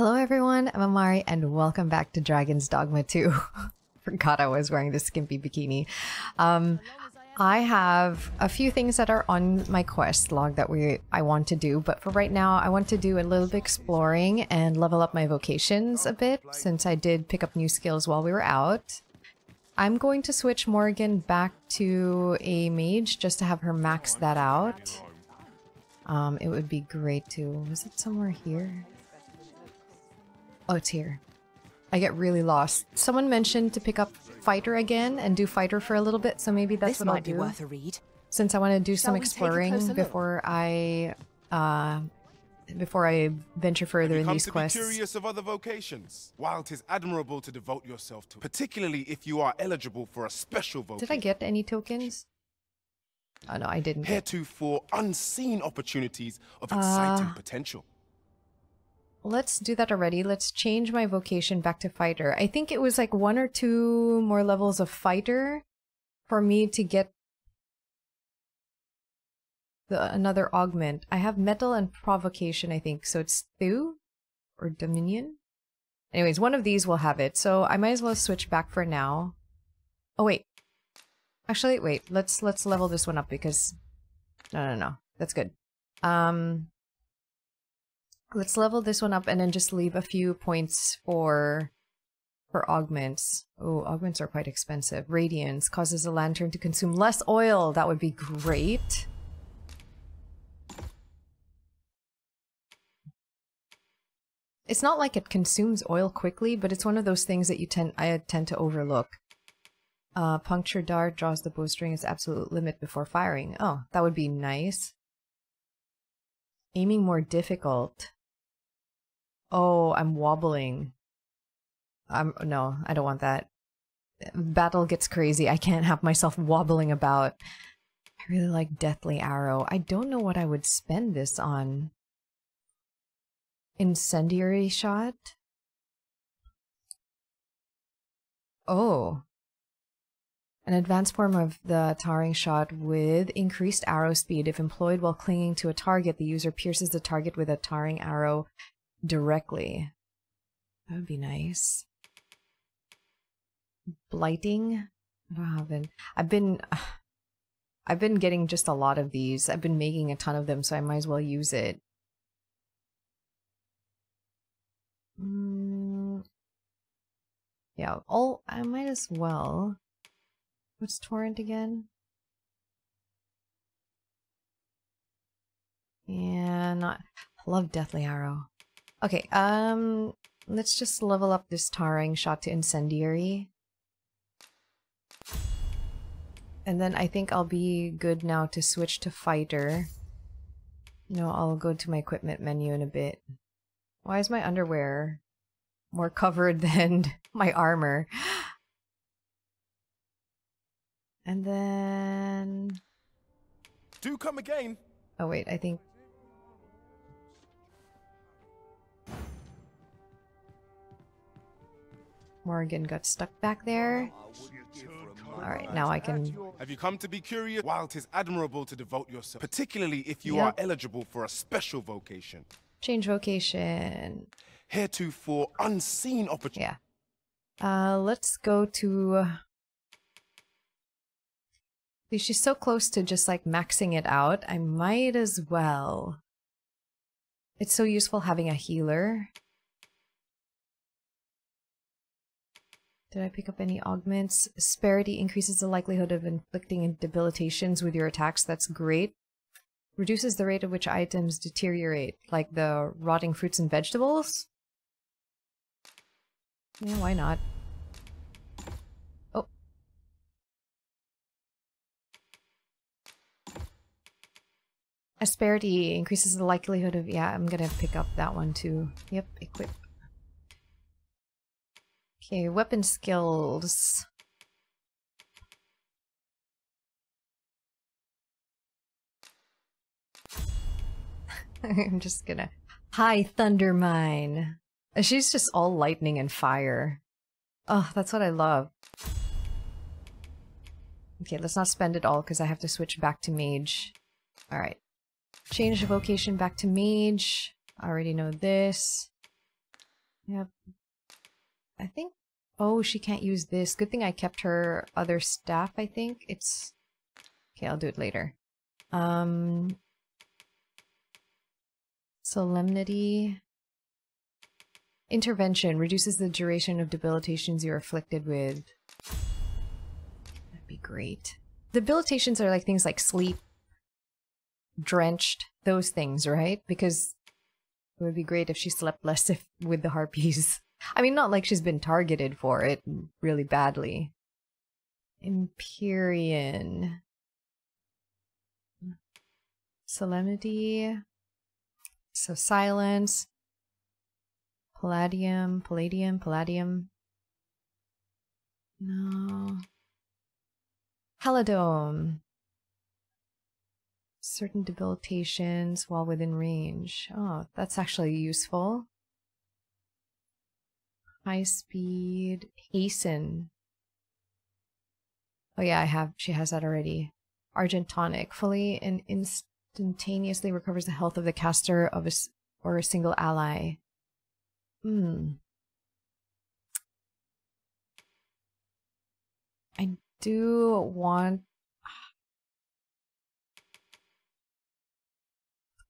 Hello everyone, I'm Amari and welcome back to Dragon's Dogma 2. Forgot I was wearing this skimpy bikini. I have a few things that are on my quest log that I want to do, but for right now I want to do a little bit exploring and level up my vocations a bit since I did pick up new skills while we were out. I'm going to switch Morrigan back to a mage just to have her max that out. It would be great to... Was it somewhere here? Oh, it's here. I get really lost. Someone mentioned to pick up Fighter again and do Fighter for a little bit, so maybe that's what I'll do. This might be worth a read. Since I want to do some exploring before I venture further in these quests. Be curious of other vocations. While it is admirable to devote yourself to, particularly if you are eligible for a special vocation. Did I get any tokens? Oh no, I didn't. Heretofore unseen opportunities of exciting potential. Let's do that already. Let's change my vocation back to Fighter. I think it was like 1 or 2 more levels of Fighter for me to get another augment. I have Metal and Provocation, I think. So it's Thew or Dominion. Anyways, one of these will have it. So I might as well switch back for now. Oh, wait. Actually, wait. Let's level this one up because... No. That's good. Let's level this one up and then just leave a few points for augments. Oh, augments are quite expensive. Radiance causes a lantern to consume less oil. That would be great. It's not like it consumes oil quickly, but it's one of those things that I tend to overlook. Puncture dart draws the bowstring its absolute limit before firing. Oh, that would be nice. Aiming more difficult. Oh, I'm wobbling. No, I don't want that. Battle gets crazy. I can't have myself wobbling about. I really like Deathly Arrow. I don't know what I would spend this on. Incendiary Shot? Oh. An advanced form of the Towering Shot with increased arrow speed. If employed while clinging to a target, the user pierces the target with a Towering Arrow directly. That would be nice. Blighting? I don't have it. I've been getting just a lot of these. I've been making a ton of them, so I might as well use it. Yeah, I might as well. What's Torrent again? Yeah, I love Deathly Arrow. Okay, let's just level up this Towering Shot to Incendiary. And then I think I'll be good now to switch to Fighter. No, I'll go to my equipment menu in a bit. Why is my underwear more covered than my armor? And then... Do come again! Oh wait, I think... Morrigan got stuck back there. Alright, now I can... Have you come to be curious? While it is admirable to devote yourself, particularly if you are eligible for a special vocation. Change vocation. Heretofore unseen opportunity. Yeah. Let's go to... She's so close to just like maxing it out. I might as well. It's so useful having a healer. Did I pick up any augments? Asperity increases the likelihood of inflicting debilitations with your attacks. That's great. Reduces the rate at which items deteriorate, like the rotting fruits and vegetables. Yeah, why not? Asperity increases the likelihood of... Yeah, I'm gonna pick up that one too. Yep, equip. Okay, weapon skills. I'm just gonna... High Thunder Mine. She's just all lightning and fire. Oh, that's what I love. Okay, let's not spend it all because I have to switch back to Mage. Alright. Change the vocation back to Mage. I already know this. Yeah. I think... Oh, she can't use this. Good thing I kept her other staff, I think. It's... Okay, I'll do it later. Solemnity... Intervention reduces the duration of debilitations you're afflicted with. That'd be great. Debilitations are like things like sleep, drenched, those things, right? Because it would be great if she slept less with the harpies. I mean, not like she's been targeted for it really badly. Empyrean. Solemnity. So silence. Palladium, palladium, palladium. No. Halidome. Certain debilitations while within range. Oh, that's actually useful. High speed. Hasten. Oh yeah, I have. She has that already. Argent Tonic. Fully and instantaneously recovers the health of the caster of or a single ally. Hmm. I do want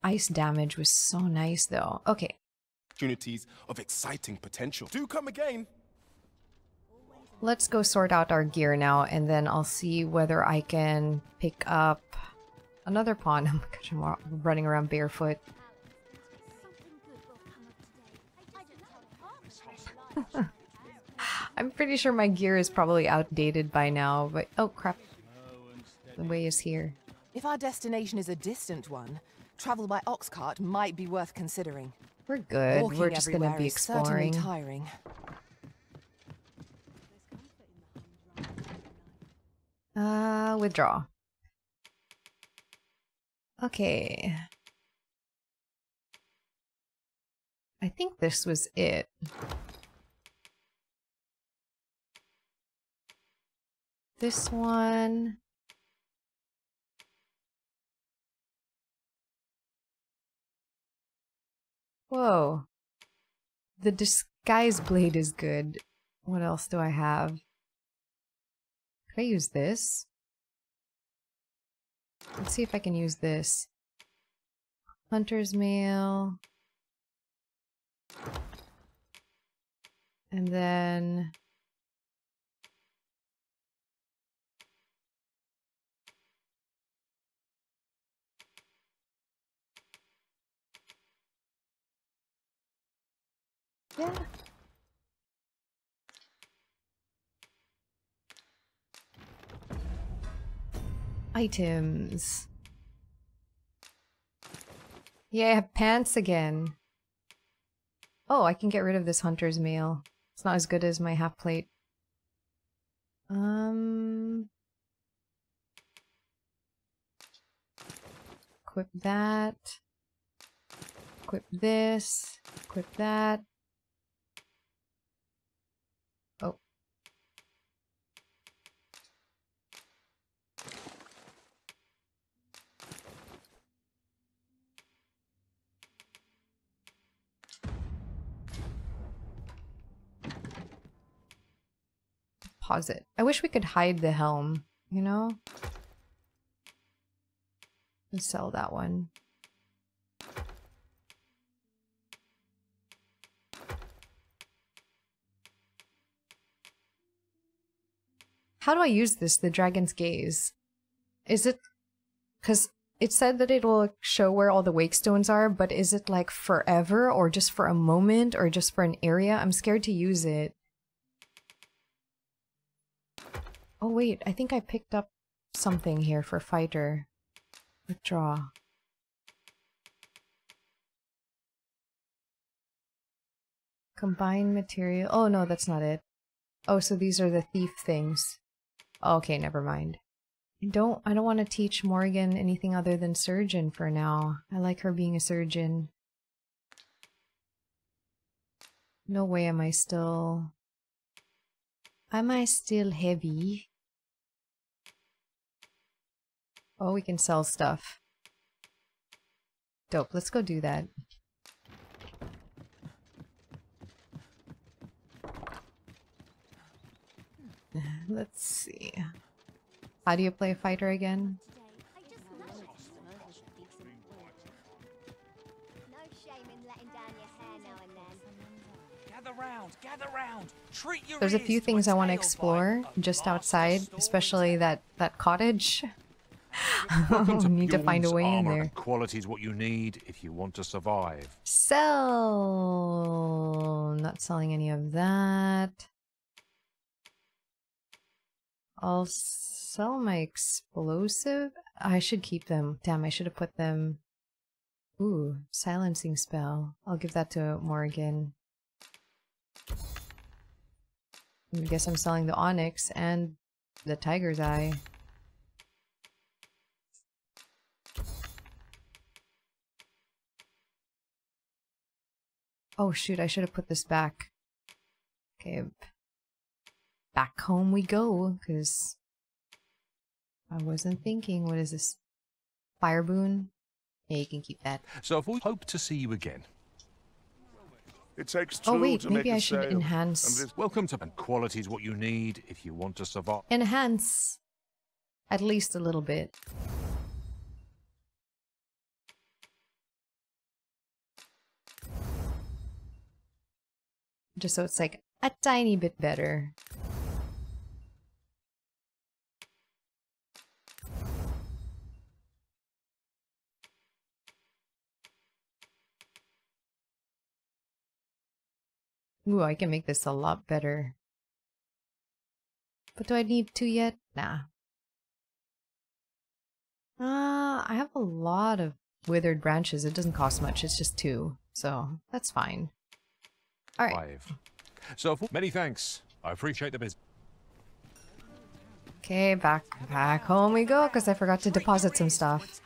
ice damage was so nice though. Okay. Opportunities of exciting potential. Do come again. Let's go sort out our gear now, and then I'll see whether I can pick up another pawn. Oh my gosh, I'm running around barefoot. I'm pretty sure my gear is probably outdated by now, but oh crap, the way is here. If our destination is a distant one, travel by ox cart might be worth considering. We're good. Walking We're just going to be exploring. Tiring. Withdraw. Okay. I think this was it. This one. Whoa. The disguise blade is good. What else do I have? Could I use this? Let's see if I can use this. Hunter's mail. And then... Yeah. Items. Yeah, pants again. Oh, I can get rid of this hunter's mail. It's not as good as my half plate. Equip that. Equip this. Equip that. It. I wish we could hide the helm, you know? And sell that one. How do I use this, the Dragon's Gaze? Is it... Because it said that it'll show where all the wake stones are, but is it like forever, or just for a moment, or just for an area? I'm scared to use it. Oh wait, I think I picked up something here for fighter. Withdraw. Combine material. Oh no, that's not it. Oh, so these are the thief things. Okay, never mind. I don't want to teach Morrigan anything other than surgeon for now. I like her being a surgeon. No way am I still... Am I still heavy? Oh, we can sell stuff. Dope, let's go do that. Let's see. How do you play fighter again? There's a few things I want to explore just outside, especially that cottage. We need to find a way in there. Quality is what you need if you want to survive. Sell. Not selling any of that. I'll sell my explosive. I should keep them. Damn, I should have put them. Ooh, silencing spell. I'll give that to Morrigan. I guess I'm selling the onyx and the tiger's eye. Oh shoot, I should have put this back. Okay, back home we go, because I wasn't thinking. What is this? Fire boon? Yeah, you can keep that. So if we hope to see you again. It takes two. Oh wait, to maybe I should enhance. Welcome to and quality is what you need if you want to survive. Enhance, at least a little bit. Just so it's like a tiny bit better. Ooh, I can make this a lot better. But do I need two yet? Nah. I have a lot of withered branches. It doesn't cost much. It's just two. So that's fine. All right. Five. So many thanks. I appreciate the business. Okay, back home we go, because I forgot to deposit some stuff.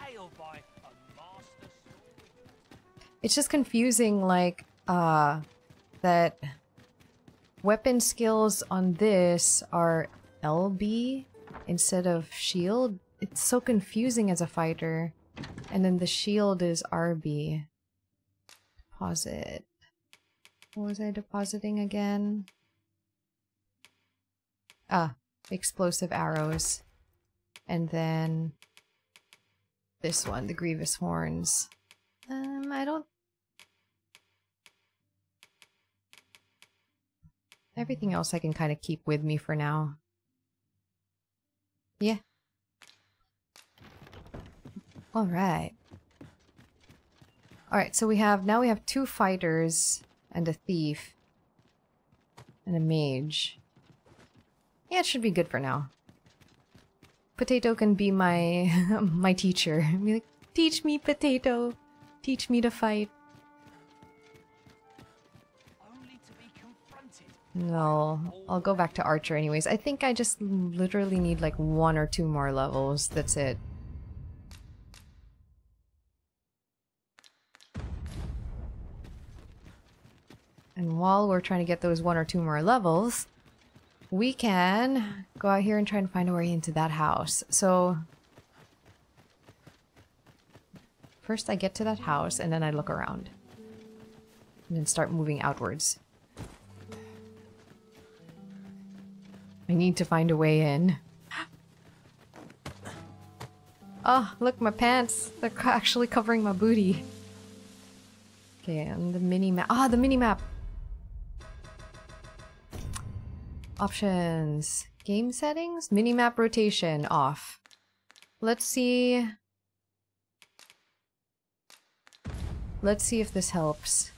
It's just confusing, like, that weapon skills on this are LB instead of shield. It's so confusing as a fighter. And then the shield is RB. Deposit. What was I depositing again? Ah, explosive arrows. And then this one, the Grievous Horns. I don't... Everything else I can kind of keep with me for now. Yeah. Alright. Alright, so we have... Now we have two fighters... and a thief. And a mage. Yeah, it should be good for now. Potato can be my my teacher. Be like, teach me, Potato. Teach me to fight. Only to be confronted. No, I'll go back to Archer anyways. I think I just literally need like one or two more levels. That's it. And while we're trying to get those one or two more levels, we can go out here and try and find a way into that house. So first I get to that house and then I look around. And then start moving outwards. I need to find a way in. Oh, look, my pants! They're actually covering my booty. Okay, and the mini-map. Ah, the mini-map! Options. Game settings? Minimap rotation off. Let's see. Let's see if this helps.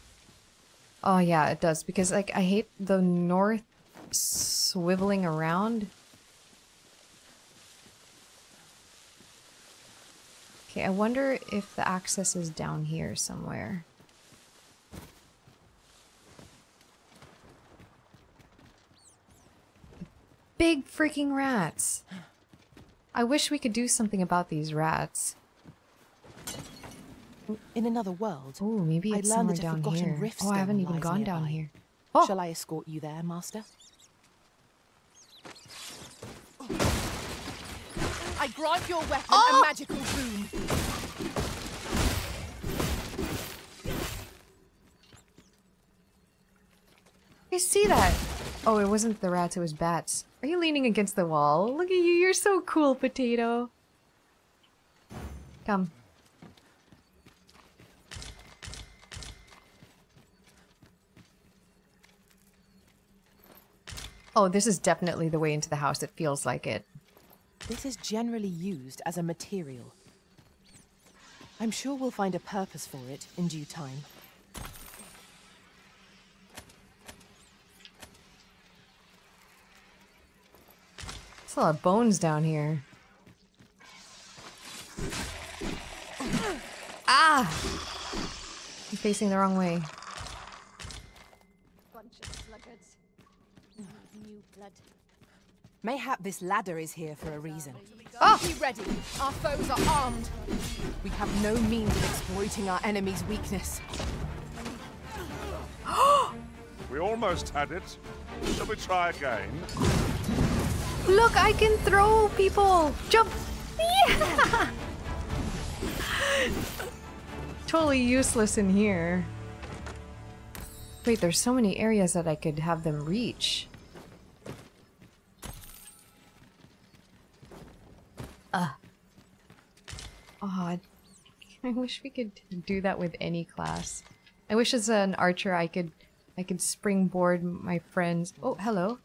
Oh yeah, it does, because like I hate the north swiveling around. Okay, I wonder if the access is down here somewhere. Big freaking rats! I wish we could do something about these rats. In another world, oh, maybe it's somewhere down here. Oh, I haven't even gone down here. Oh. Shall I escort you there, Master? I grant your weapon a magical boon. You see that? Oh, it wasn't the rats, it was bats. Are you leaning against the wall? Look at you, you're so cool, Potato. Come. Oh, this is definitely the way into the house. It feels like it. This is generally used as a material. I'm sure we'll find a purpose for it in due time. There's a lot of bones down here. Ah! I'm facing the wrong way. Bunch of sluggards. New blood. Mayhap this ladder is here for a reason. Oh! Be ready! Our foes are armed! We have no means of exploiting our enemy's weakness. We almost had it. Shall we try again? Look, I can throw people! Jump! Yeah! Totally useless in here. Wait, there's so many areas that I could have them reach. Odd. I wish we could do that with any class. I wish as an archer I could springboard my friends. Oh, hello.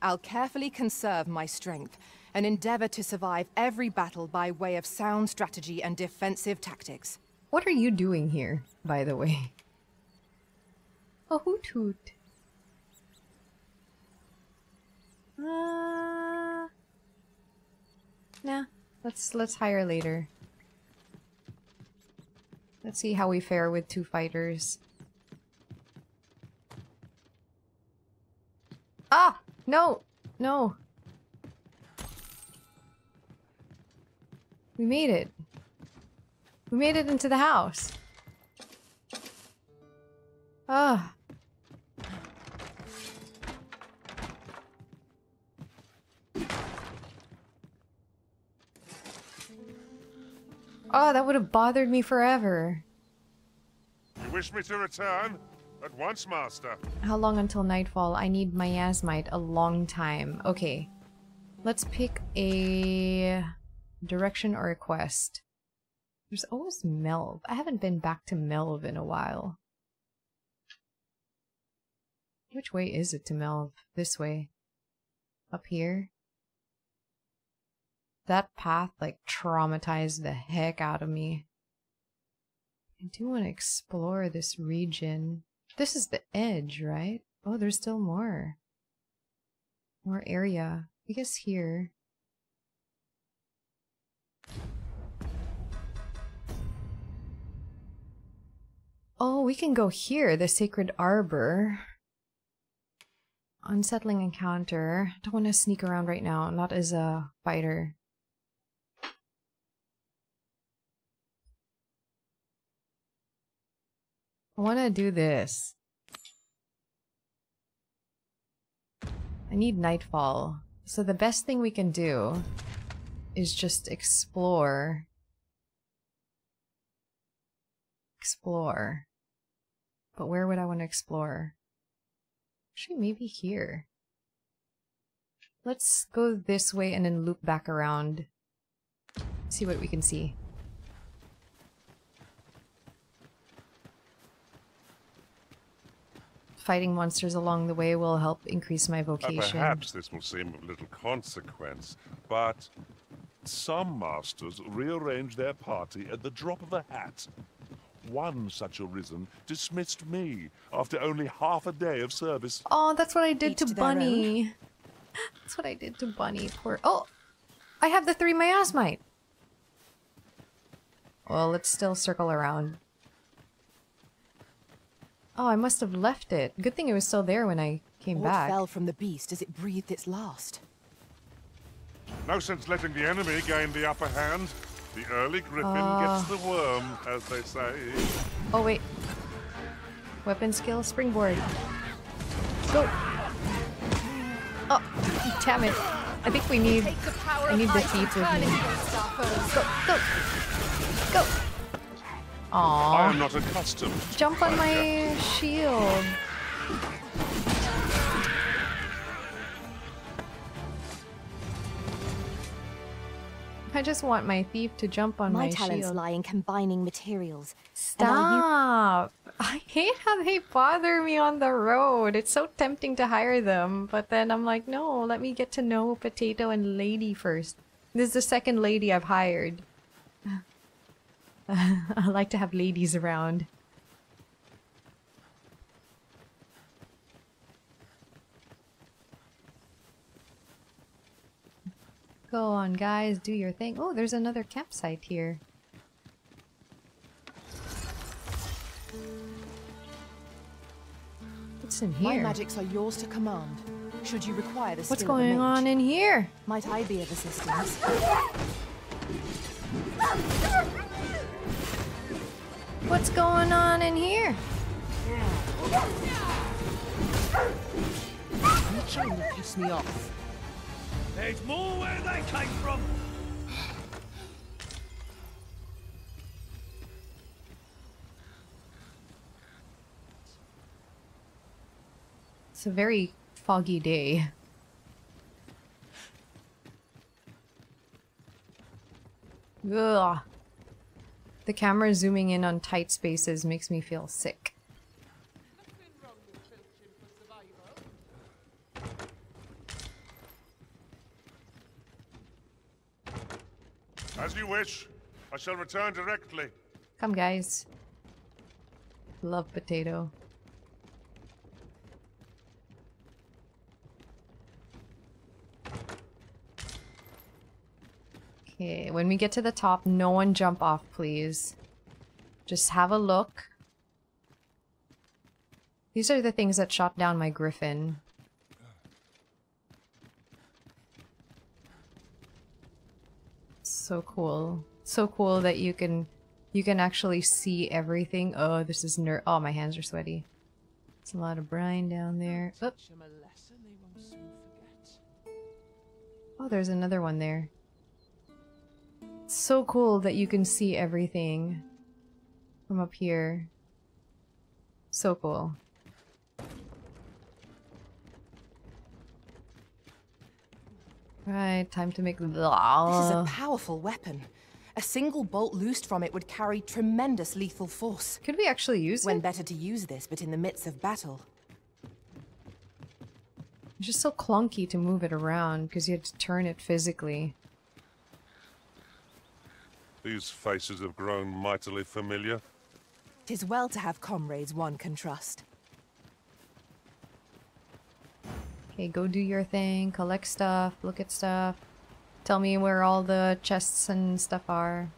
I'll carefully conserve my strength and endeavor to survive every battle by way of sound strategy and defensive tactics. What are you doing here, by the way? Oh, hoot hoot. Nah, let's hire later. Let's see how we fare with two fighters. Ah! No! No! We made it. We made it into the house. Ah. Oh, that would have bothered me forever. You wish me to return? At once, master. How long until nightfall? I need miasmite. A long time. Okay. Let's pick a direction or a quest. There's always Melve. I haven't been back to Melve in a while. Which way is it to Melve? This way. Up here? That path, like, traumatized the heck out of me. I do want to explore this region. This is the edge, right? Oh, there's still more. More area. I guess here. Oh, we can go here, the Sacred Arbor. Unsettling encounter. I don't want to sneak around right now, not as a fighter. I want to do this. I need nightfall. So the best thing we can do is just explore. Explore. But where would I want to explore? Actually, maybe here. Let's go this way and then loop back around. See what we can see. Fighting monsters along the way will help increase my vocation. Perhaps this will seem of little consequence, but some masters rearrange their party at the drop of a hat. One such arisen dismissed me after only half a day of service. Oh, that's what I did to Bunny. That's what I did to Bunny. Poor. Oh, I have the 3 miasmite. Well, let's still circle around. Oh, I must have left it. Good thing it was still there when I came back. What fell from the beast as it breathed its last? No sense letting the enemy gain the upper hand. The early griffin gets the worm, as they say. Oh, wait. Weapon skill springboard. Go! Oh, damn it. I think we need... I need the feet with me. Go, go! Go! Aww. I am not accustomed. Jump on my shield. I just want my thief to jump on my shield. My talents lie in combining materials. Stop! I hate how they bother me on the road. It's so tempting to hire them, but then I'm like, no, let me get to know Potato and Lady first. This is the second lady I've hired. I like to have ladies around. Go on, guys. Do your thing. Oh, there's another campsite here. What's in here? My magics are yours to command. Should you require the skill of a mage? What's going on in here? Might I be of assistance? What's going on in here? I'm trying to piss me off. There's more where they came from! It's a very foggy day. Ugh. The camera zooming in on tight spaces makes me feel sick. As you wish. I shall return directly. Come, guys. Love Potato. Okay, when we get to the top, no one jump off, please. Just have a look. These are the things that shot down my griffin. So cool. So cool that you can actually see everything. Oh, this is nerve. Oh, my hands are sweaty. It's a lot of brine down there. Oh. Oh, there's another one there. It's so cool that you can see everything from up here. So cool. Right, time to make the... This is a powerful weapon. A single bolt loosed from it would carry tremendous lethal force. Could we actually use it? When better to use this, but in the midst of battle. It's just so clunky to move it around, because you had to turn it physically. These faces have grown mightily familiar. 'Tis well to have comrades one can trust. Okay, go do your thing, collect stuff, look at stuff, tell me where all the chests and stuff are.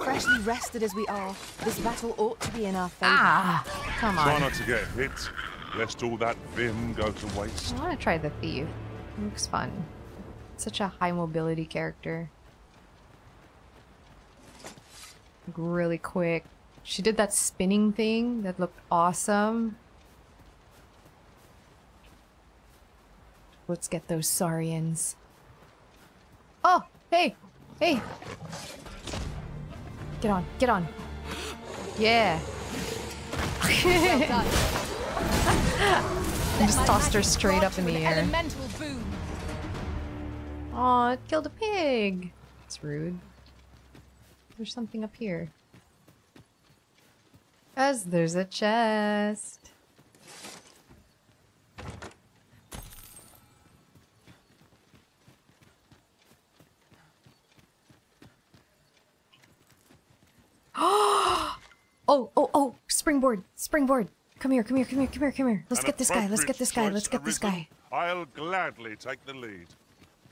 Freshly rested as we are, this battle ought to be in our favor. Ah, come on. Try not to get hit, lest all that vim go to waste. I want to try the thief. It looks fun. Such a high mobility character. Really quick. She did that spinning thing that looked awesome. Let's get those saurians. Oh, hey, hey. Get on, get on. Yeah. I just tossed her straight up in the air. Aw, it killed a pig. That's rude. There's something up here. As there's a chest. Oh, springboard, springboard. Come here. Let's get this guy, let's get this guy. I'll gladly take the lead.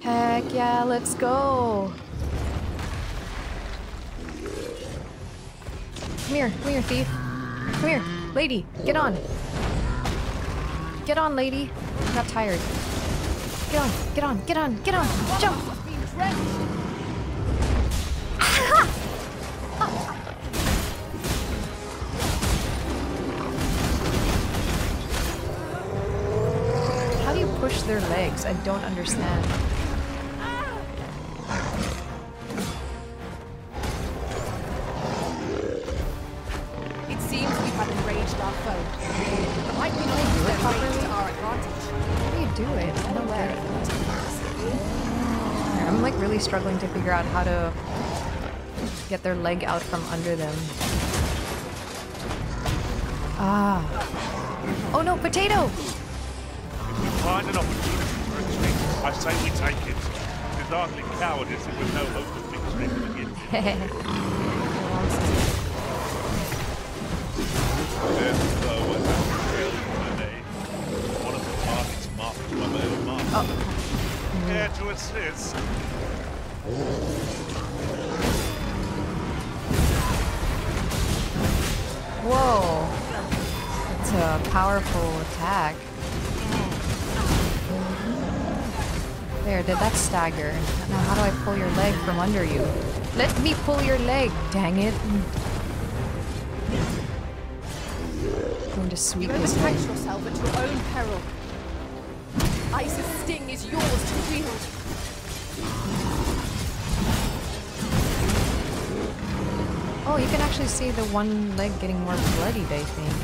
Heck yeah, let's go. Come here, thief. Come here, lady, get on. Get on, lady. I got tired. Get on. Jump. Push their legs. I don't understand. It seems we have enraged our foe. Might we not do it properly to our advantage? How do you do it? I don't get it. I'm like really struggling to figure out how to get their leg out from under them. Ah. Oh no, Potato! If we find an opportunity for retreat, I say we take it. There's hardly cowardice if there's no hope of victory to begin. One of the targets marked by my own mark. Oh. Care to assist? Whoa, it's a powerful attack. There, did that stagger? Now how do I pull your leg from under you? Let me pull your leg, dang it. I'm going to sweep this way. You overtax yourself at your own peril. Ice's sting is yours to wield. Oh, you can actually see the one leg getting more bloodied, I think.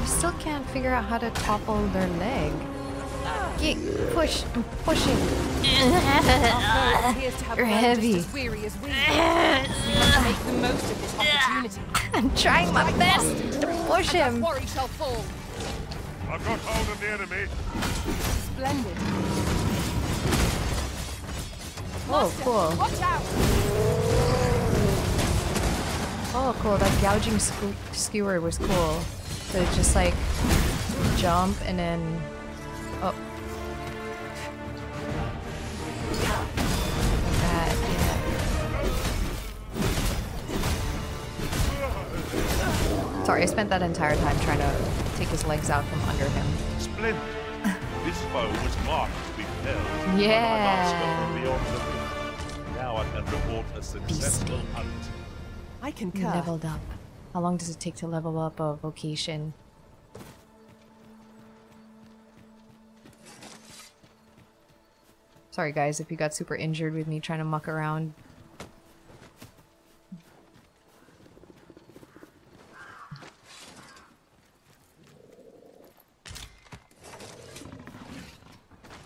I still can't figure out how to topple their leg. Get, push, I'm pushing. You're heavy. I'm trying my best to push him. I've got hold of the enemy. Splendid. Oh, cool. Watch out. Oh, cool. That gouging skewer was cool. So it's just like jump and then. Oh. Like that, yeah. Sorry, I spent that entire time trying to take his legs out from under him. Splendid. This foe was marked to be held. Yeah. Now I can report a successful hunt. I can cut. Leveled up. How long does it take to level up a vocation? Sorry guys, if you got super injured with me trying to muck around.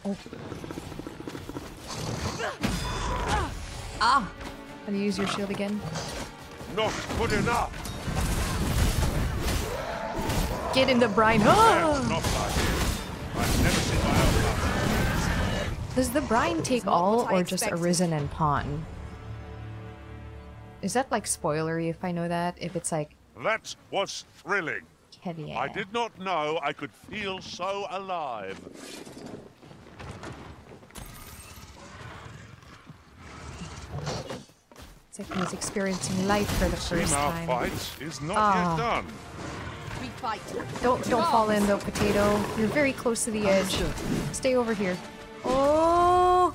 Oh. Ah! How do you use your shield again? Not good enough! Get in the brine! Oh! Does the brine take all or just Arisen and Pawn? Is that like spoilery if I know that? If it's like... That was thrilling! Yeah. I did not know I could feel so alive. It's like he's experiencing life for the first time. Our fight is not yet done. We fight. Don't fall in though, Potato. You're very close to the edge. Stay over here. Oh,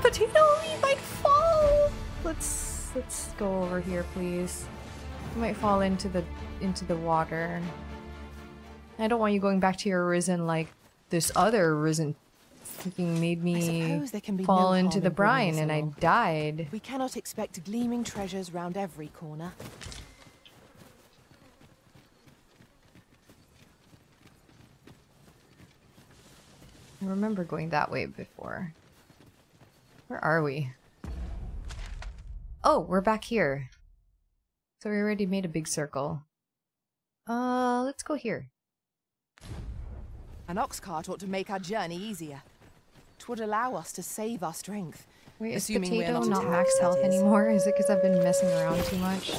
Potato, you might fall. Let's go over here, please. You might fall into the water. I don't want you going back to your Arisen like this other Arisen. Made me fall into the brine and I died. We cannot expect gleaming treasures round every corner. I remember going that way before. Where are we? Oh, we're back here. So we already made a big circle. Let's go here. An ox cart ought to make our journey easier. Would allow us to save our strength. Wait, is Potato not max health anymore? Is it because I've been messing around too much?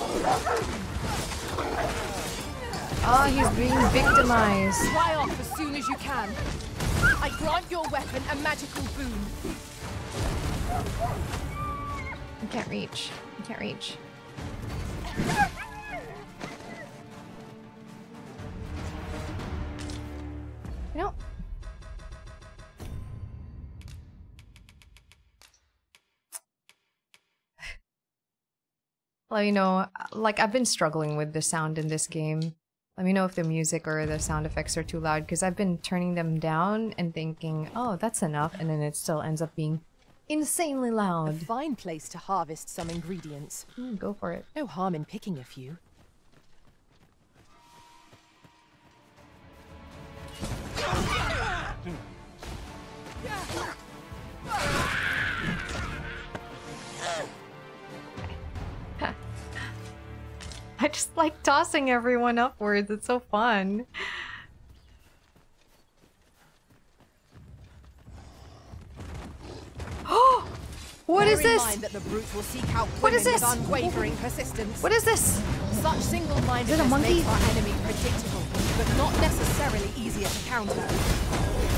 Oh, he's being victimized. Fly off as soon as you can. I grant your weapon a magical boon. I can't reach. I can't reach. Nope. Let me know, like I've been struggling with the sound in this game. Let me know if the music or the sound effects are too loud because I've been turning them down and thinking, oh, that's enough. And then it still ends up being insanely loud. A fine place to harvest some ingredients. Go for it. No harm in picking a few. I just like tossing everyone upwards. It's so fun. Oh! What is this? What is this? Unwavering persistence. What is this? Such single-mindedness makes our enemy predictable, but not necessarily easier to counter.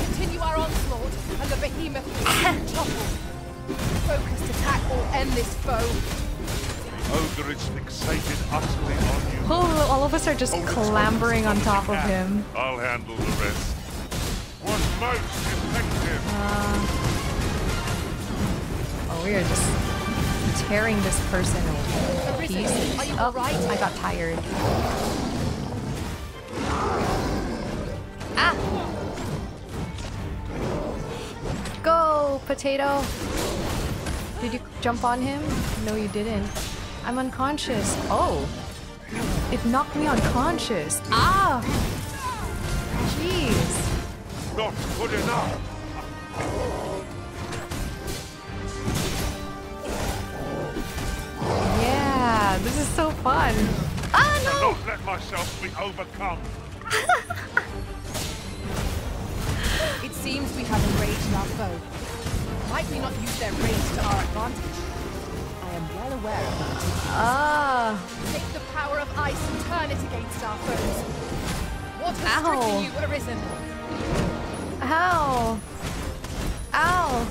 Continue our onslaught, and the behemoth will topple. Focused attack will end this foe. Ogre's fixated utterly on you. Oh, all of us are just clambering on top of him. I'll handle the rest. What's most effective? We are just tearing this person away. Oh, right. I got tired. Ah! Go, Potato! Did you jump on him? No, you didn't. I'm unconscious. Oh! It knocked me unconscious. Ah! Jeez. Not good enough! Yeah, this is so fun. Ah, no! Not let myself be overcome. It seems we have enraged our foe. Might we not use their rage to our advantage? I am well aware of that. Ah! Take the power of ice and turn it against our foes. What has strictly you arisen? Ow! Ow!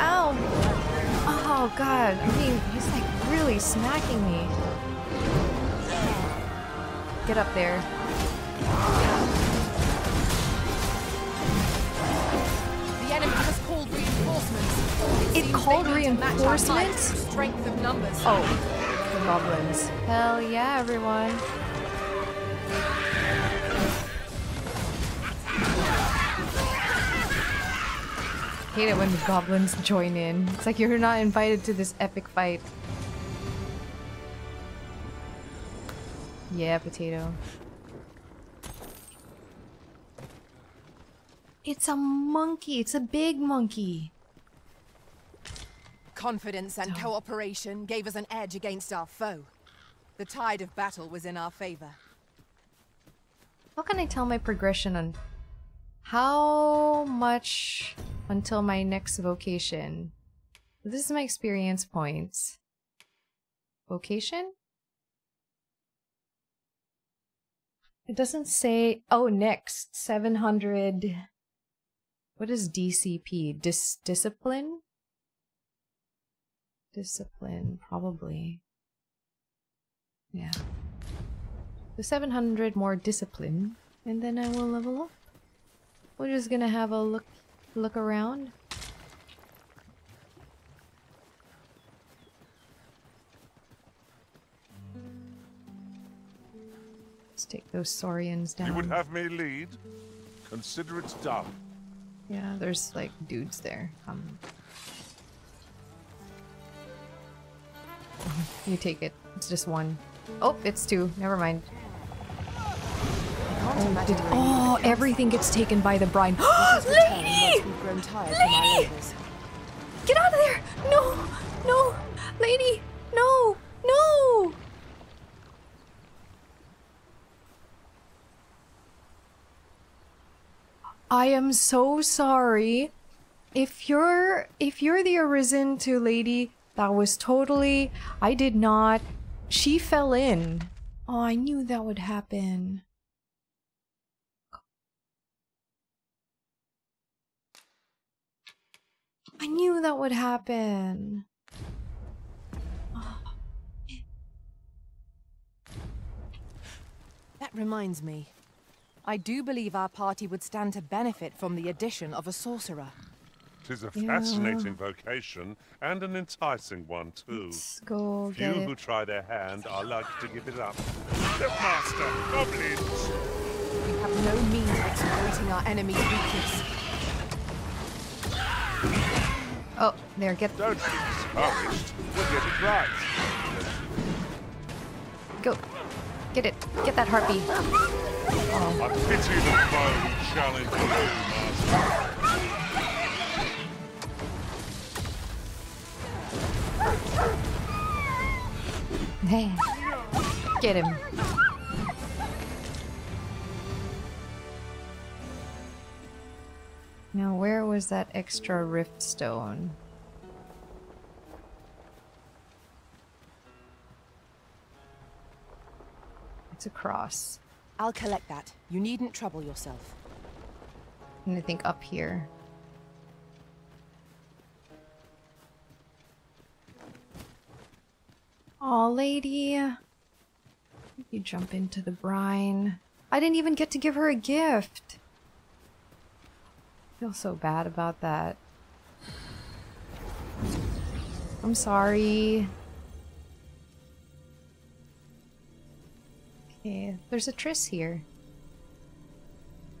Ow! Oh God! I mean, he's like really smacking me. Get up there. The enemy has called reinforcements. It called reinforcements? Strength of numbers. Oh, the goblins. Hell yeah, everyone. I hate it when the goblins join in. It's like you're not invited to this epic fight. Yeah, Potato. It's a monkey. It's a big monkey. Confidence and cooperation gave us an edge against our foe. The tide of battle was in our favor. How can I tell my progression on how much until my next vocation? This is my experience points. Vocation? It doesn't say. Oh, next 700. What is DCP? Discipline? Discipline, probably. Yeah. The 700 more discipline, and then I will level up. We're just gonna have a look around. Let's take those saurians down. You would have me lead? Consider it done. Yeah, there's like dudes there. You take it. It's just one. Oh, it's two. Never mind. Oh, everything gets taken by the bride. Lady! Lady! Get out of there! No! No! Lady! No! No! I am so sorry. If you're the Arisen to Lady, that was totally... I did not. She fell in. Oh, I knew that would happen. I knew that would happen. Oh. That reminds me. I do believe our party would stand to benefit from the addition of a sorcerer. 'Tis a fascinating vocation, and an enticing one too. Let's go get it. Few who try their hand are likely to give it up. The master goblins! We have no means of exploiting our enemy's weakness. Oh, there, get... Don't be discouraged. We'll get it right. Go. Get it. Get that harpy. Oh. I pity the foe who challenge you, master. Hey. Get him. Now, where was that extra rift stone? It's a cross. I'll collect that. You needn't trouble yourself. And I think up here. Aw, lady. You jump into the brine. I didn't even get to give her a gift. I feel so bad about that. I'm sorry. Okay, there's a Triss here.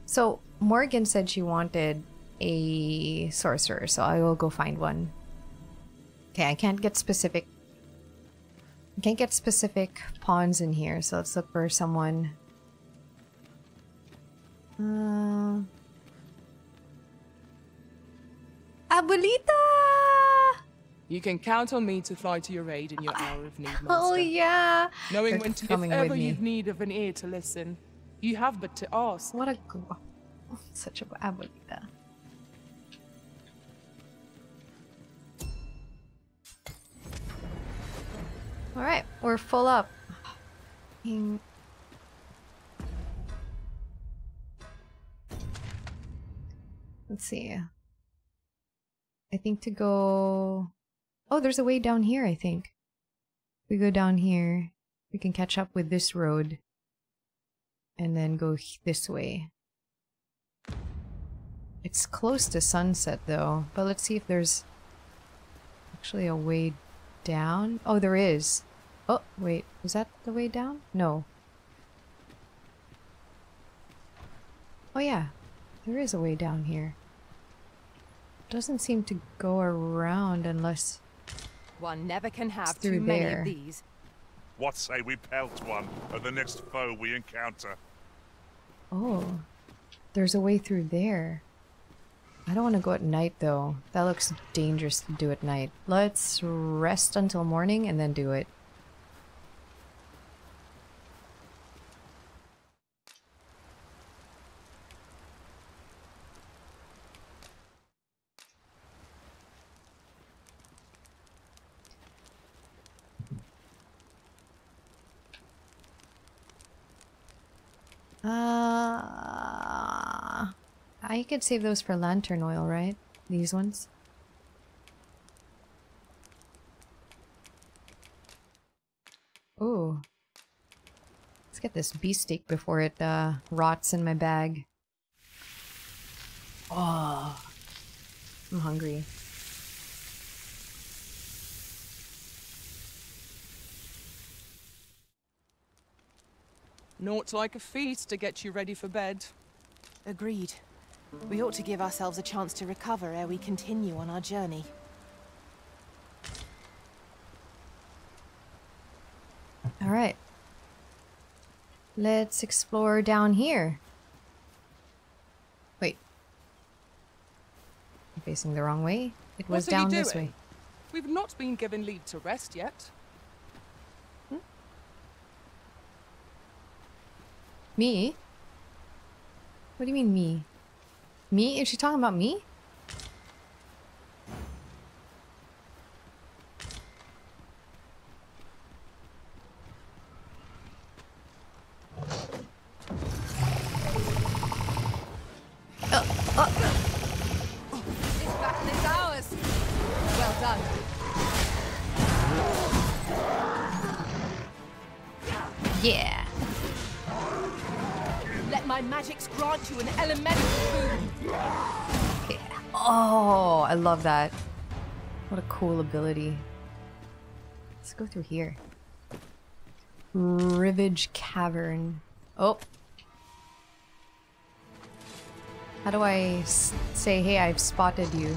So, Morrigan said she wanted a sorcerer, so I will go find one. Okay, I can't get specific. I can't get specific pawns in here, so let's look for someone. Abuelita! You can count on me to fly to your aid in your hour of need, master. Oh yeah! Knowing when to, if ever you've need of an ear to listen, you have but to ask. What a... such a Abuelita. All right, we're full up. Let's see. I think to go... Oh, there's a way down here, I think. If we go down here, we can catch up with this road. And then go this way. It's close to sunset, though. But let's see if there's actually a way down. Oh, there is. Oh, wait. Was that the way down? No. Oh, yeah. There is a way down here. Doesn't seem to go around unless... One never can have too many of these. What say we pelt one at the next foe we encounter? Oh. There's a way through there. I don't want to go at night, though. That looks dangerous to do at night. Let's rest until morning and then do it. I could save those for lantern oil, right? These ones. Ooh. Let's get this beef steak before it rots in my bag. Oh, I'm hungry. Naught like a feast to get you ready for bed. Agreed. We ought to give ourselves a chance to recover ere we continue on our journey. Alright. Let's explore down here. Wait. I'm facing the wrong way. It was down this way. We've not been given leave to rest yet. Hmm? Me? What do you mean, me? Me? Is she talking about me? This battle is ours. Well done. Yeah. Let my magics grant you an elemental boon. Okay. Oh, I love that. What a cool ability. Let's go through here. Rivage Cavern. Oh. How do I say, hey, I've spotted you?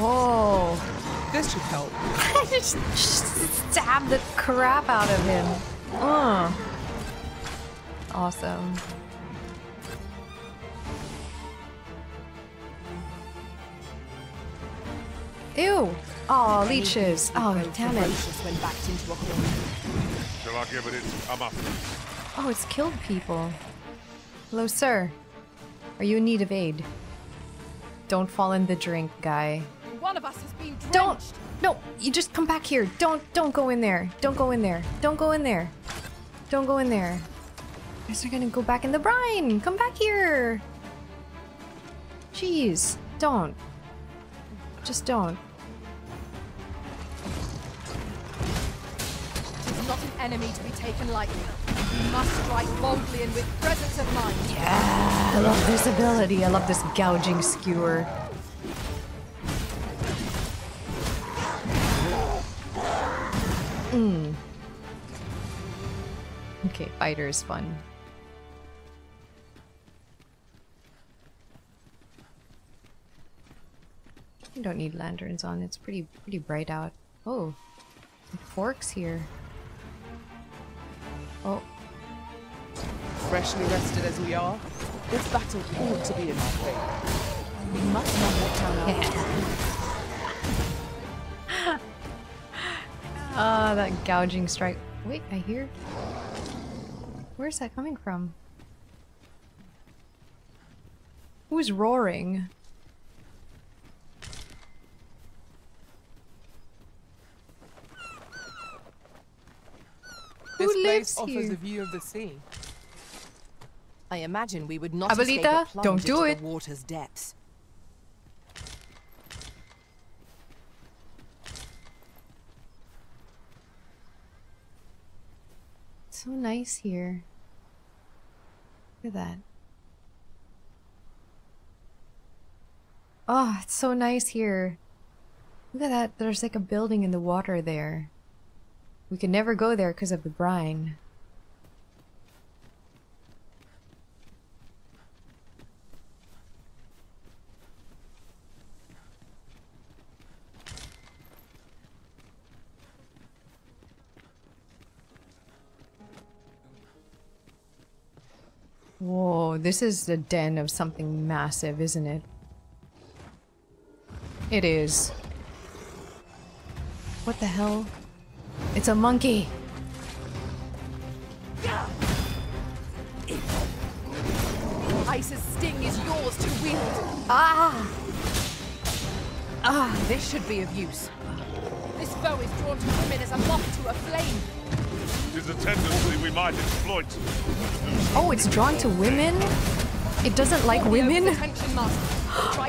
Whoa. This should help. I just stabbed the crap out of him. Awesome. Ew! Oh, leeches. Oh, damn it. Shall I give it its amount? Oh, it's killed people. Hello, sir. Are you in need of aid? Don't fall in the drink, guy. One of us has been drenched. Don't! No, you just come back here. Don't go in there. Don't go in there. Don't go in there. Don't go in there. I guess we're gonna go back in the brine. Come back here. Jeez, don't. Just don't. It is not an enemy to be taken lightly. You must strike boldly and with presence of mind. Yeah, I love this ability. I love this gouging skewer. Mm. Okay, fighter is fun. You don't need lanterns on. It's pretty bright out. Oh, forks here. Oh, freshly rested as we are, this battle ought to be in our favor. We must not let down our attack. Ah, that gouging strike. Wait, I hear. Where's that coming from? Who's roaring? This place offers a view of the sea. I imagine we would not escape a plunge into the water's depths. It's so nice here. Look at that. Oh, it's so nice here. Look at that. There's like a building in the water there. We could never go there because of the brine. Whoa, this is the den of something massive, isn't it? It is. What the hell? It's a monkey! Ice's sting is yours to wield! Ah! Ah, this should be of use. This bow is drawn to women as a moth to a flame. There's a tendency we might exploit. Oh, it's drawn to women? It doesn't like women? Try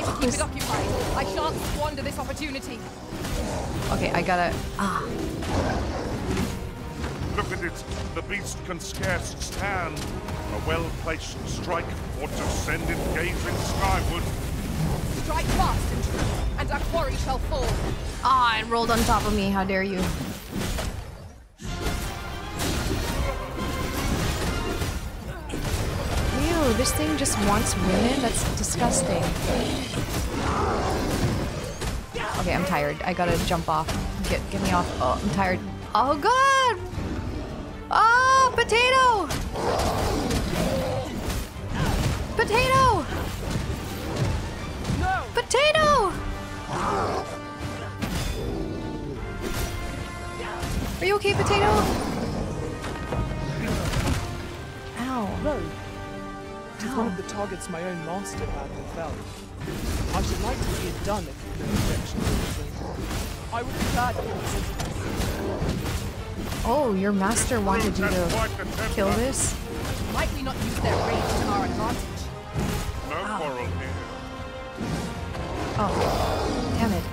to keep it occupied. I shan't squander this opportunity. Okay, I gotta... Ah. Look at it. The beast can scarce stand. A well-placed strike ought to send it gazing skyward. Strike fast and true, and our quarry shall fall. Ah, it rolled on top of me. How dare you. Ew, this thing just wants women? That's disgusting. Okay, I'm tired. I gotta jump off. Get me off. Oh, I'm tired. Oh god! Ah, potato! Potato! No. Potato! Are you okay, potato? Ow. No. Did one of the targets my own master badly fell? I should like to see it done if you know the direction. I would be glad to assist. Oh, your master wanted you to kill this? Might we not use their rage to our advantage? No quarrel here. Oh, damn it.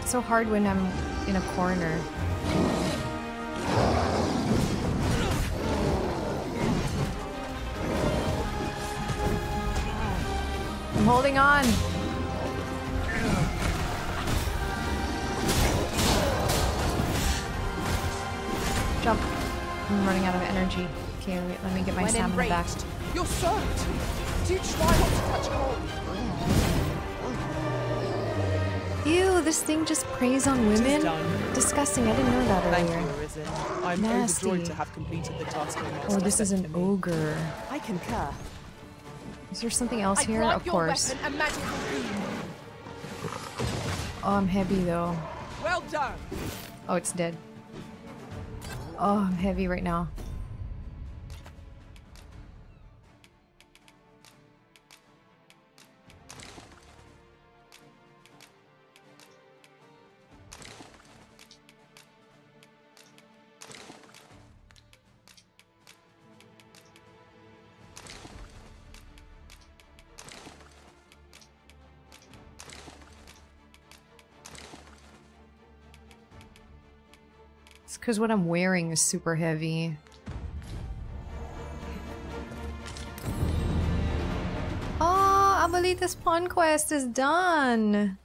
It's so hard when I'm in a corner. I'm holding on. Jump. I'm running out of energy. Okay, let me get my stamina back. You're soaked. Do try not to touch cold. Ew, this thing just preys on women. Disgusting. I didn't know that earlier. I'm overjoyed to have completed the task. Oh, this is an ogre. I concur. Is there something else here? Of course. Oh, I'm heavy though. Well done. Oh, it's dead. Oh, I'm heavy right now. Because what I'm wearing is super heavy. Oh, Abuelita's pawn quest is done.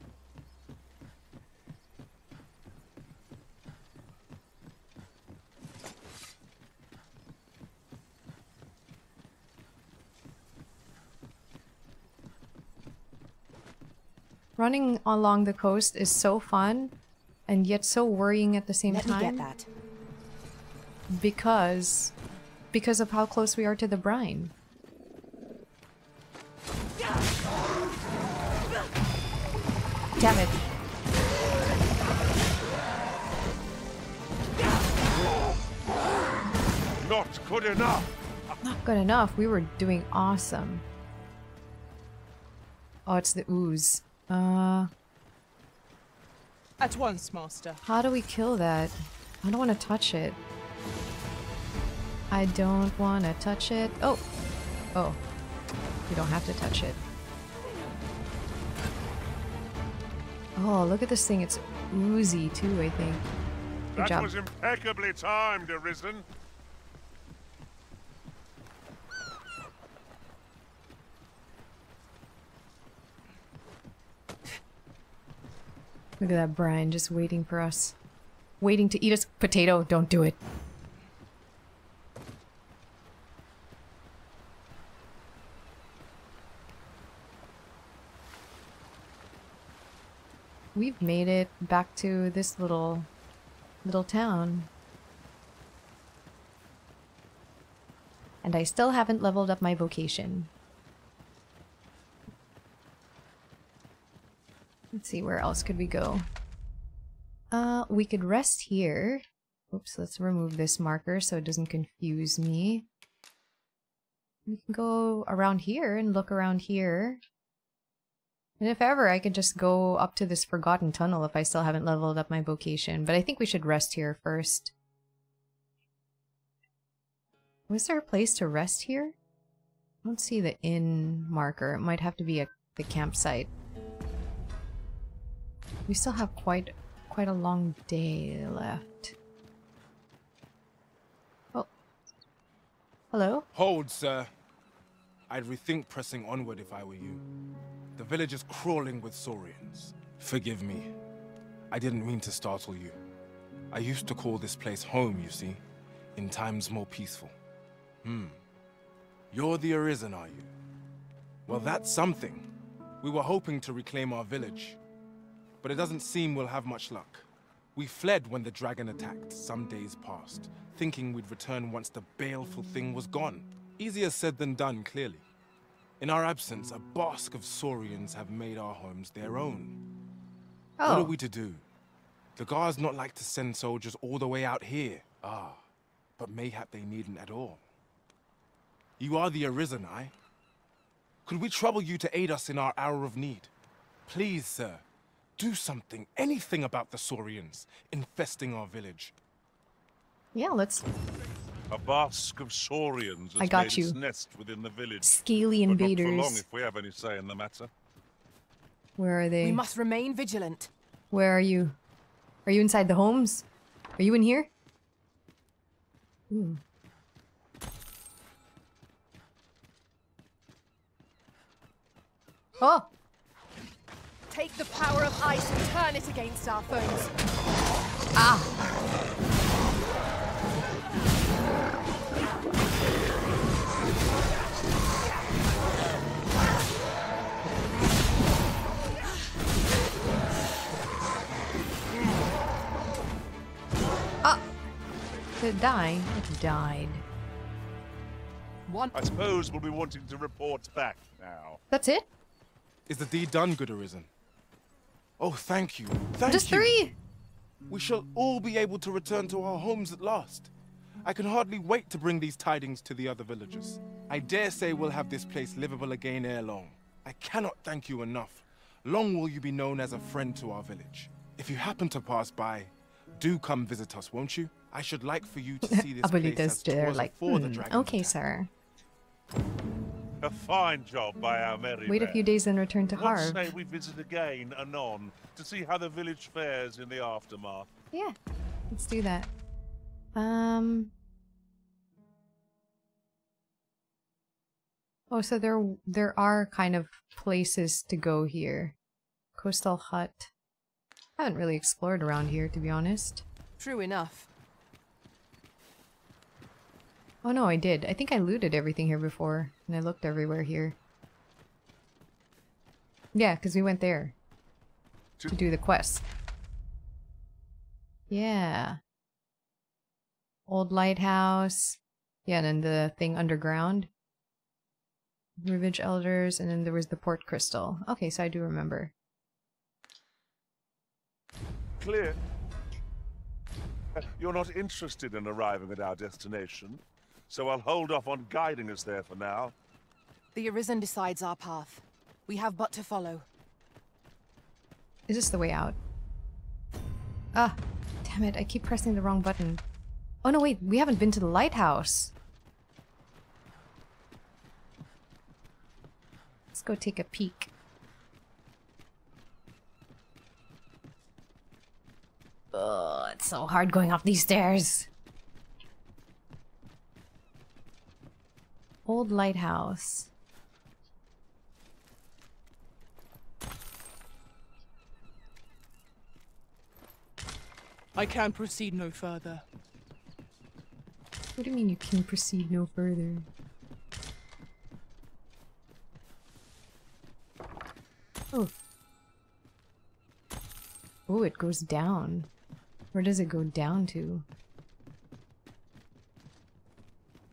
Running along the coast is so fun. And yet so worrying at the same time. Let me get that. Because of how close we are to the brine. Damn it. Not good enough. Not good enough. We were doing awesome. Oh, it's the ooze. At once, master. How do we kill that? I don't want to touch it. I don't want to touch it. Oh! Oh. You don't have to touch it. Oh, look at this thing. It's oozy, too, I think. Good job. That was impeccably timed, Arisen. Look at that brine just waiting for us. Waiting to eat us. Potato, don't do it. We've made it back to this little town. And I still haven't leveled up my vocation. Let's see, where else could we go? We could rest here. Oops, let's remove this marker so it doesn't confuse me. We can go around here and look around here. And if ever, I could just go up to this forgotten tunnel if I still haven't leveled up my vocation. But I think we should rest here first. Was there a place to rest here? I don't see the inn marker. It might have to be at the campsite. We still have quite a long day left. Oh. Hello? Hold, sir. I'd rethink pressing onward if I were you. The village is crawling with saurians. Forgive me. I didn't mean to startle you. I used to call this place home, you see. In times more peaceful. You're the Arisen, are you? Well, that's something. We were hoping to reclaim our village. But it doesn't seem we'll have much luck. We fled when the dragon attacked some days past, thinking we'd return once the baleful thing was gone. Easier said than done, clearly. In our absence, a basque of saurians have made our homes their own. Oh. What are we to do? The guards not like to send soldiers all the way out here. Ah, but mayhap they needn't at all. You are the Arisen, aye? Could we trouble you to aid us in our hour of need? Please, sir. Do something, anything about the saurians infesting our village. Yeah, let's. A basque of saurians has made its nest within the village. Scaly invaders. But not for long if we have any say in the matter. Where are they? We must remain vigilant. Where are you? Are you inside the homes? Are you in here? Ooh. Oh. Take the power of ice and turn it against our foes. Ah! Ah! Did it die? It died. One. I suppose we'll be wanting to report back now. That's it? Is the deed done, good Arisen? Oh, thank you. Thank you. Just three? We shall all be able to return to our homes at last. I can hardly wait to bring these tidings to the other villagers. I dare say we'll have this place livable again ere long. I cannot thank you enough. Long will you be known as a friend to our village. If you happen to pass by, do come visit us, won't you? I should like for you to see this place as there, like, okay, sir. A fine job by our merry Wait a few days and return to Harve. Say we visit again anon to see how the village fares in the aftermath. Yeah, let's do that. Oh, so there are kind of places to go here. Coastal Hut. I haven't really explored around here, to be honest. True enough. Oh no, I did. I think I looted everything here before, and I looked everywhere here. Yeah, because we went there to do the quest. Yeah. Old lighthouse. Yeah, and then the thing underground. Rivage Elders, and then there was the Port Crystal. Okay, so I do remember. Clear. You're not interested in arriving at our destination, so I'll hold off on guiding us there for now. The Arisen decides our path. We have but to follow. Is this the way out? Ah, damn it, I keep pressing the wrong button. Oh no, wait, we haven't been to the lighthouse. Let's go take a peek. Ugh, it's so hard going up these stairs. Old lighthouse. I can proceed no further. What do you mean you can proceed no further? Oh. Oh, it goes down. Where does it go down to?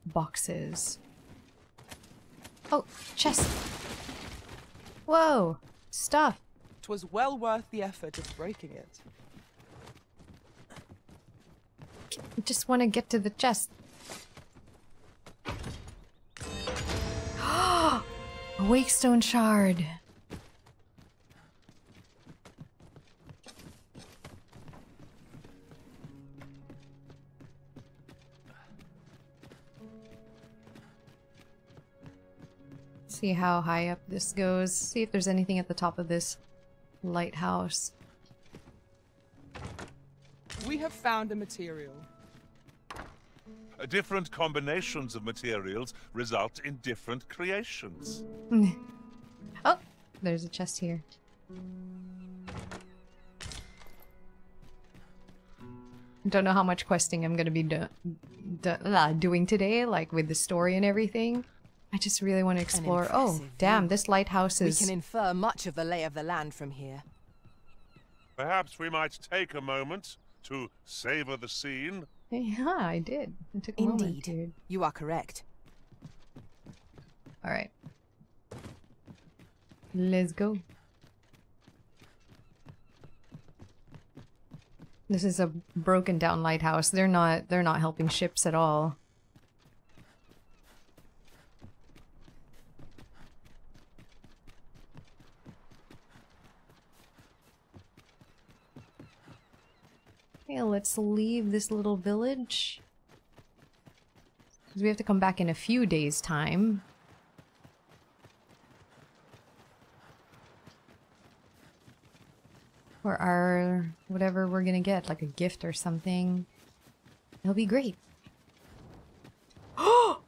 Boxes. Oh, chest. Whoa, stuff. 'Twas well worth the effort of breaking it. I just want to get to the chest. Ah, a Wakestone shard. See how high up this goes. See if there's anything at the top of this lighthouse. We have found a material. Different combinations of materials result in different creations. Oh, there's a chest here. Don't know how much questing I'm gonna be doing today, like with the story and everything. I just really want to explore. Oh, damn, this lighthouse is... We can infer much of the lay of the land from here. Perhaps we might take a moment to savor the scene. Yeah, I did. It took a moment, dude. You are correct. All right. Let's go. This is a broken down lighthouse. They're not helping ships at all. Okay, let's leave this little village. Because we have to come back in a few days' time. For our... whatever we're gonna get, like a gift or something. It'll be great. Oh!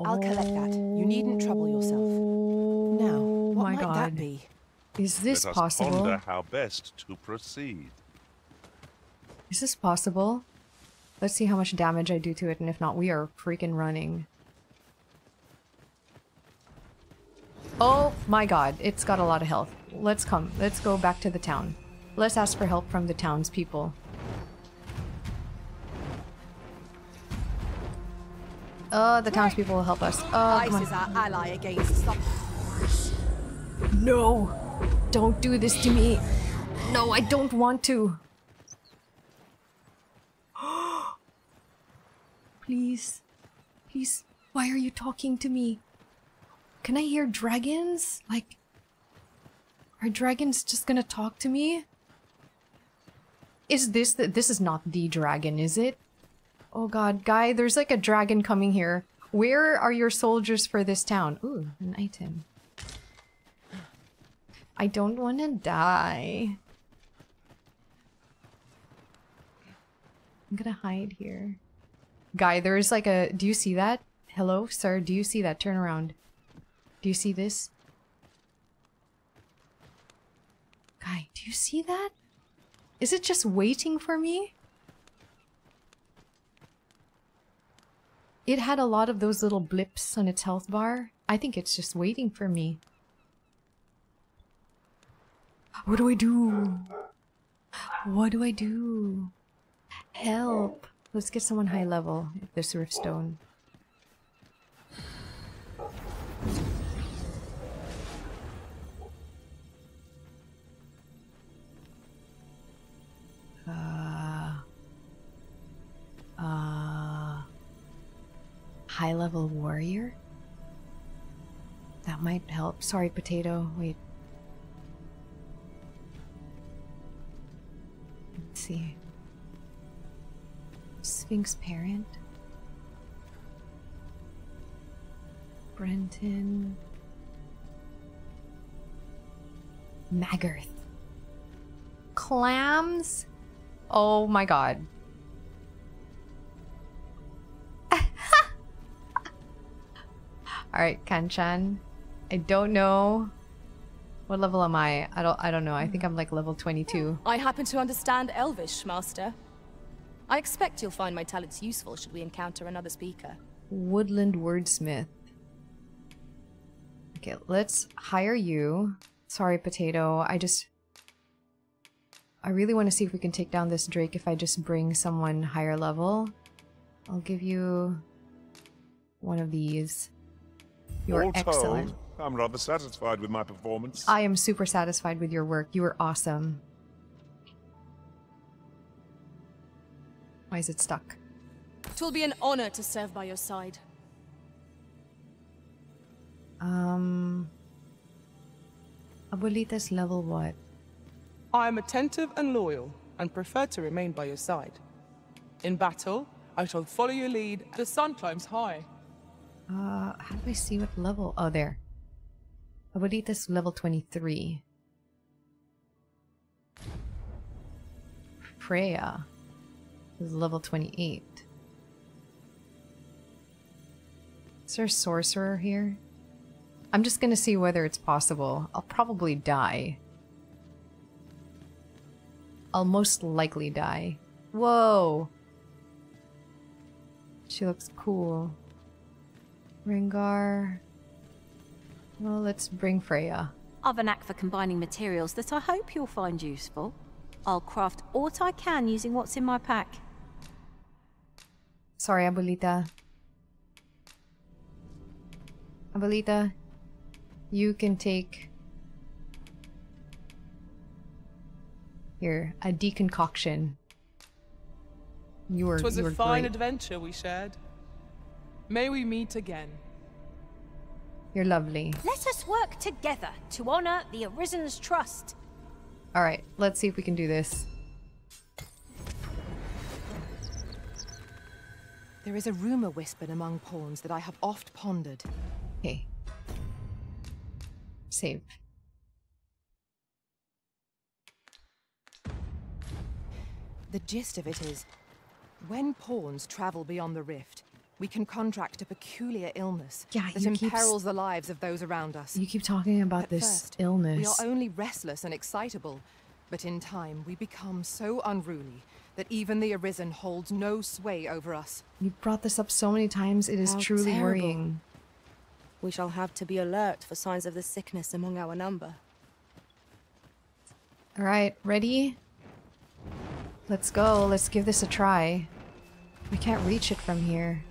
I'll collect that. You needn't trouble yourself. Now, what might that be? Is this possible? Let us ponder how best to proceed. Is this possible? Let's see how much damage I do to it, and if not, we are freaking running. Oh my god, it's got a lot of health. Let's come. Let's go back to the town. Let's ask for help from the townspeople. Oh, the townspeople will help us. Oh, come on. Ice is our ally against No! Don't do this to me. No, I don't want to. Please. Please. Why are you talking to me? Can I hear dragons? Like, are dragons just gonna talk to me? Is this the— this is not the dragon, is it? Oh god, guy, there's like a dragon coming here. Where are your soldiers for this town? Ooh, an item. I don't want to die. I'm gonna hide here. Guy, there's like a— do you see that? Hello, sir, do you see that? Turn around. Do you see this? Guy, do you see that? Is it just waiting for me? It had a lot of those little blips on its health bar. I think it's just waiting for me. What do I do? What do I do? Help! Let's get someone high level with this riftstone. High level warrior? That might help. Sorry, Potato. Wait. Let's see. Sphinx Parent. Brenton. Magarth. Clams? Oh my god. Alright, Kanchan. I don't know. What level am I? I don't know. I think I'm like level 22. I happen to understand Elvish, Master. I expect you'll find my talents useful should we encounter another speaker. Woodland Wordsmith. Okay, let's hire you. Sorry, Potato. I really want to see if we can take down this Drake if I just bring someone higher level. I'll give you one of these. You're excellent. All told, I'm rather satisfied with my performance. I am super satisfied with your work. You were awesome. Why is it stuck? It will be an honor to serve by your side. Abuelita's level what? I am attentive and loyal, and prefer to remain by your side. In battle, I shall follow your lead. The sun climbs high. How do I see what level? Oh, there. Abuelita's level 23. Freya is level 28. Is there a sorcerer here? I'm just gonna see whether it's possible. I'll probably die. I'll most likely die. Whoa! She looks cool. Ringar. Well, let's bring Freya. I've a knack for combining materials that I hope you'll find useful. I'll craft aught I can using what's in my pack. Sorry, Abuelita. Abuelita, you can take... here, a deconcoction. It was a fine adventure we shared. May we meet again. You're lovely. Let us work together to honor the Arisen's trust. All right, let's see if we can do this. There is a rumor whispered among pawns that I have oft pondered. Okay. Save. The gist of it is, when pawns travel beyond the rift, we can contract a peculiar illness that imperils the lives of those around us. You keep talking about this illness. We are only restless and excitable, but in time we become so unruly that even the Arisen holds no sway over us. You've brought this up so many times, it is truly worrying. We shall have to be alert for signs of the sickness among our number. All right, ready? Let's go. Let's give this a try. I can't reach it from here.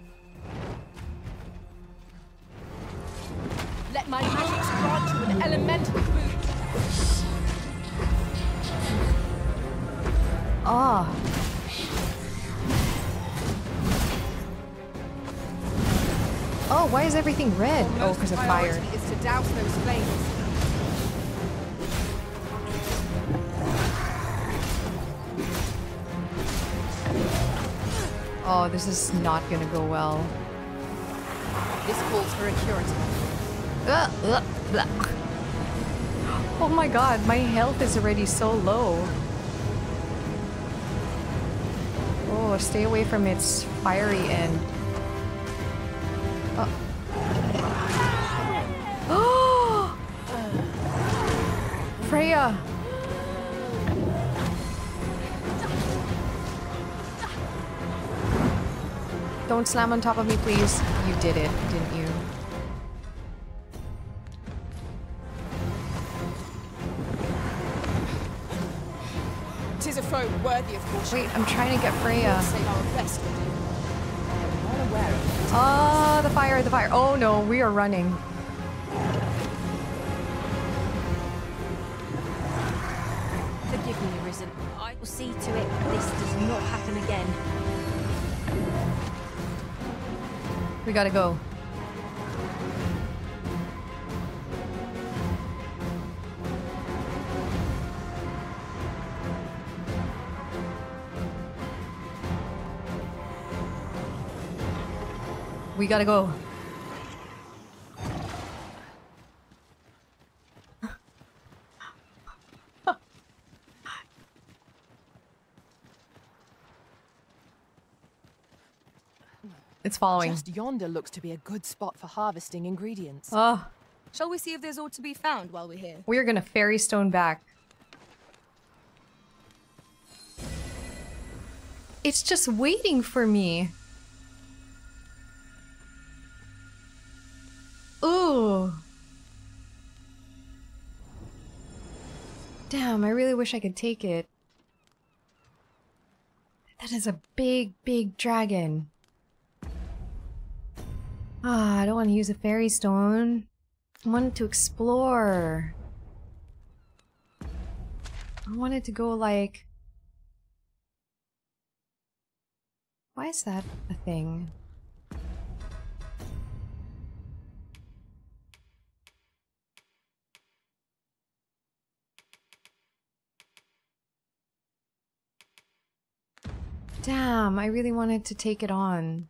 Let my magic grant you an elemental food. Oh, why is everything red? Oh, because of fire. Is to douse those flames. Oh, this is not gonna go well. This calls for a curative. Oh my god, my health is already so low. Oh, stay away from its fiery end. Oh. Freya! Don't slam on top of me, please. You did it, didn't you? Tis a foe worthy of caution. Wait, I'm trying to get Freya. Ah, the fire, the fire. Oh no, we are running. Forgive me, Risen. I will see to it this does not happen again. We gotta go. We gotta go. It's following. Just yonder looks to be a good spot for harvesting ingredients. Oh. Shall we see if there's aught to be found while we're here? We're gonna fairy stone back. It's just waiting for me. Ooh. Damn, I really wish I could take it. That is a big, big dragon. Ah, I don't want to use a fairy stone. I wanted to explore. I wanted to go like... Why is that a thing? Damn, I really wanted to take it on.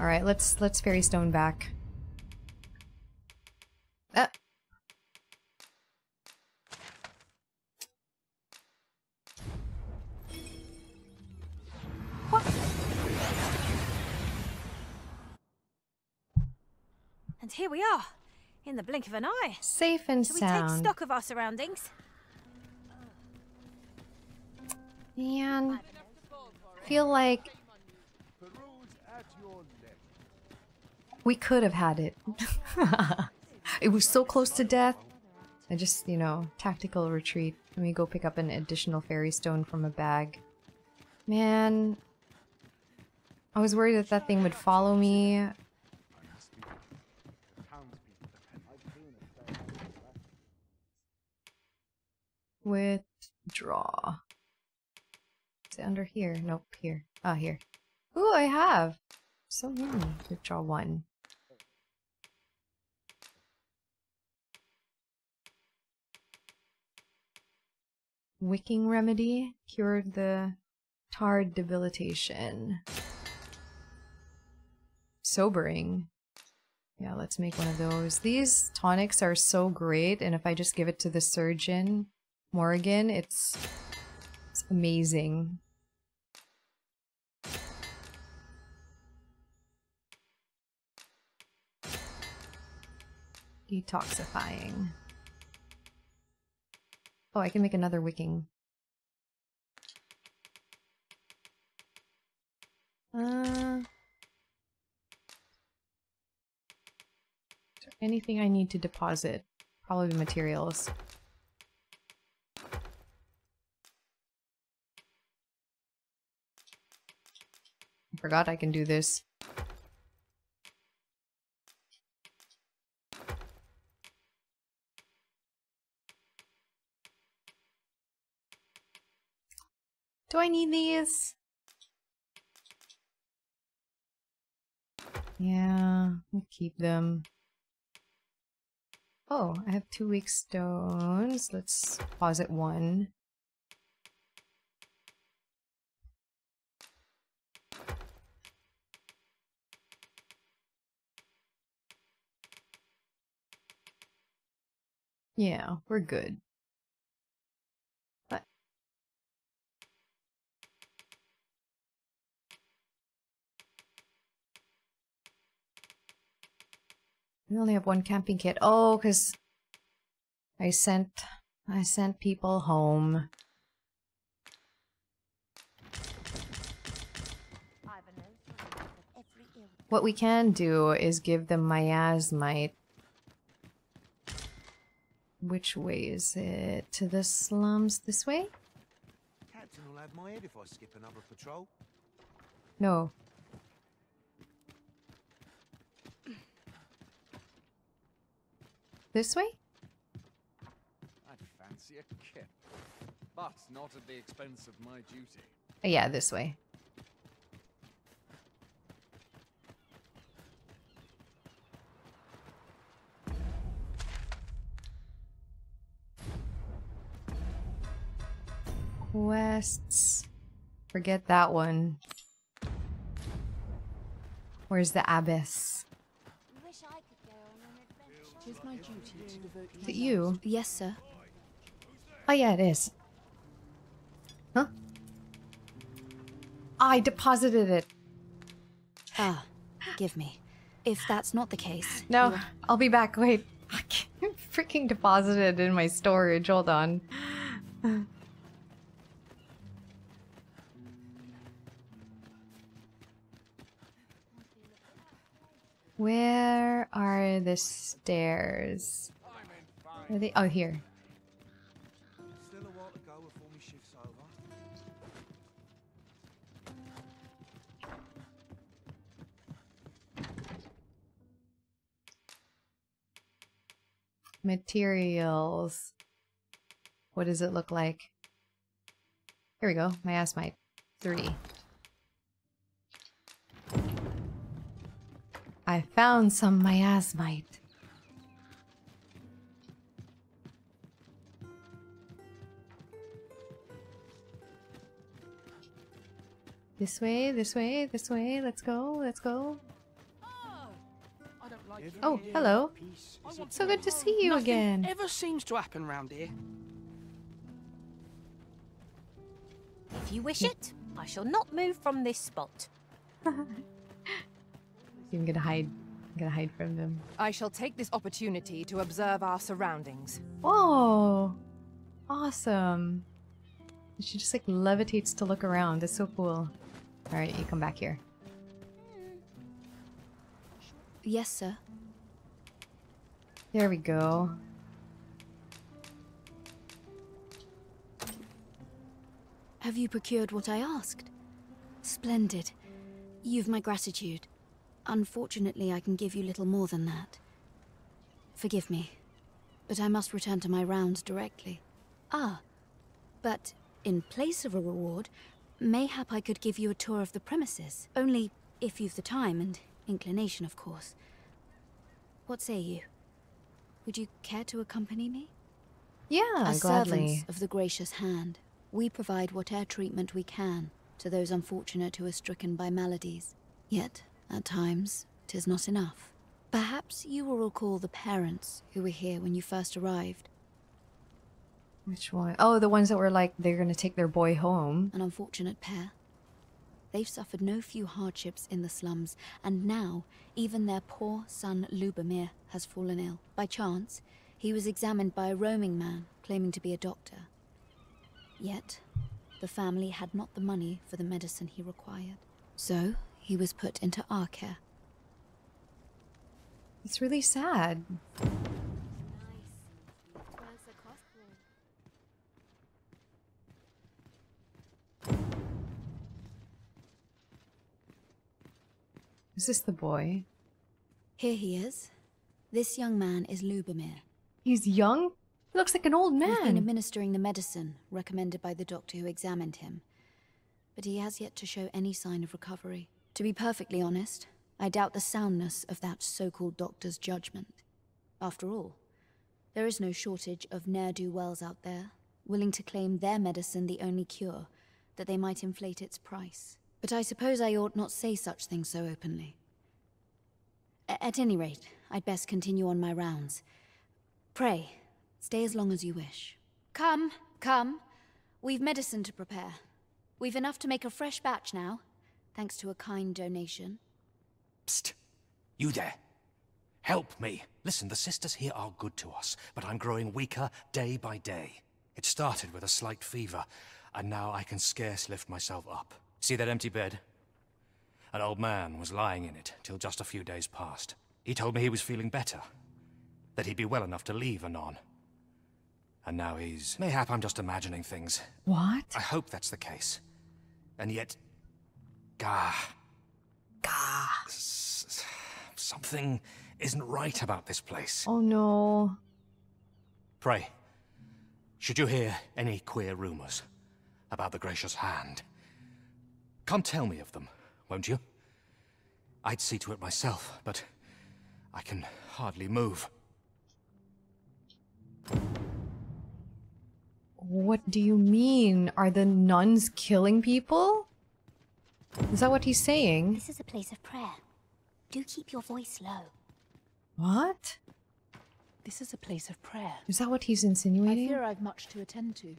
All right, let's fairy stone back. What? And here we are, in the blink of an eye. Safe and sound. Shall we take stock of our surroundings? Man, I feel like we could have had it. It was so close to death. I just, you know, tactical retreat. Let me go pick up an additional fairy stone from a bag. Man, I was worried that that thing would follow me. Withdraw. Is it under here? Nope, here. Ah, here. Ooh, I have! So many. Withdraw one. Wicking remedy cured the tarred debilitation. Sobering. Yeah, let's make one of those. These tonics are so great, and if I just give it to the surgeon, Morrigan, it's amazing. Detoxifying. Oh, I can make another wicking. Is there anything I need to deposit? Probably materials. I forgot I can do this. Do I need these? Yeah, we'll keep them. Oh, I have 2 weak stones. Let's posit one. Yeah, we're good. But we only have 1 camping kit. Oh, because I sent people home. What we can do is give them miasmite. Which way is it? To the slums this way? Captain will have my head if I skip another patrol. No. This way? I'd fancy a kip, but not at the expense of my duty. Yeah, this way. Quests. Forget that one. Where's the abbess? Is it you? Yes, sir. Oh yeah, it is. Huh? I deposited it. Ah, give me. If that's not the case. No, I'll be back. Wait, I can't freaking deposit it in my storage. Hold on. Where are the stairs? Are they? Oh, here. Still a while to go before my shift's over. Materials. What does it look like? Here we go. Miasmite 3. I found some miasmite. This way, this way, this way. Let's go, let's go. Oh, hello. So good to see you again. Nothing ever seems to happen round here. If you wish it, I shall not move from this spot. I'm gonna hide from them. I shall take this opportunity to observe our surroundings. Oh, awesome. She just like levitates to look around. That's so cool. All right, you come back here. Yes, sir. There we go. Have you procured what I asked? Splendid. You've my gratitude. Unfortunately, I can give you little more than that. Forgive me, but I must return to my rounds directly. Ah, but in place of a reward, mayhap I could give you a tour of the premises. Only if you've the time and inclination, of course. What say you? Would you care to accompany me? Yeah, as gladly. Servants of the Gracious Hand, we provide whatever treatment we can to those unfortunate who are stricken by maladies. Yet, at times, 'tis not enough. Perhaps you will recall the parents who were here when you first arrived. Which one? Oh, the ones that were like, they're gonna take their boy home. An unfortunate pair. They've suffered no few hardships in the slums, and now, even their poor son Lubomir has fallen ill. By chance, he was examined by a roaming man claiming to be a doctor. Yet, the family had not the money for the medicine he required. So, he was put into our care. It's really sad. Is this the boy? Here he is. This young man is Lubomir. He's young? He looks like an old man. He's been administering the medicine recommended by the doctor who examined him. But he has yet to show any sign of recovery. To be perfectly honest, I doubt the soundness of that so-called doctor's judgment. After all, there is no shortage of ne'er-do-wells out there, willing to claim their medicine the only cure, that they might inflate its price. But I suppose I ought not say such things so openly. At any rate, I'd best continue on my rounds. Pray, stay as long as you wish. Come, come. We've medicine to prepare. We've enough to make a fresh batch now, thanks to a kind donation. Psst! You there! Help me! Listen, the sisters here are good to us, but I'm growing weaker day by day. It started with a slight fever, and now I can scarce lift myself up. See that empty bed? An old man was lying in it till just a few days past. He told me he was feeling better, that he'd be well enough to leave anon. And now he's... Mayhap I'm just imagining things. What? I hope that's the case. And yet... Gah. Gah. Something isn't right about this place. Oh no. Pray, should you hear any queer rumors about the Gracious Hand, come tell me of them, won't you? I'd see to it myself, but I can hardly move. What do you mean? Are the nuns killing people? Is that what he's saying? This is a place of prayer. Do keep your voice low. What? This is a place of prayer. Is that what he's insinuating? I fear I've much to attend to.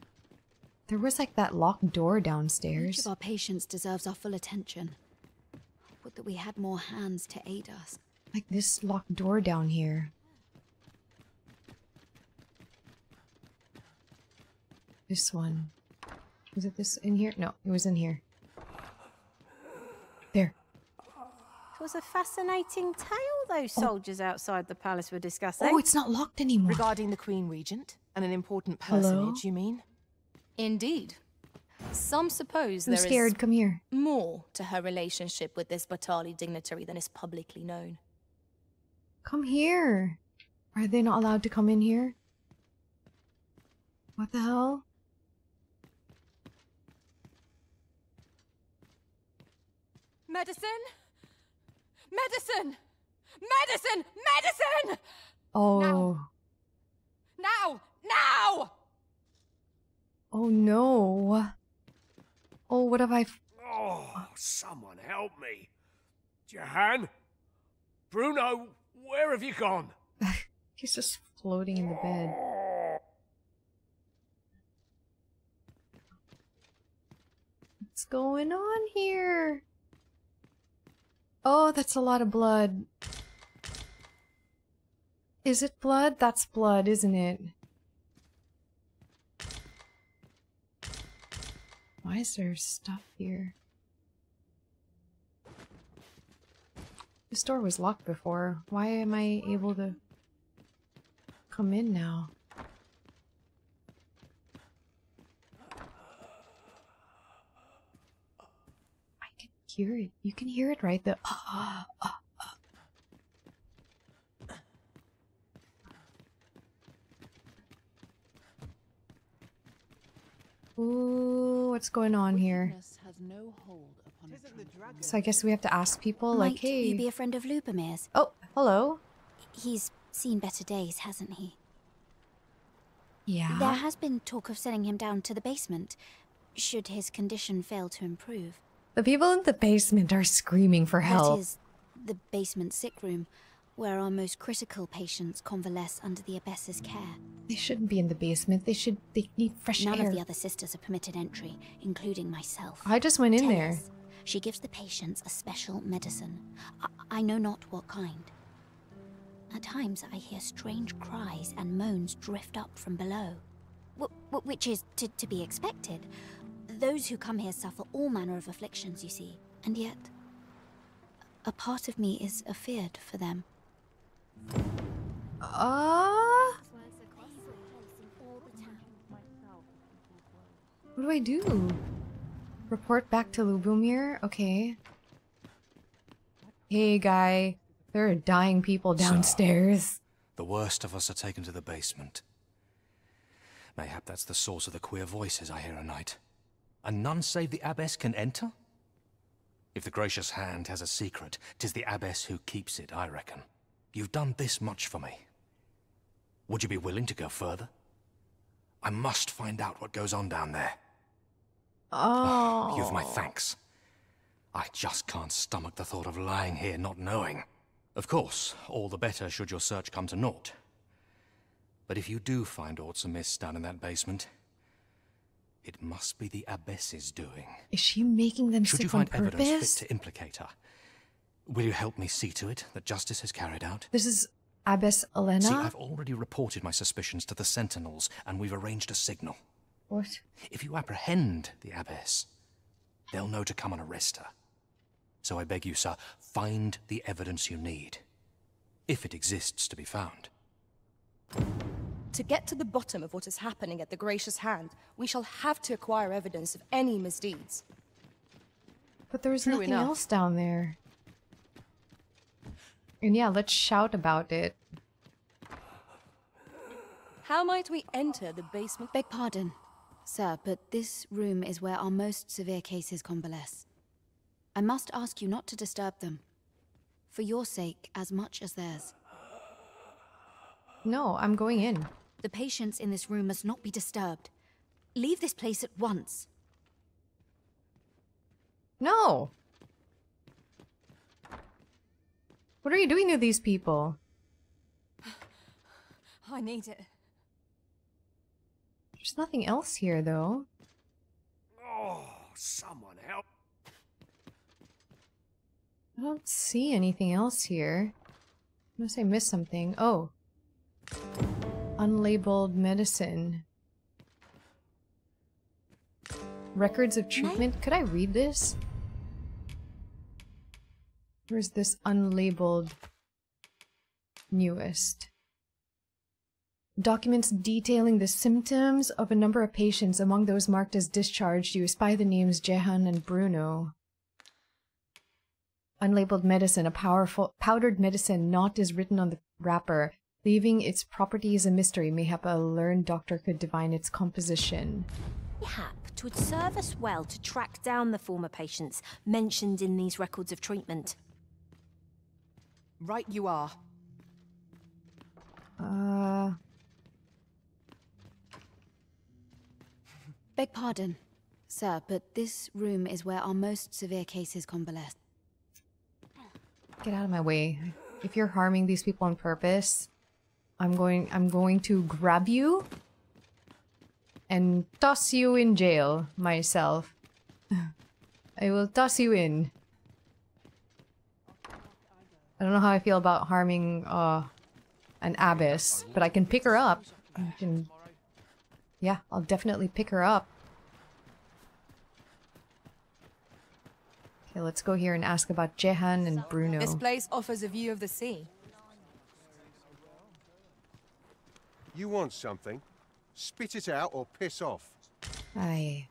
There was like that locked door downstairs. Each of our patients deserves our full attention. Would that we had more hands to aid us. Like this locked door down here. This one. Was it this in here? No, it was in here. There. It was a fascinating tale those soldiers outside the palace were discussing. Oh, it's not locked anymore. Regarding the Queen Regent and an important personage, you mean? Indeed. Some suppose there is more to her relationship with this Batali dignitary than is publicly known. Come here. Are they not allowed to come in here? What the hell? Medicine! Medicine! Medicine! Medicine! Oh. Now! Now! Now! Oh no. Oh, what have I... Oh, someone help me. Jehan? Bruno, where have you gone? He's just floating in the bed. What's going on here? Oh, that's a lot of blood. Is it blood? That's blood, isn't it? Why is there stuff here? This door was locked before. Why am I able to come in now? Hear it. You can hear it, right? The Ooh, what's going on here? So I guess we have to ask people, like, hey, you be a friend of Lubomir's? Oh, hello. He's seen better days, hasn't he? Yeah. There has been talk of sending him down to the basement, should his condition fail to improve. The people in the basement are screaming for help. That is, the basement sick room, where our most critical patients convalesce under the Abbess's care. They shouldn't be in the basement. They need fresh air. None of the other sisters are permitted entry, including myself. I just went in there. She gives the patients a special medicine. I know not what kind. At times, I hear strange cries and moans drift up from below, which is to be expected. Those who come here suffer all manner of afflictions, you see. And yet, a part of me is afeared for them. What do I do? Report back to Lubomir? Okay. Hey, guy. There are dying people downstairs. So, the worst of us are taken to the basement. Mayhap that's the source of the queer voices I hear a night. And none save the Abbess can enter? If the Gracious Hand has a secret, 'tis the Abbess who keeps it, I reckon. You've done this much for me. Would you be willing to go further? I must find out what goes on down there. Oh, you've my thanks. I just can't stomach the thought of lying here not knowing. Of course, all the better should your search come to naught. But if you do find aught amiss down in that basement, it must be the Abbess's doing. Is she making them sick on purpose? Should you find evidence fit to implicate her, will you help me see to it that justice is carried out? This is Abbess Elena? See, I've already reported my suspicions to the sentinels, and we've arranged a signal. What? If you apprehend the Abbess, they'll know to come and arrest her. So I beg you, sir, find the evidence you need, if it exists to be found. To get to the bottom of what is happening at the Gracious Hand, we shall have to acquire evidence of any misdeeds. But there is nothing else down there. And yeah, let's shout about it. How might we enter the basement? Beg pardon, sir, but this room is where our most severe cases convalesce. I must ask you not to disturb them, for your sake as much as theirs. No, I'm going in. The patients in this room must not be disturbed. Leave this place at once. No! What are you doing to these people? I need it. There's nothing else here, though. Oh, someone help! I don't see anything else here. Unless I missed something. Oh. Unlabeled medicine. Records of treatment? Could I read this? Where's this unlabeled newest? Documents detailing the symptoms of a number of patients. Among those marked as discharged, you spy the names Jehan and Bruno. Unlabeled medicine, a powerful powdered medicine. Naught is written on the wrapper. Leaving its properties a mystery, mayhap a learned doctor could divine its composition. Mayhap 'twould serve us well to track down the former patients mentioned in these records of treatment. Right you are. Beg pardon, sir, but this room is where our most severe cases convalesce. Get out of my way. If you're harming these people on purpose, I'm going to grab you and toss you in jail myself. I will toss you in. I don't know how I feel about harming an Abbess, but I can pick her up. Yeah, I'll definitely pick her up. Okay, let's go here and ask about Jehan and Bruno. This place offers a view of the sea. You want something? Spit it out or piss off. Aye.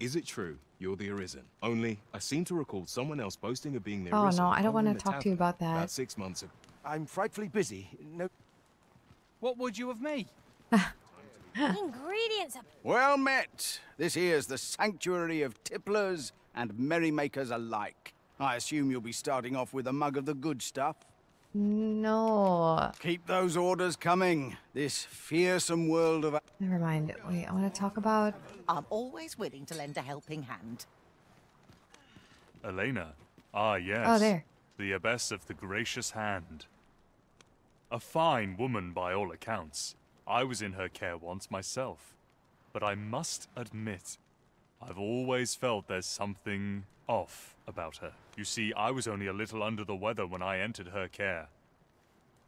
Is it true you're the Arisen? Only I seem to recall someone else boasting of being the Arisen. Oh no, I don't want to talk to you about that. About 6 months ago. I'm frightfully busy. No. What would you of me? Ingredients are... Well met. This here's the sanctuary of tipplers and merrymakers alike. I assume you'll be starting off with a mug of the good stuff. No. Keep those orders coming. This fearsome world of... Never mind. Wait, I want to talk about... I'm always willing to lend a helping hand. Elena. Ah, yes. Oh, there. The Abbess of the Gracious Hand. A fine woman by all accounts. I was in her care once myself. But I must admit, I've always felt there's something off about her. You see, I was only a little under the weather when I entered her care.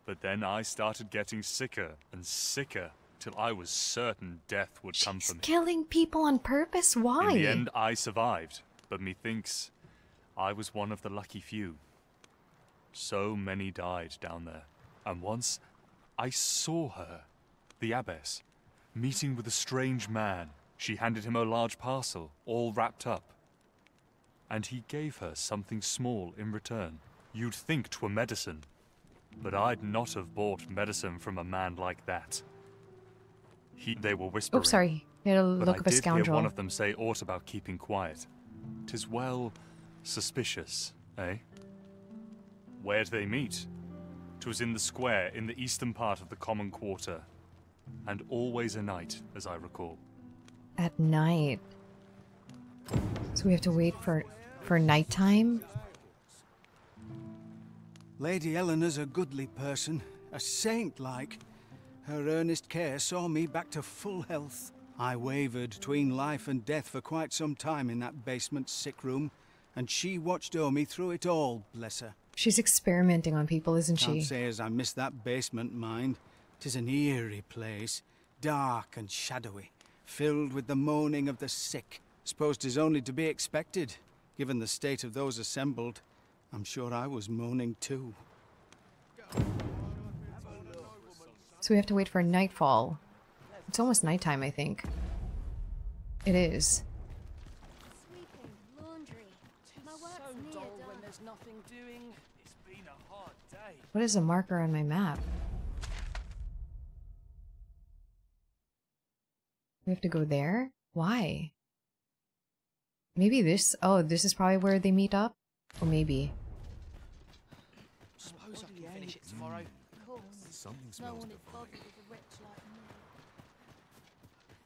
But then I started getting sicker and sicker till I was certain death would come for me. She's killing people on purpose? Why? In the end, I survived, but methinks I was one of the lucky few. So many died down there. And once I saw her, the Abbess, meeting with a strange man. She handed him a large parcel, all wrapped up. And he gave her something small in return. You'd think 'twere medicine, but I'd not have bought medicine from a man like that. They were whispering. Oops, sorry. They had a look of a scoundrel. But I did hear one of them say aught about keeping quiet. 'Tis well suspicious, eh? Where'd they meet? 'Twas in the square in the eastern part of the common quarter, and always a night, as I recall. At night? So we have to wait for nighttime? Lady Eleanor's a goodly person, a saint-like. Her earnest care saw me back to full health. I wavered tween life and death for quite some time in that basement sick room, and she watched o'er me through it all, bless her. She's experimenting on people, isn't she? Can't say as I miss that basement, mind. 'Tis an eerie place, dark and shadowy, filled with the moaning of the sick. Suppose 'tis only to be expected, given the state of those assembled. I'm sure I was moaning too. So we have to wait for nightfall. It's almost nighttime, I think. It is. Sweeping, laundry. My work's so dull when there's nothing doing. It's been a hard day. What is a marker on my map? We have to go there? Why? Maybe this. Oh, this is probably where they meet up? Or maybe. Suppose I can finish it tomorrow. Of course. Something smells divine.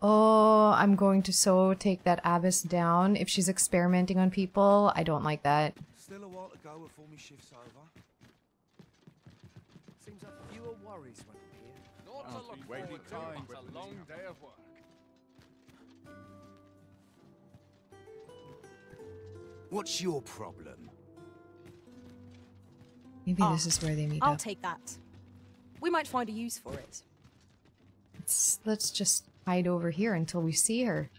Oh, I'm going to take that abbess down if she's experimenting on people. I don't like that. Still a while to go before my shift's over. Seems like fewer worries when I'm here. Not to look forward to, but a long day of work. What's your problem? Maybe this is where they meet up. I'll take that. We might find a use for it. Let's just hide over here until we see her.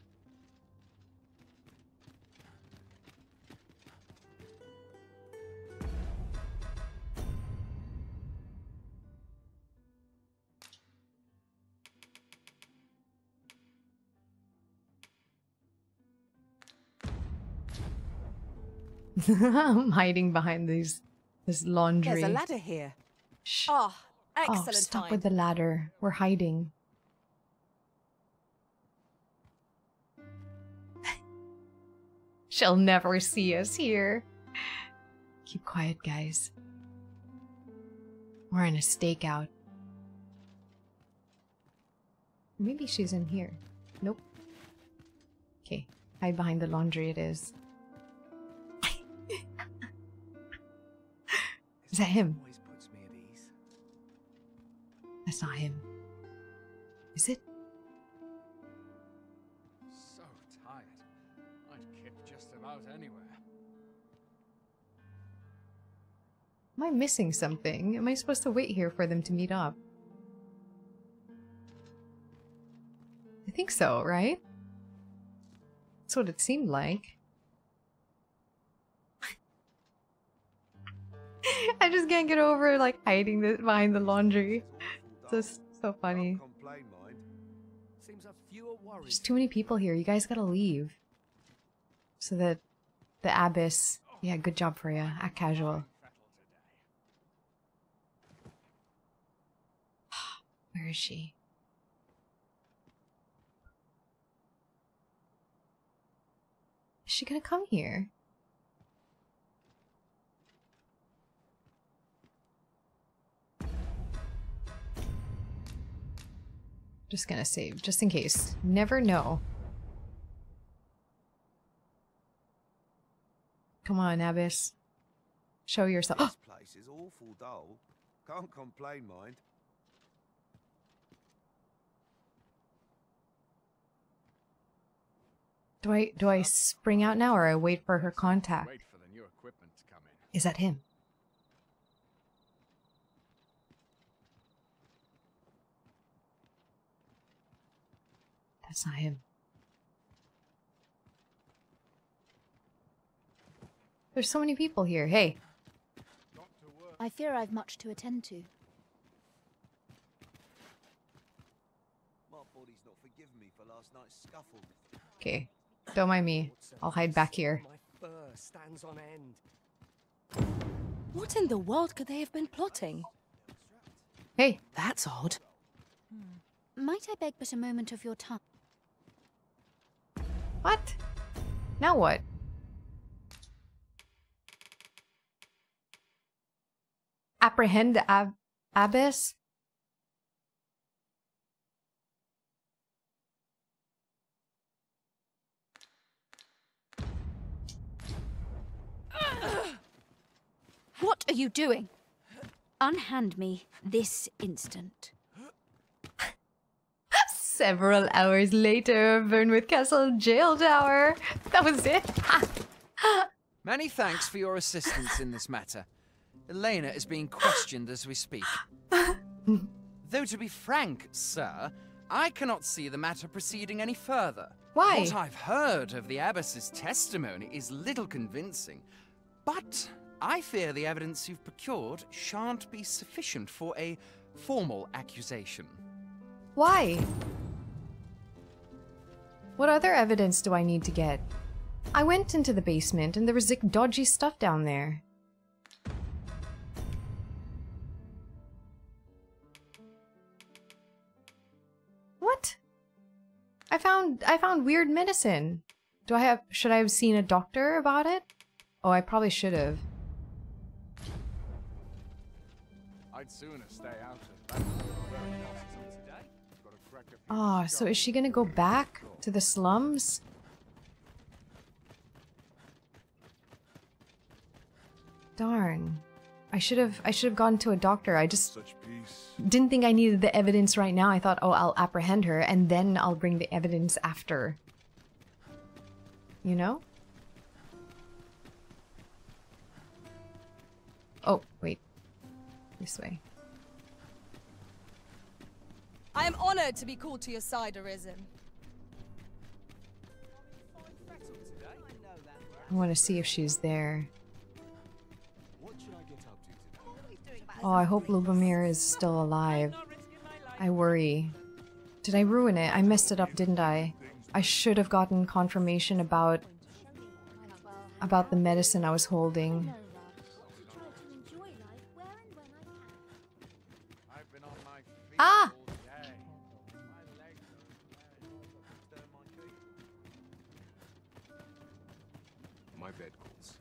I'm hiding behind this laundry. There's a ladder here. Shh. Oh, excellent. Oh, stop time. With the ladder. We're hiding. She'll never see us here. Keep quiet, guys. We're in a stakeout. Maybe she's in here. Nope. Okay. Hide behind the laundry it is. Is that him? That's not him. Is it? Anywhere. Am I missing something? Am I supposed to wait here for them to meet up? I think so, right? That's what it seemed like. I just can't get over like hiding behind the laundry. It's just so funny. There's too many people here. You guys gotta leave. So that the abbess, yeah, good job for you. Act casual. Where is she? Is she gonna come here? Just gonna save, just in case. Never know. Come on, Abbess. Show yourself. This place is awful dull. Can't complain, mind. Do I spring out now, or I wait for her contact? Wait for the new equipment to come in. Is that him? That's not him. There's so many people here. Hey. I fear I've much to attend to. My body's not forgiven me for last night's scuffle. Okay. Don't mind me. I'll hide back here. My fur stands on end. What in the world could they have been plotting? Hey, that's odd. Might I beg but a moment of your time? What? Now what? apprehend the abbess? What are you doing? Unhand me this instant. Several hours later, Vernworth Castle jail tower. That was it. Many thanks for your assistance in this matter. Elena is being questioned as we speak. Though to be frank, sir, I cannot see the matter proceeding any further. Why? What I've heard of the abbess's testimony is little convincing, but I fear the evidence you've procured shan't be sufficient for a formal accusation. Why? What other evidence do I need to get? I went into the basement and there was dodgy stuff down there. What? I found weird medicine. Should I have seen a doctor about it? Oh, I probably should have. I'd sooner stay out of that. Oh, so is she gonna go back to the slums? Darn. I should have gone to a doctor. I just didn't think I needed the evidence right now. I thought, oh, I'll apprehend her and then I'll bring the evidence after. You know? Oh, wait. This way. I am honored to be called to your side, Arisen. I want to see if she's there. Oh, I hope Lubomir is still alive. I worry. Did I ruin it? I messed it up, didn't I? I should have gotten confirmation about the medicine I was holding. Ah! My bed calls,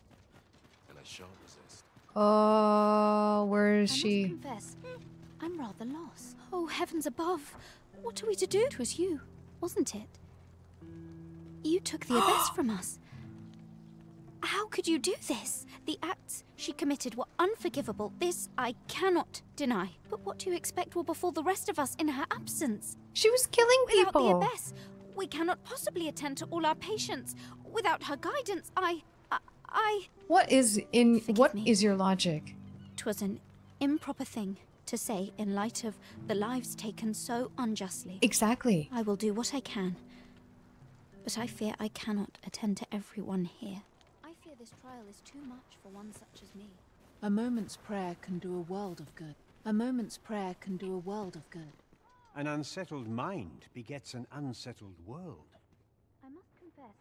and I shan't resist. Oh, where is she? I must confess, I'm rather lost. Oh, heavens above. What are we to do? It was you, wasn't it? You took the abbess from us. How could you do this? The acts she committed were unforgivable. This I cannot deny. But what do you expect will befall the rest of us in her absence? She was killing people. Without the abbess, we cannot possibly attend to all our patients. Without her guidance, I... What is your logic? 'Twas an improper thing to say in light of the lives taken so unjustly. Exactly. I will do what I can, but I fear I cannot attend to everyone here. I fear this trial is too much for one such as me. A moment's prayer can do a world of good. A moment's prayer can do a world of good. An unsettled mind begets an unsettled world. I must confess,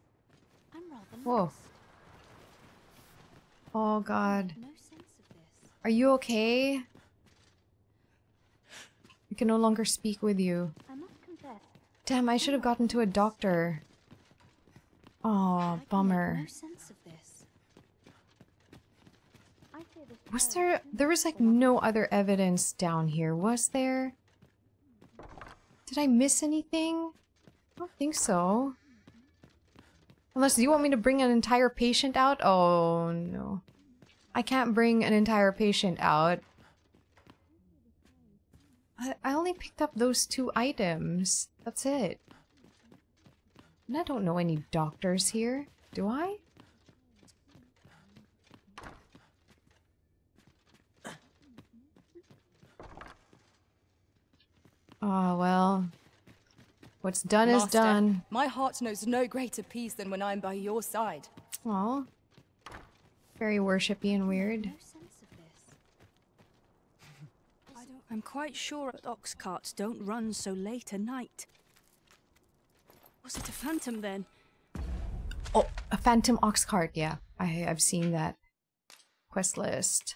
I'm rather lost. Whoa. Oh God. Are you okay? I can no longer speak with you. Damn, I should have gotten to a doctor. Oh, bummer. Was there... There was like no other evidence down here, was there? Did I miss anything? I don't think so. Unless you want me to bring an entire patient out? Oh, no. I can't bring an entire patient out. I only picked up those two items. That's it. And I don't know any doctors here, do I? Oh, well... What's done Master, is done. My heart knows no greater peace than when I'm by your side. Aw. Very worshipy and weird. No sense of this. I'm quite sure ox carts don't run so late at night. Was it a phantom then? Oh, a phantom ox cart, yeah. I've seen that. Quest list.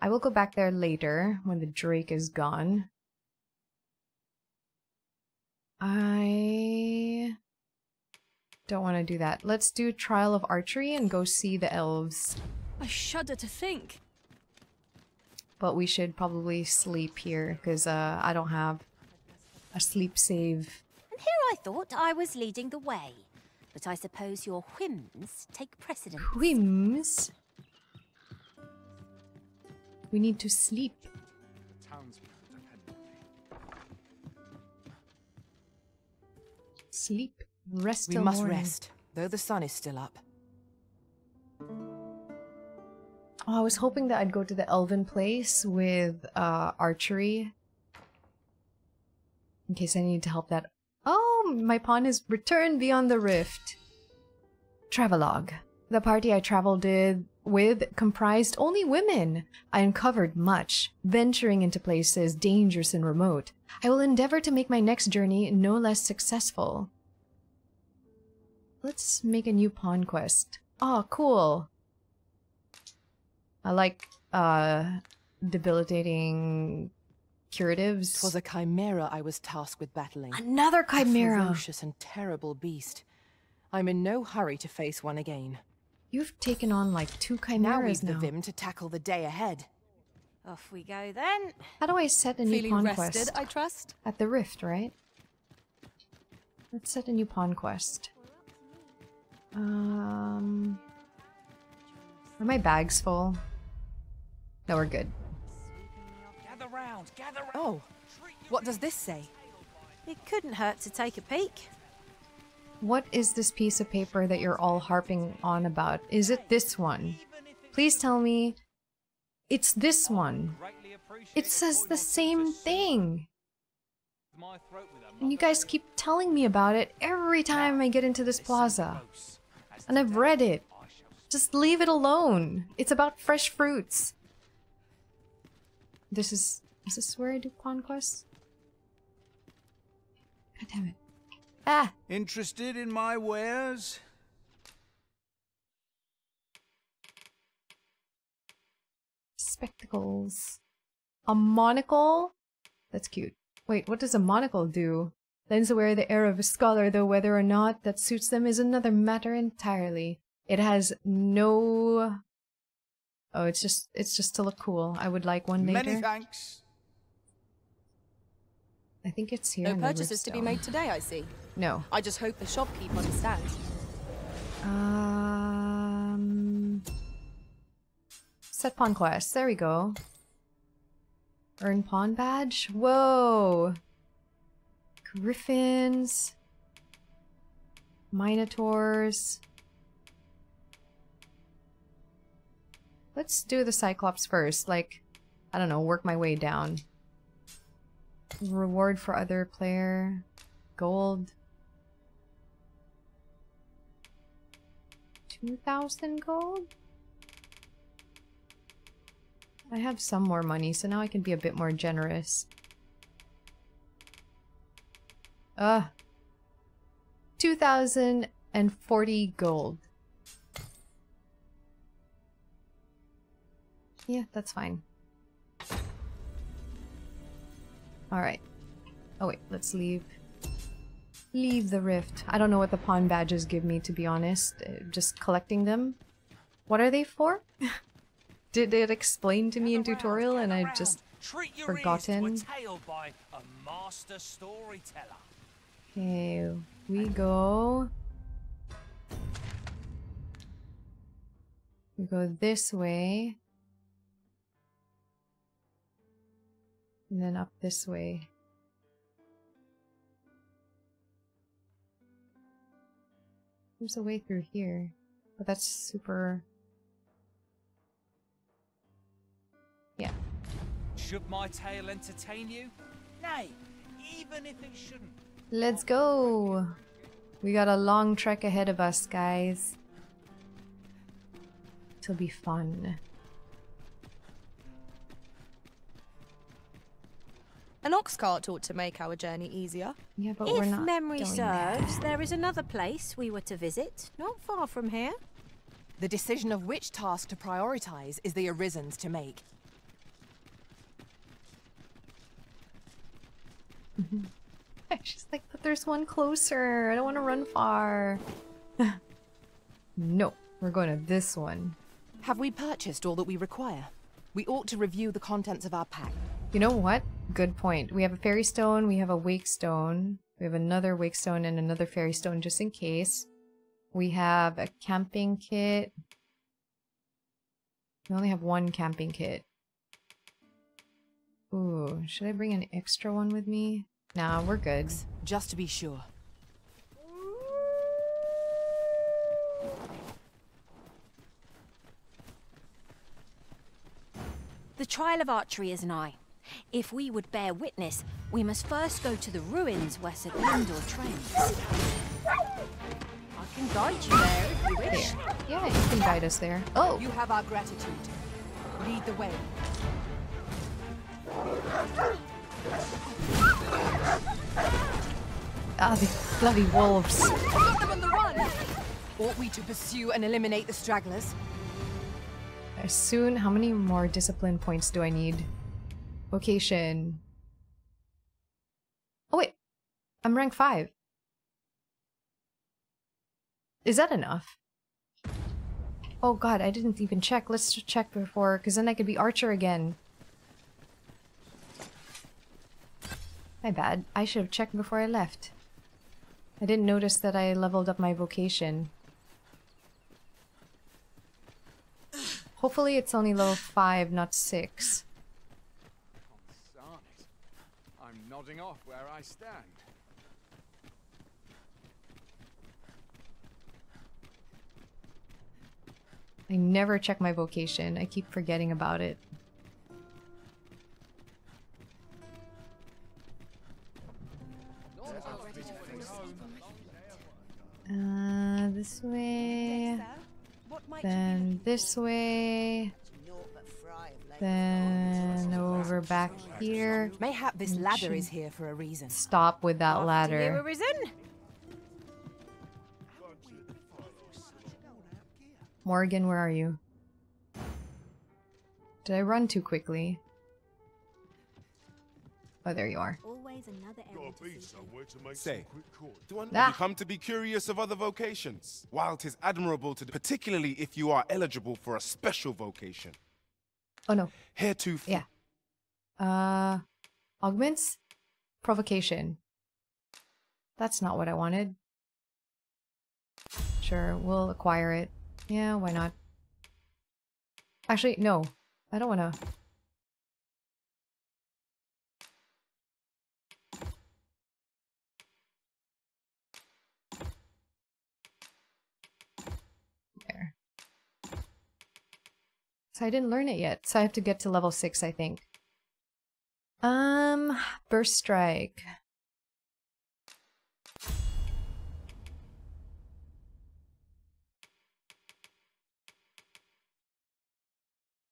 I will go back there later when the Drake is gone. I don't want to do that. Let's do Trial of Archery and go see the elves. I shudder to think. But we should probably sleep here, because I don't have a sleep save. And here I thought I was leading the way. But I suppose your whims take precedence. Whims? We need to sleep. Sleep. Rest till morning. We must rest, though the sun is still up. Oh, I was hoping that I'd go to the elven place with archery. In case I need to help that. Oh, my pawn is returned beyond the rift. Travelogue. The party I traveled with comprised only women. I uncovered much, venturing into places dangerous and remote. I will endeavor to make my next journey no less successful. Let's make a new pawn quest. Oh, cool. I like, debilitating curatives. 'Twas a chimera I was tasked with battling. Another chimera! A ferocious and terrible beast. I'm in no hurry to face one again. You've taken on, like, 2 chimeras now. Now we've the vim to tackle the day ahead. Off we go, then. How do I set a new pawn quest? I trust? At the rift, right? Let's set a new pawn quest. Are my bags full? No, we're good. Gather round, gather round. Oh, what does this say? It couldn't hurt to take a peek. What is this piece of paper that you're all harping on about? Is it this one? Please tell me it's this one. It says the same thing. And you guys keep telling me about it every time I get into this plaza. And I've read it. Just leave it alone. It's about fresh fruits. This is this where I do pawn quests? God damn it. Ah! Interested in my wares? Spectacles. A monocle? That's cute. Wait, what does a monocle do? Lends away the air of a scholar, though whether or not that suits them is another matter entirely. It has no... Oh, it's just to look cool. I would like one later. Many thanks. I think it's here. No purchases to be made today, I see. No. I just hope the shopkeep understands. Set pawn quest. There we go. Earn pawn badge. Whoa. Griffins. Minotaurs. Let's do the Cyclops first, like, I don't know, work my way down. Reward for other player. Gold. 2,000 gold? I have some more money, so now I can be a bit more generous. 2,040 gold. Yeah, that's fine. Alright. Oh wait, let's leave. Leave the rift. I don't know what the pawn badges give me, to be honest. Just collecting them. What are they for? Did it explain to me in tutorial and I just forgotten? Okay, we go... We go this way. And then up this way. There's a way through here. But that's super... Yeah. Should my tale entertain you? Nay, even if it shouldn't. Let's go! We got a long trek ahead of us, guys. It'll be fun. An ox cart ought to make our journey easier. Yeah, but we're not. If memory serves, there is another place we were to visit, not far from here. The decision of which task to prioritize is the Arisen's to make. I just like that there's one closer. I don't want to run far. No, we're going to this one. Have we purchased all that we require? We ought to review the contents of our pack. You know what? Good point. We have a fairy stone, we have a wake stone, we have another wake stone and another fairy stone just in case. We have a camping kit. We only have one camping kit. Ooh, should I bring an extra one with me? Nah, we're good. Just to be sure. The trial of archery is nigh. If we would bear witness, we must first go to the ruins where Sir Glindor trains. I can guide you there if you wish. There. Yeah, you can guide us there. Oh! You have our gratitude. Lead the way. Ah, the bloody wolves. We got them on the run! Ought we to pursue and eliminate the stragglers? Soon, how many more discipline points do I need? Vocation. Oh wait, I'm rank 5. Is that enough? Oh god, I didn't even check. Let's check before, because then I could be archer again. My bad. I should have checked before I left. I didn't notice that I leveled up my vocation. Hopefully it's only level 5, not 6. I'm nodding off where I stand. I never check my vocation. I keep forgetting about it. This way. Then this way, then over back here. Mayhap this ladder is here for a reason. Stop with that ladder. Morrigan, where are you? Did I run too quickly? Oh, there you are. Say, do one come to be curious of other vocations? While 'tis admirable to do, particularly if you are eligible for a special vocation. Oh no. Heretofore. Yeah. Augments? Provocation. That's not what I wanted. Sure, we'll acquire it. Yeah, why not? Actually, no. I don't wanna. I didn't learn it yet, so I have to get to level 6, I think. Burst strike.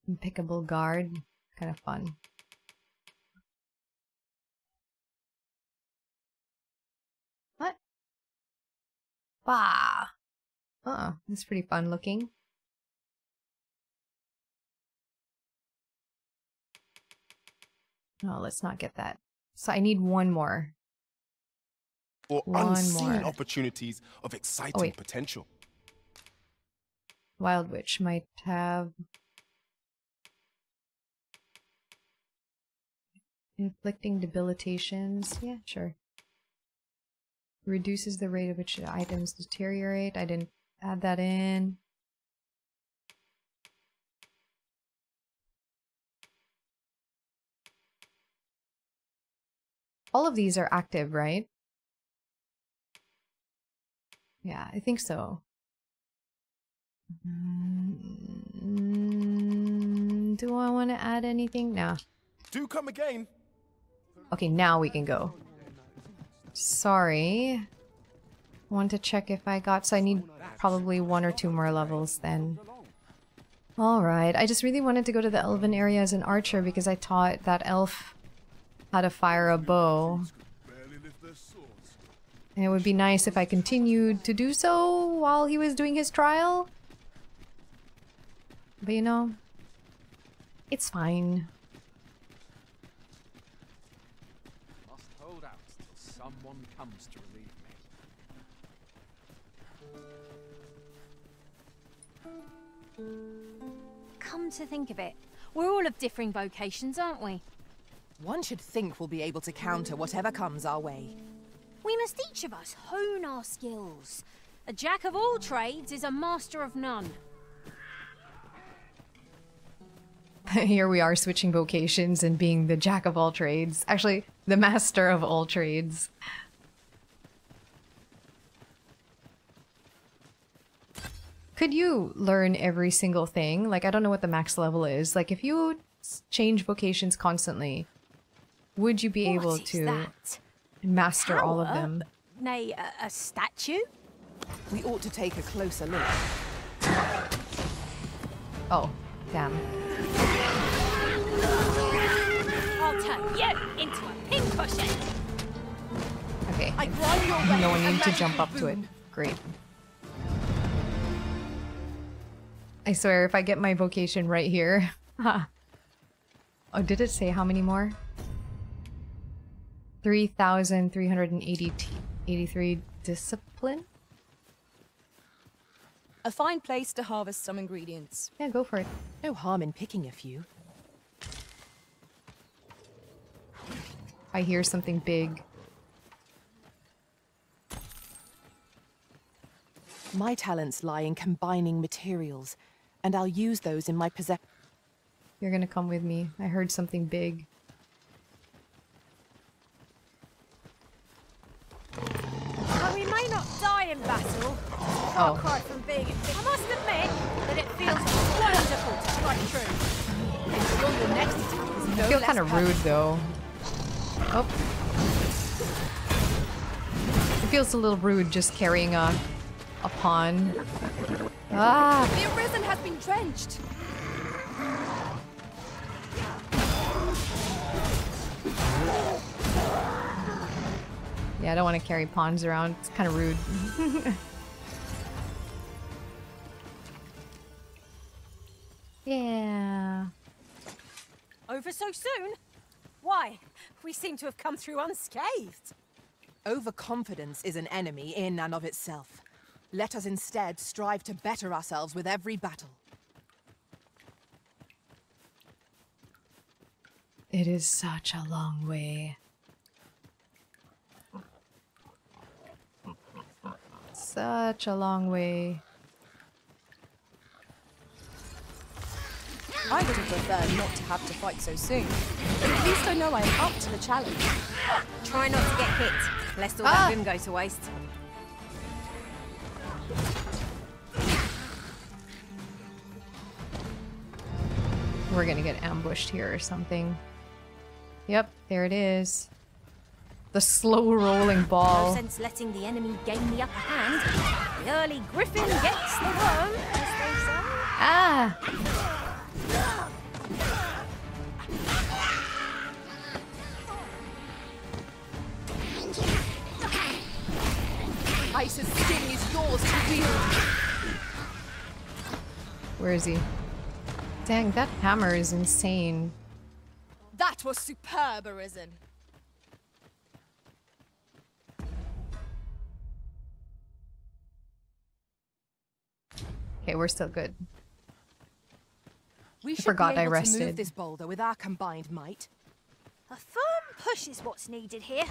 Impeccable guard. Kind of fun. What? Bah! Uh-oh, that's pretty fun looking. No, let's not get that. So I need one more. Or unseen opportunities of exciting potential. Wild Witch might have... inflicting debilitations. Yeah, sure. Reduces the rate at which items deteriorate. I didn't add that in. All of these are active, right? Yeah, I think so. Do I want to add anything? Nah. Do come again. Okay, now we can go. Sorry. Want to check if I got... so I need probably 1 or 2 more levels then. Alright, I just really wanted to go to the elven area as an archer because I taught that elf... how to fire a bow. And it would be nice if I continued to do so while he was doing his trial. But you know, it's fine. Must hold out till someone comes to relieve me. Come to think of it, We're all of differing vocations, aren't we? One should think we'll be able to counter whatever comes our way. We must each of us hone our skills. A jack of all trades is a master of none. Here we are switching vocations and being the jack of all trades. Actually, the master of all trades. Could you learn every single thing? Like, I don't know what the max level is. Like, if you change vocations constantly, would you be able to master all of them? Nay, a statue? We ought to take a closer look. Oh, damn. I'll turn you into a pincushion. Okay. No, I need to jump up to it. Great. I swear, if I get my vocation right here... Oh, did it say how many more? 3,383 discipline? A fine place to harvest some ingredients. Yeah, go for it. No harm in picking a few. I hear something big. My talents lie in combining materials, and I'll use those in my possession. You're gonna come with me. I heard something big. Well, we may not die in battle. Far cry from being in I must admit that it feels wonderful to strike true. Your next attack is no I feel kind of rude, though. Oh. It feels a little rude just carrying a pawn. Ah! The arisen has been drenched. Yeah, I don't want to carry pawns around. It's kind of rude. Yeah. Over so soon? Why? We seem to have come through unscathed. Overconfidence is an enemy in and of itself. Let us instead strive to better ourselves with every battle. It is such a long way. Such a long way. I would have preferred not to have to fight so soon. But at least I know I am up to the challenge. Try not to get hit, lest all that room go to waste. We're gonna get ambushed here or something. Yep, there it is. The slow rolling ball. No sense letting the enemy gain the upper hand. The early griffin gets the worm, as they say. Ah! Ice's skin is yours to wield. Where is he? Dang, that hammer is insane. That was superb, Arisen. Okay, we're still good. We should forgot be able I rested. To move this boulder with our combined might. A firm push is what's needed here.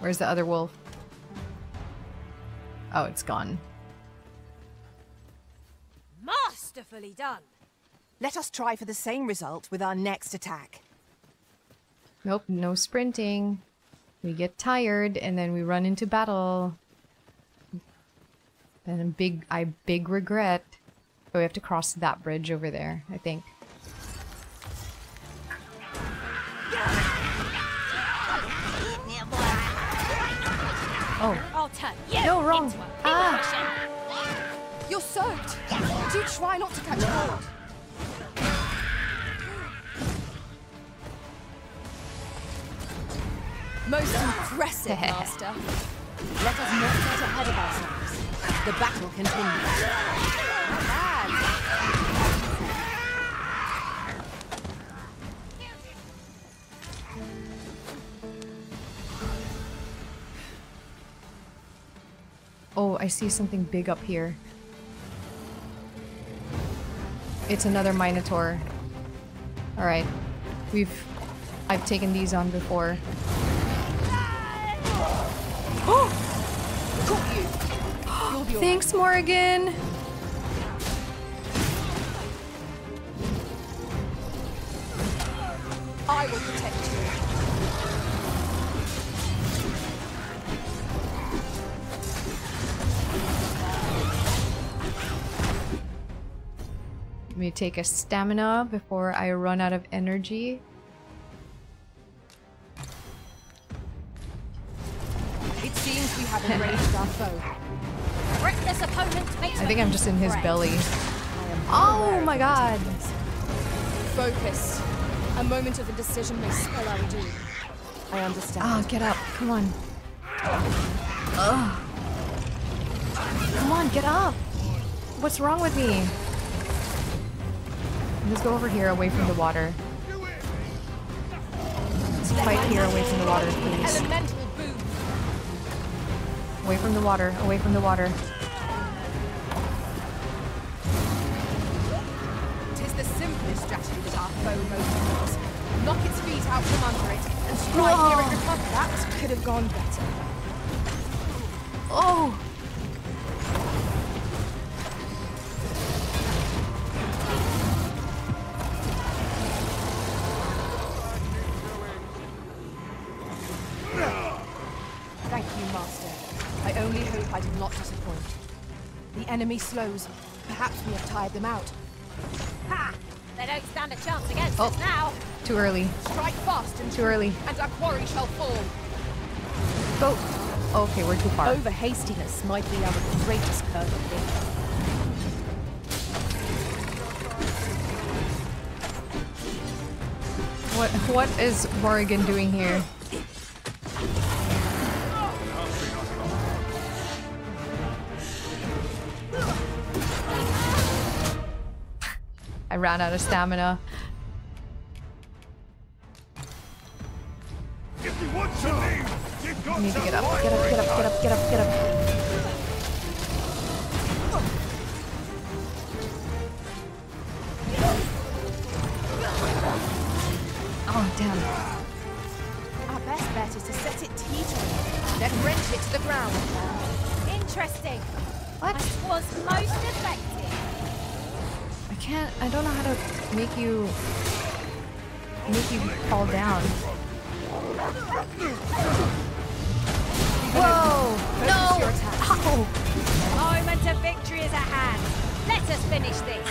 Where's the other wolf? Oh, it's gone. Masterfully done. Let us try for the same result with our next attack. Nope, no sprinting. We get tired and then we run into battle. And I big regret. But we have to cross that bridge over there, I think. Oh. No, wrong. Ah. You're soaked. Do try not to catch cold. Most impressive, master. Let us not get ahead of ourselves. The battle continues. Oh, I see something big up here. It's another Minotaur. Alright. I've taken these on before. Oh! Thanks, Morrigan! I will protect you. Let me take a stamina before I run out of energy. It seems we have enraged our foe. Reckless opponent makes. I think I'm just in his belly. Oh my god! Focus. A moment of indecision may spell our doom. I understand. Ah, oh, get up. Come on. Ugh. Come on, get up. What's wrong with me? Let's go over here, away from the water. Let's fight here, away from the water, please. Away from the water, away from the water. Knock its feet out from under it and strike near it. That could have gone better. Oh! Thank you, Master. I only hope I did not disappoint. The enemy slows. Perhaps we have tired them out. Ha! They don't stand a chance against us now. Too early. Strike fast and too early. And our quarry shall fall. Go. Okay, we're too far. Over hastiness might be our greatest curse. What is Morrigan doing here? I ran out of stamina. If you want to leave, you've got to get up, get up, get up, get up, get up, get up. Oh, damn. Our best bet is to set it teetering, then wrench it to the ground. Interesting. What? That was most effective. I don't know how to make you fall down. Whoa! No! Ow! Moment of victory is at hand. Let us finish this.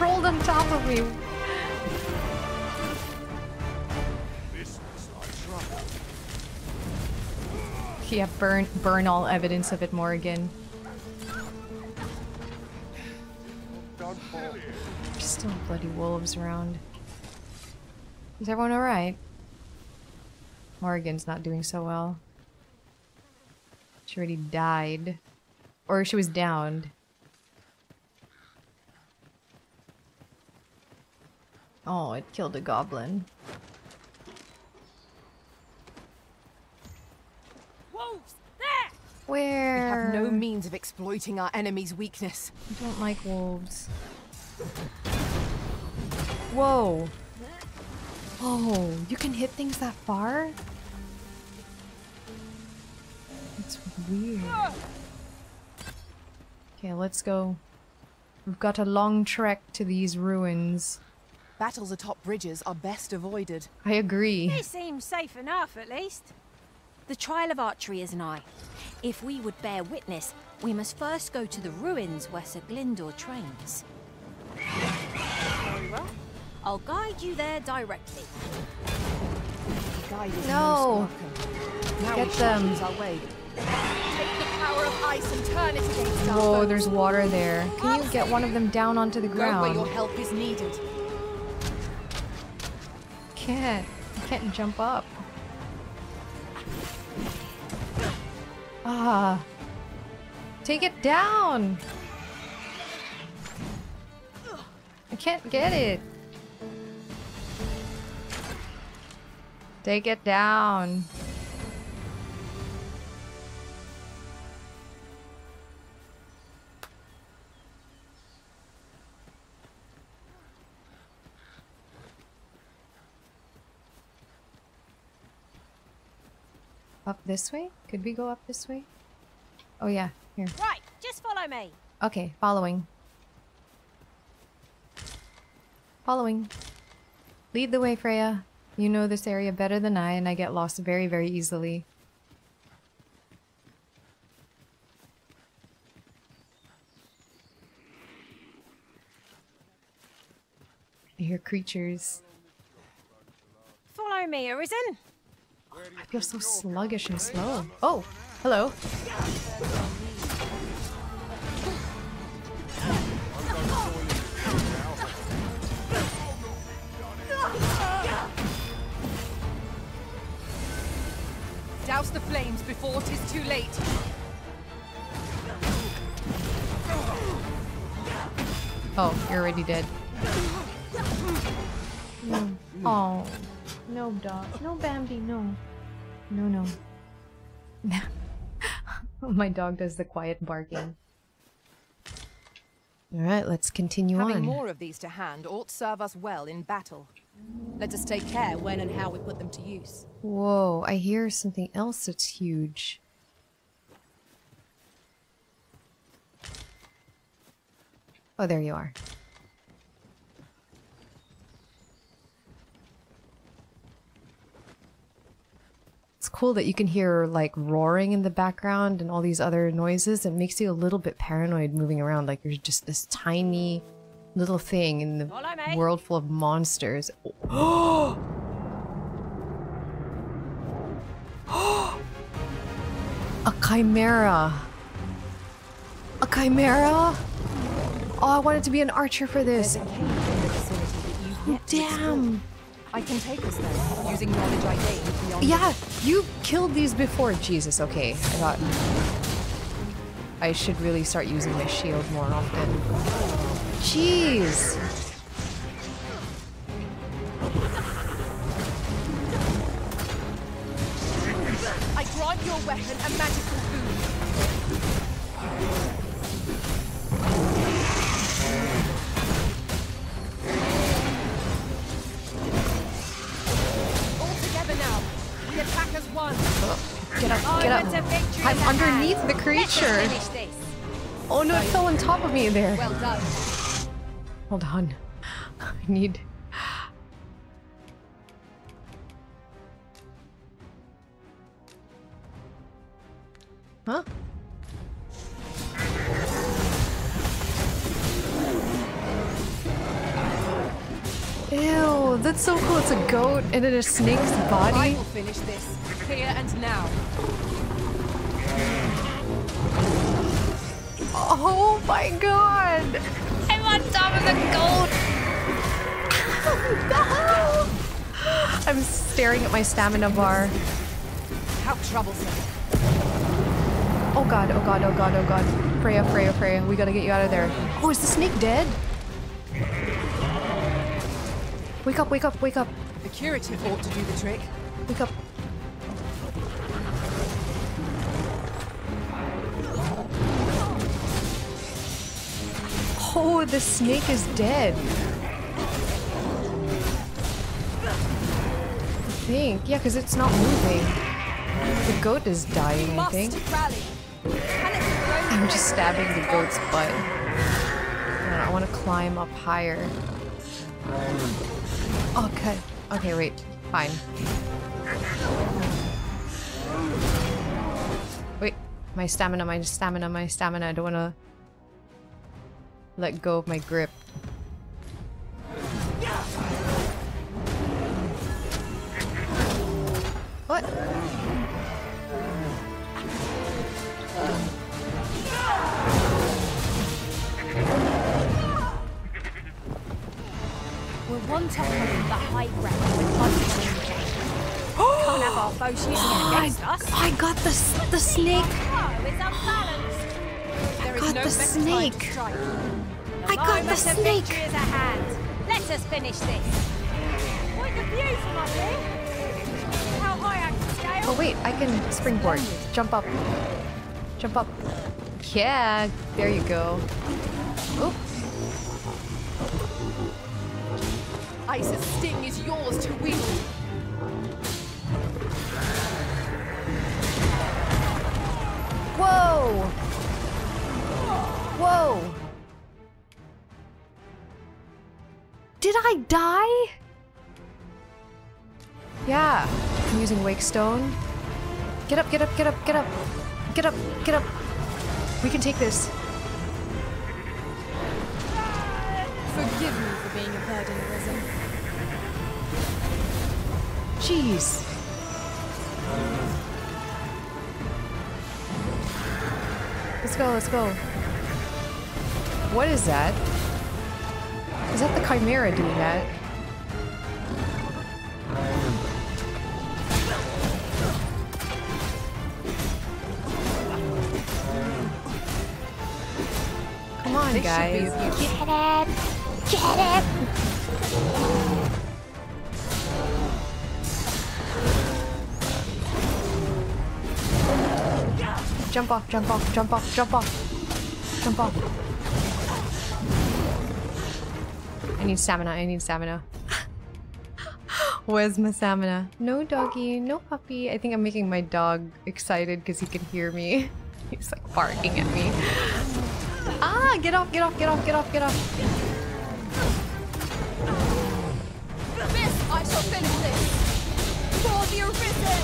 Rolled on top of me. Yeah, burn all evidence of it, Morrigan. There's still bloody wolves around. Is everyone alright? Morrigan's not doing so well. She already died. Or she was downed. Oh, it killed a goblin. Wolves! Where? We have no means of exploiting our enemy's weakness. I don't like wolves. Whoa. Oh, you can hit things that far? That's weird. Okay, let's go. We've got a long trek to these ruins. Battles atop bridges are best avoided. I agree. They seem safe enough, at least. The trial of archery is nigh. If we would bear witness, we must first go to the ruins where Sir Glindor trains. Very well. I'll guide you there directly. No! Get them. Whoa, there's water there. Can you get one of them down onto the ground? Where your help is needed. I can't jump up. Ah, take it down! I can't get it. Take it down. Up this way? Could we go up this way? Oh yeah, here. Right, just follow me. Okay, following. Following. Lead the way, Freya. You know this area better than I, and I get lost very, very easily. I hear creatures. Follow me, Arisen. Oh, I feel so sluggish and slow. Oh, hello. Douse the flames before it is too late. Oh, you're already dead. Mm. Oh. No, dog. No, Bambi. No. No, no. My dog does the quiet barking. Alright, let's continue on. Having more of these to hand ought serve us well in battle. Let us take care when and how we put them to use. Whoa, I hear something else that's huge. Oh, there you are. It's cool that you can hear like roaring in the background and all these other noises. It makes you a little bit paranoid moving around, like you're just this tiny little thing in the world full of monsters. Oh! A chimera! A chimera! Oh, I wanted to be an archer for this. Damn! I can take this then, using knowledge I gained. Yeah, you killed these before. Jesus, okay. I thought I should really start using my shield more often. Jeez! I grant your weapon a magical boon. Attack as one. Oh, get up, get up. I'm underneath the creature. Oh no, it fell on top of me there. Well done. Hold on. I need... Huh? Ew, that's so cool. It's a goat and then a snake's body. I will finish this here and now. Oh my god! I'm on top of the goat! Oh, no! I'm staring at my stamina bar. How troublesome. Oh god, oh god, oh god, oh god. Freya, Freya, Freya. We gotta get you out of there. Oh, is the snake dead? Wake up, wake up, wake up. The curative ought to do the trick. Wake up. Oh, the snake is dead. I think. Yeah, because it's not moving. The goat is dying, I think. I'm just stabbing the goat's butt. I want to climb up higher. Okay. Okay, wait. Fine. Wait. My stamina, my stamina, my stamina. I don't want to let go of my grip. What? We're one to hold the high ground with constant. Can't have our foes using it against us. I got the snake. I got the snake. I got the snake. Let us finish this. Point of view, my thing. Wait, I can springboard. Jump up. Jump up. Yeah, there you go. Oop. Ice's sting is yours to wield. Whoa! Whoa! Did I die? Yeah. I'm using Wake Stone. Get up, get up, get up, get up. Get up, get up. We can take this. Forgive me for being a burden, Risen. Jeez. Let's go, let's go. What is that? Is that the Chimera doing that? Come on, this guys. Get it! Get it! Jump off, jump off, jump off, jump off. Jump off. I need stamina, I need stamina. Where's my stamina? No doggy, no puppy. I think I'm making my dog excited because he can hear me. He's like barking at me. Ah, get off, get off, get off, get off, get off. This, I shall finish this. For the Arisen.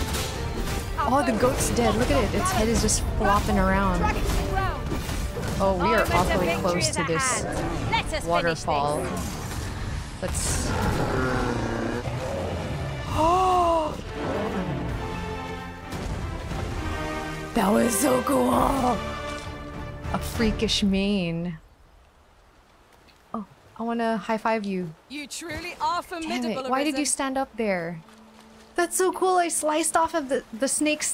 Oh, the goat's dead. Look at it. Its head is just flopping around. Oh, we are awfully close to this waterfall. Let's... Oh! That was so cool! A freakish mane. Oh, I want to high-five you. You truly are formidable. Damn it. Why did you stand up there? That's so cool! I sliced off of the snake.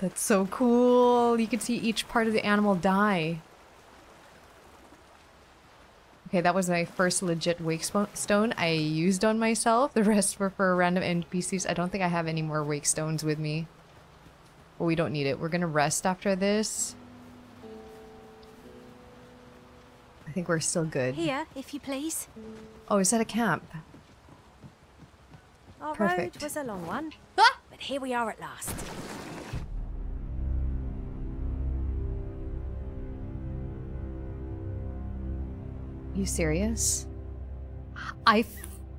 That's so cool! You can see each part of the animal die. Okay, that was my first legit Wake Stone I used on myself. The rest were for random NPCs. I don't think I have any more Wake Stones with me. But we don't need it. We're gonna rest after this. I think we're still good. Here, if you please. Oh, is that a camp? Our perfect. Road was a long one, ah! But here we are at last. Are you serious? I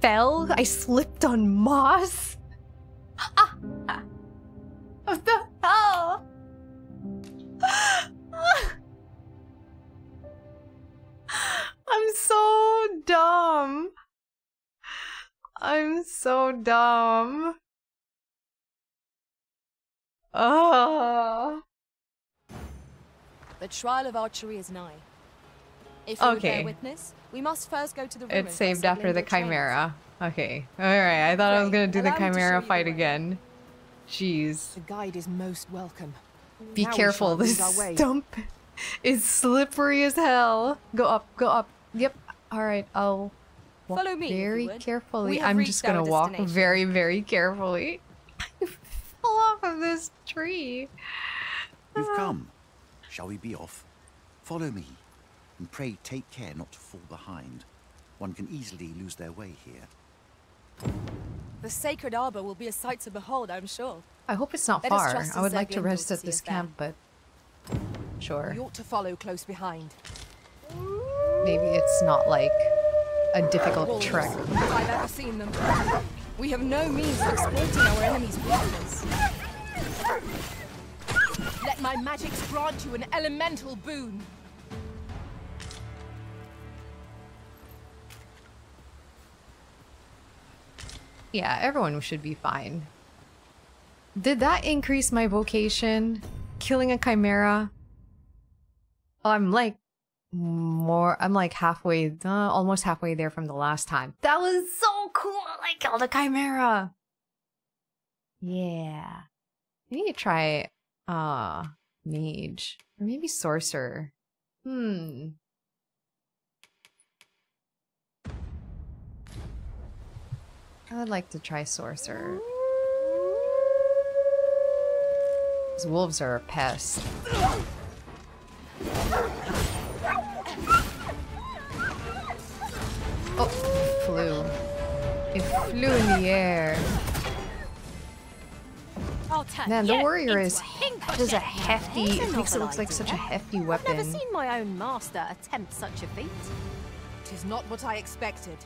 fell. I slipped on moss. Ah! What the hell? I'm so dumb. I'm so dumb. Oh. The trial of archery is nigh. If you bear witness, we must first go to the ruins. It's saved after the Chimera. Okay. All right. I thought I was gonna do the Chimera fight again. Jeez. The guide is most welcome. Be careful. This stump is slippery as hell. Go up. Go up. Yep. All right. I'll walk very carefully. I'm just gonna walk very, very carefully. I fell off of this tree. You've come. Shall we be off? Follow me, and pray take care not to fall behind. One can easily lose their way here. The Sacred Arbor will be a sight to behold, I'm sure. I hope it's not far. I would like to rest at this camp, but sure. You ought to follow close behind. Maybe it's not like a difficult trek. I've ever seen them. We have no means of exploiting our enemies' weakness. Let my magics grant you an elemental boon. Yeah, everyone should be fine. Did that increase my vocation? Killing a Chimera? I'm like halfway, almost halfway there from the last time. That was so cool! I killed a Chimera! Yeah. I need to try, mage. Or maybe sorcerer. Hmm. I would like to try sorcerer. These wolves are a pest. Oh, it flew. It flew in the air. Man, the warrior is just a hefty. It makes it look like such a hefty weapon. I've never seen my own master attempt such a feat. It is not what I expected.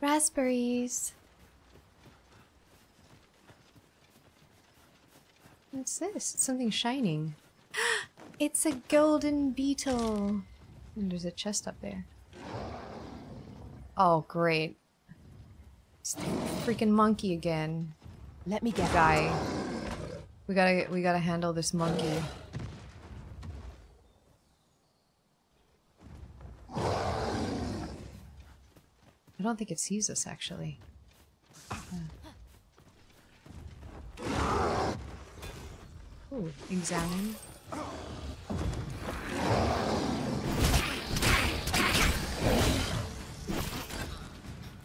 Raspberries. What's this? It's something shining. It's a golden beetle. And there's a chest up there. Oh, great. It's the freaking monkey again. Let me get guy. We gotta handle this monkey. I don't think it sees us, actually. Ooh, examine.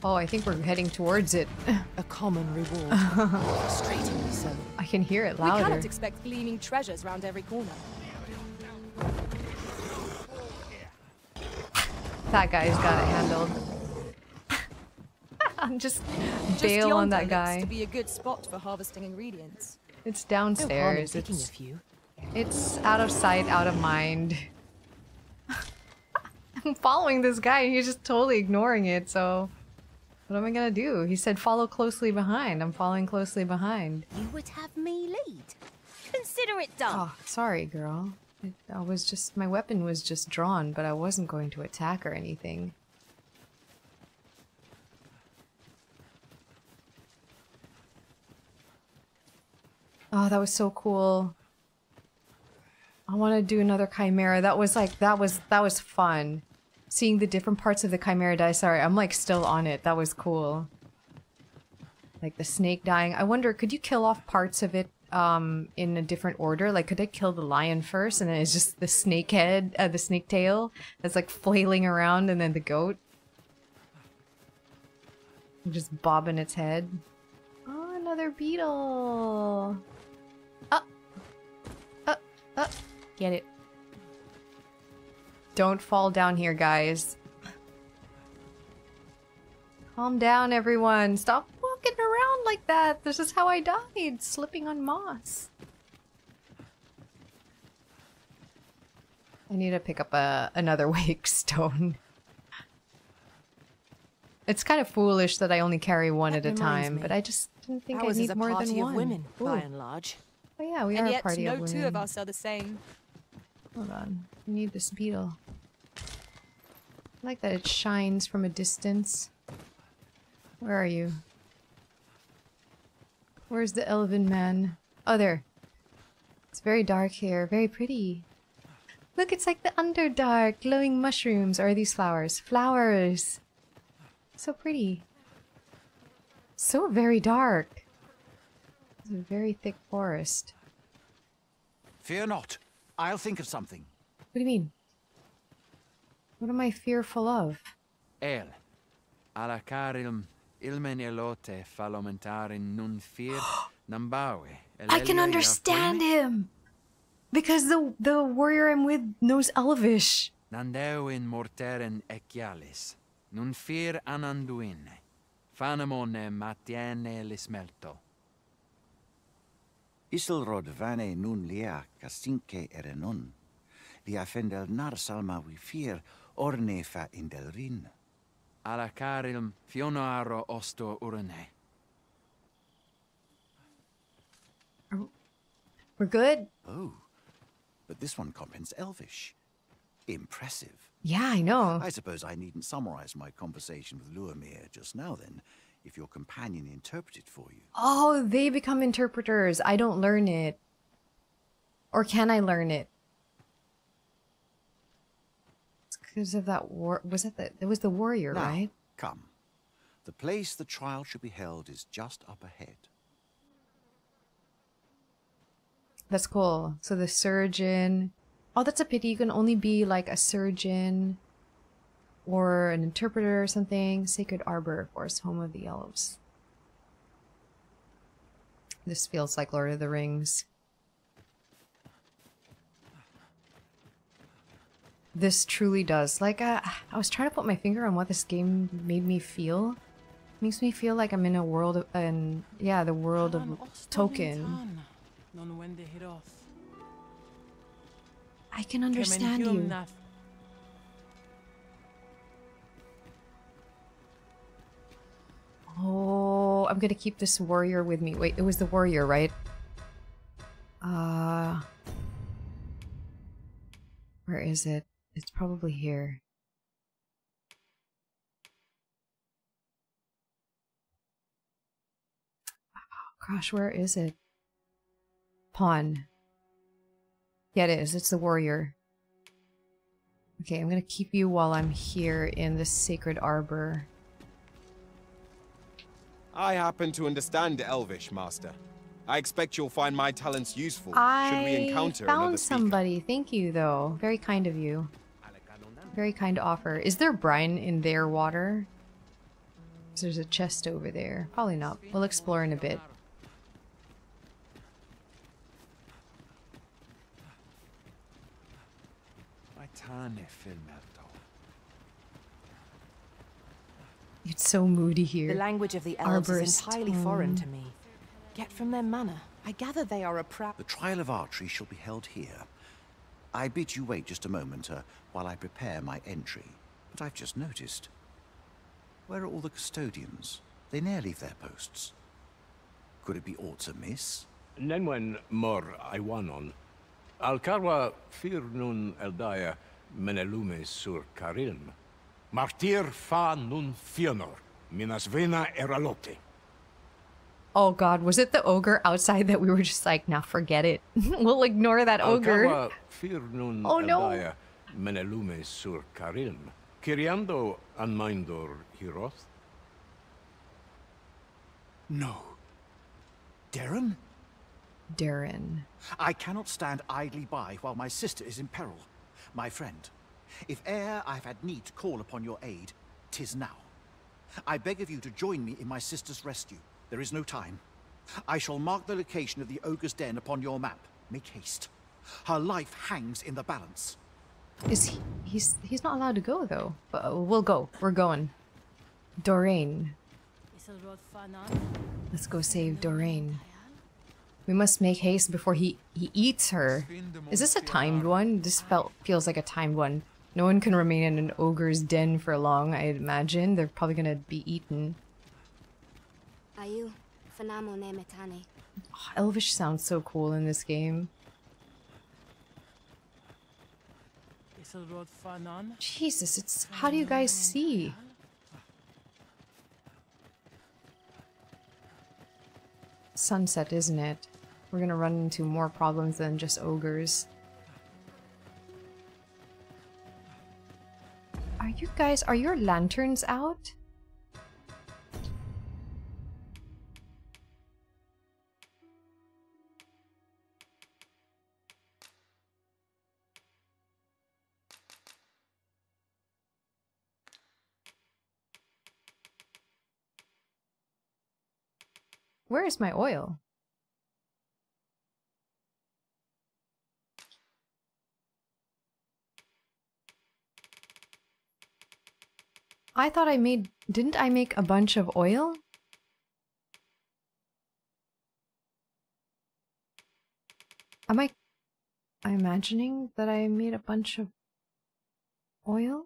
Oh, I think we're heading towards it. A common reward. Frustratingly so. I can hear it louder. We cannot expect gleaming treasures round every corner. That guy's got it handled. I'm just bail on that guy. To be a good spot for harvesting ingredients. It's downstairs. No problem, it's, it's out of sight, out of mind. I'm following this guy and he's just totally ignoring it, so... What am I gonna do? He said follow closely behind. I'm following closely behind. You would have me lead. Consider it done. Oh, sorry, girl. I was just... My weapon was just drawn, but I wasn't going to attack or anything. Oh, that was so cool. I want to do another Chimera. That was like, that was fun. Seeing the different parts of the Chimera die. Sorry, I'm like still on it. That was cool. Like the snake dying. I wonder, could you kill off parts of it in a different order? Like, could I kill the lion first and then it's just the snake head, the snake tail that's like flailing around and then the goat? Just bobbing its head. Oh, another beetle. Oh, get it. Don't fall down here, guys. Calm down, everyone. Stop walking around like that. This is how I died, slipping on moss. I need to pick up another wake stone. It's kind of foolish that I only carry one at a time, but I just didn't think I need more than one. Women, by and large. Oh yeah, we are a party of women. And yet no two of us are the same. Hold on. We need this beetle. I like that it shines from a distance. Where are you? Where's the elven man? Oh, there. It's very dark here. Very pretty. Look, it's like the Underdark. Glowing mushrooms. Or are these flowers? Flowers! So pretty. So very dark. It's a very thick forest. Fear not. I'll think of something. What do you mean? What am I fearful of? El. Alacarilm ilmen elote falomentarin nun fear nambawe. I can understand him! Because the warrior I'm with knows Elvish. Nandewin morteren ecialis. Nun fear ananduin. Fanamone matiene lismelto. Isilrod vane nun lia casinque erenon, lia fendel nar salma we fear, orne fa indelrin. Alacarilm fionoaro osto urne. We're good? Oh, but this one compends Elvish. Impressive. Yeah, I know. I suppose I needn't summarize my conversation with Lubomir just now then. If your companion interpreted for you. Oh, they become interpreters. I don't learn it. Or can I learn it? It's because of that war. Was it that? It was the warrior, now, right? Come. The place the trial should be held is just up ahead. That's cool. So the surgeon, Oh, that's a pity. You can only be like a surgeon or an interpreter or something. Sacred Arbor, of course, home of the elves. This feels like Lord of the Rings. This truly does. Like, I was trying to put my finger on what this game made me feel. It makes me feel like I'm in a world of, and yeah, the world of Tolkien. I can understand you. Oh, I'm gonna keep this warrior with me. Wait, it was the warrior, right? Where is it? It's probably here. Oh, gosh, where is it? Pawn. Yeah, it is. It's the warrior. Okay, I'm gonna keep you while I'm here in the Sacred Arbor. I happen to understand Elvish, Master. I expect you'll find my talents useful should we encounter another speaker. Somebody. Thank you, though. Very kind of you. Very kind offer. Is there brine in their water? There's a chest over there. Probably not. We'll explore in a bit. It's so moody here. The language of the elves is entirely foreign to me. Yet from their manner, I gather they are a proud... The trial of archery shall be held here. I bid you wait just a moment while I prepare my entry. But I've just noticed. Where are all the custodians? They ne'er leave their posts. Could it be aught amiss? Nenwen mor Iwanon. Alcarwa fir nun eldaya menelume sur carilm. Martir fa nun fionor, minas vena eralote. Oh god, was it the ogre outside that we were just like, now forget it. We'll ignore that ogre. Oh no. Menelume sur carilm, Kiriando anmindor hiroth. No. Doireann? Doireann. I cannot stand idly by while my sister is in peril. My friend, if e'er I've had need to call upon your aid, 'tis now. I beg of you to join me in my sister's rescue. There is no time. I shall mark the location of the ogre's den upon your map. Make haste. Her life hangs in the balance. Is he... He's not allowed to go, though. But we'll go. We're going. Doireann. Let's go save Doireann. We must make haste before he eats her. Is this a timed one? This feels like a timed one. No one can remain in an ogre's den for long, I imagine. They're probably gonna be eaten. Oh, Elvish sounds so cool in this game. Jesus, it's... How do you guys see? Sunset, isn't it? We're gonna run into more problems than just ogres. Are you guys... Are your lanterns out? Where is my oil? I thought I made... Didn't I make a bunch of oil? Am I imagining that I made a bunch of oil?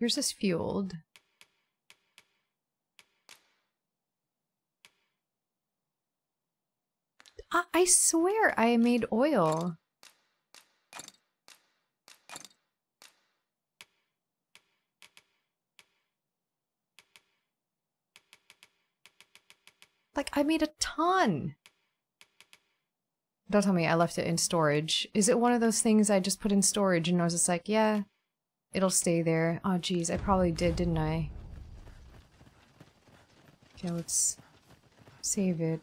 Yours is fueled. I swear I made oil. Like, I made a ton. Don't tell me I left it in storage. Is it one of those things I just put in storage and I was just like, yeah. It'll stay there. Oh, geez, I probably did, didn't I? Okay, let's save it.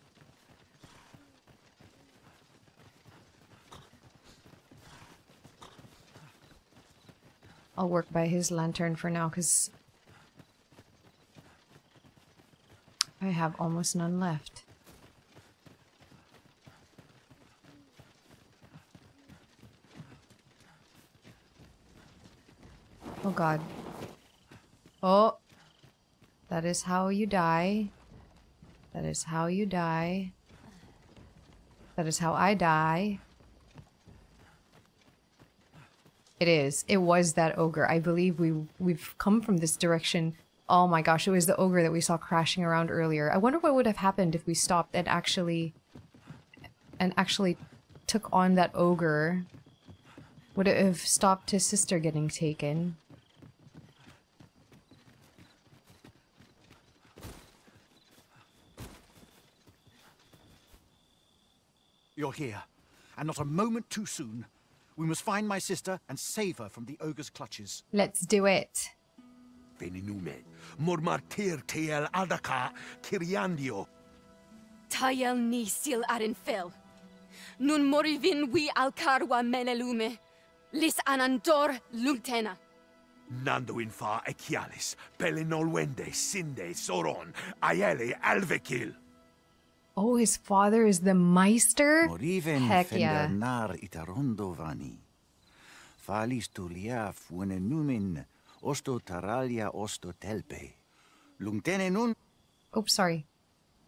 I'll work by his lantern for now, because I have almost none left. Oh god. Oh! That is how you die. That is how you die. That is how I die. It is. It was that ogre. I believe we've come from this direction. Oh my gosh, it was the ogre that we saw crashing around earlier. I wonder what would have happened if we stopped and actually took on that ogre. Would it have stopped his sister getting taken? You're here, and not a moment too soon. We must find my sister and save her from the ogre's clutches. Let's do it. Nun morivin we alcarwa menelume. Lis anandor lumtena. Nando infa ekialis, pelenolwende, sinde, soron, ayele, alvekil. Oh, his father is the Meister? Morivin fendernar itarondovani. Falis tuliaf wenenumin, osto taralia, osto telpe. Lumtene nun. Oops, sorry.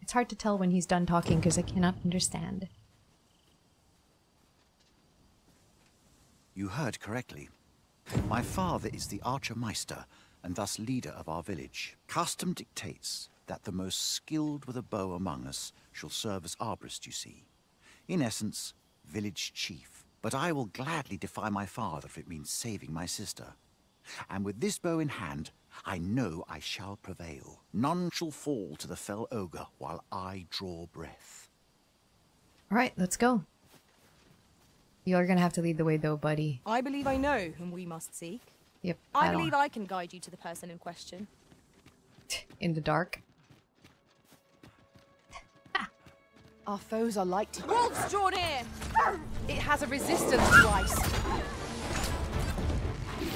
It's hard to tell when he's done talking because I cannot understand. You heard correctly. My father is the Archermeister, and thus leader of our village. Custom dictates that the most skilled with a bow among us shall serve as arborist, you see. In essence, village chief. But I will gladly defy my father if it means saving my sister. And with this bow in hand, I know I shall prevail. None shall fall to the fell ogre while I draw breath. All right, let's go. You're gonna have to lead the way though, buddy. I believe I know whom we must seek. Yep. I believe I can guide you to the person in question. In the dark. Our foes are like to. Wolves draw near! It has a resistance to ice.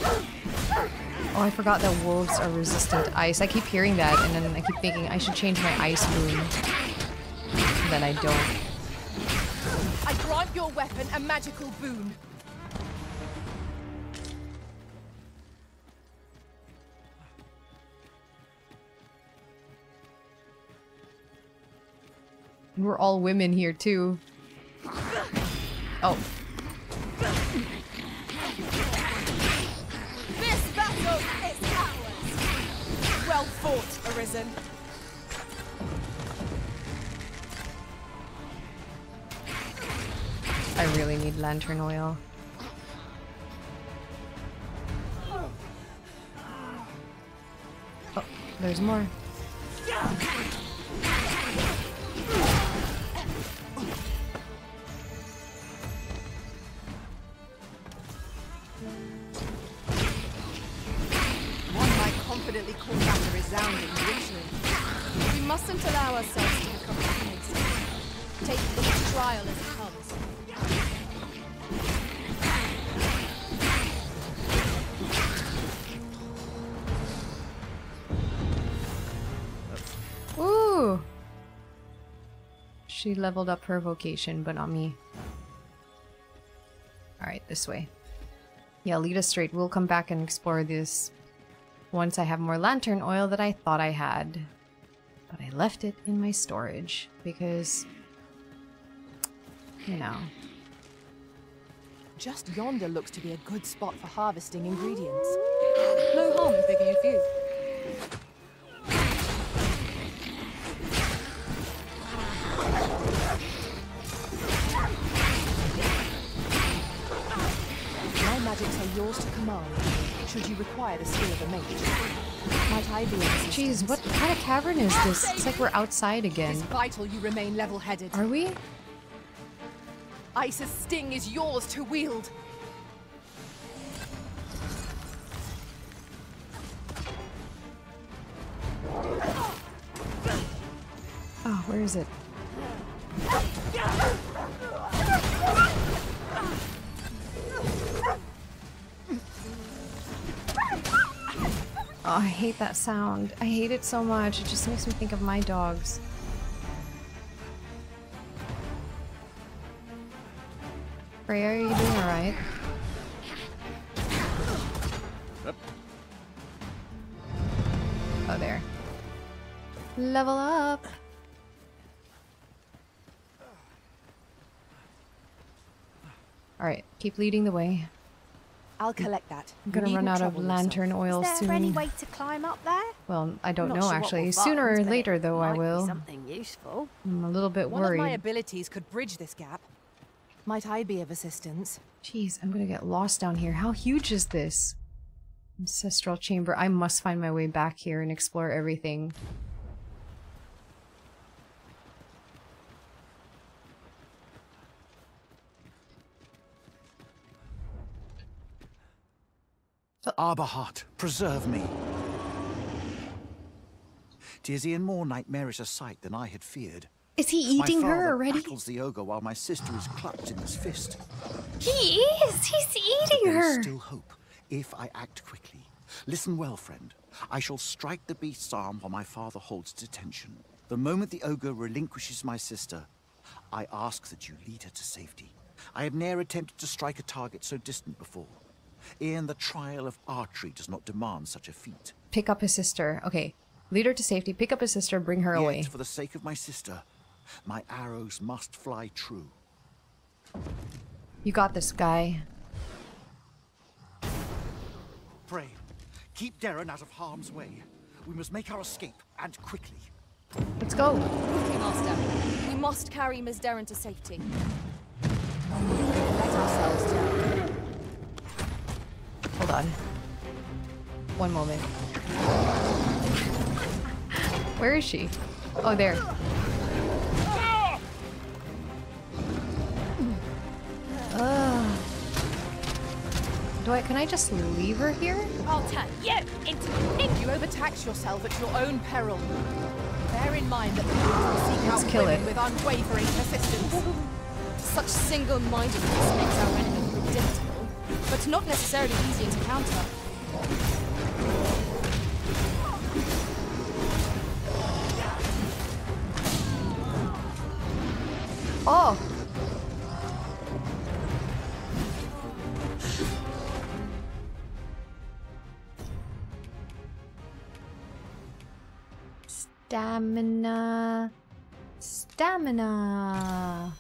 Oh, I forgot that wolves are resistant to ice. I keep hearing that and then I keep thinking I should change my ice boon. Then I don't. I grant your weapon a magical boon. We're all women here too. Oh. This battle is ours. Well fought, Arisen. I really need lantern oil. Oh, there's more. One might confidently call that a resounding victory. We mustn't allow ourselves to become complacent. Take each trial as it comes. Ooh! She leveled up her vocation, but not me. Alright, this way. Yeah, lead us straight. We'll come back and explore this once I have more lantern oil that I thought I had. But I left it in my storage because, you know. Just yonder looks to be a good spot for harvesting ingredients. No harm in picking a few. My magics are yours to command, should you require the skill of a mage. Might I be of assistance? Jeez, what kind of cavern is this? It's like we're outside again. It's vital you remain level-headed. Are we? Ice's sting is yours to wield. Where is it? Oh, I hate that sound. I hate it so much. It just makes me think of my dogs. Freya, are you doing alright? Oh, there. Level up! Alright, keep leading the way. I'll collect that. I'm gonna run out of lantern oil soon. Is there any way to climb up there? Well, I don't know actually. Sooner or later, though, I will. Something useful. I'm a little bit worried. One of my abilities could bridge this gap. Might I be of assistance? Jeez, I'm gonna get lost down here. How huge is this? Ancestral chamber. I must find my way back here and explore everything. Arboheart, preserve me. 'Tis even more nightmarish a sight than I had feared. Is he eating her already? My father battles the ogre while my sister is clutched in his fist. He is! He's eating her! There is still hope, if I act quickly. Listen well, friend. I shall strike the beast's arm while my father holds detention. The moment the ogre relinquishes my sister, I ask that you lead her to safety. I have ne'er attempted to strike a target so distant before. E'en the trial of archery does not demand such a feat. Pick up his sister. Okay. Lead her to safety, pick up his sister, bring her away. For the sake of my sister, my arrows must fly true. You got this, guy. Pray, keep Doireann out of harm's way. We must make our escape, and quickly. Let's go. Okay, Master. We must carry Miss Doireann to safety. Let ourselves down. Hold on. One moment. Where is she? Oh, there. Can I just leave her here? I'll turn you into a pig. You overtax yourself at your own peril. Bear in mind that people seek out women with unwavering persistence. Such single-mindedness makes our enemy ridiculous. But not necessarily easier to counter. Oh! Stamina. Stamina.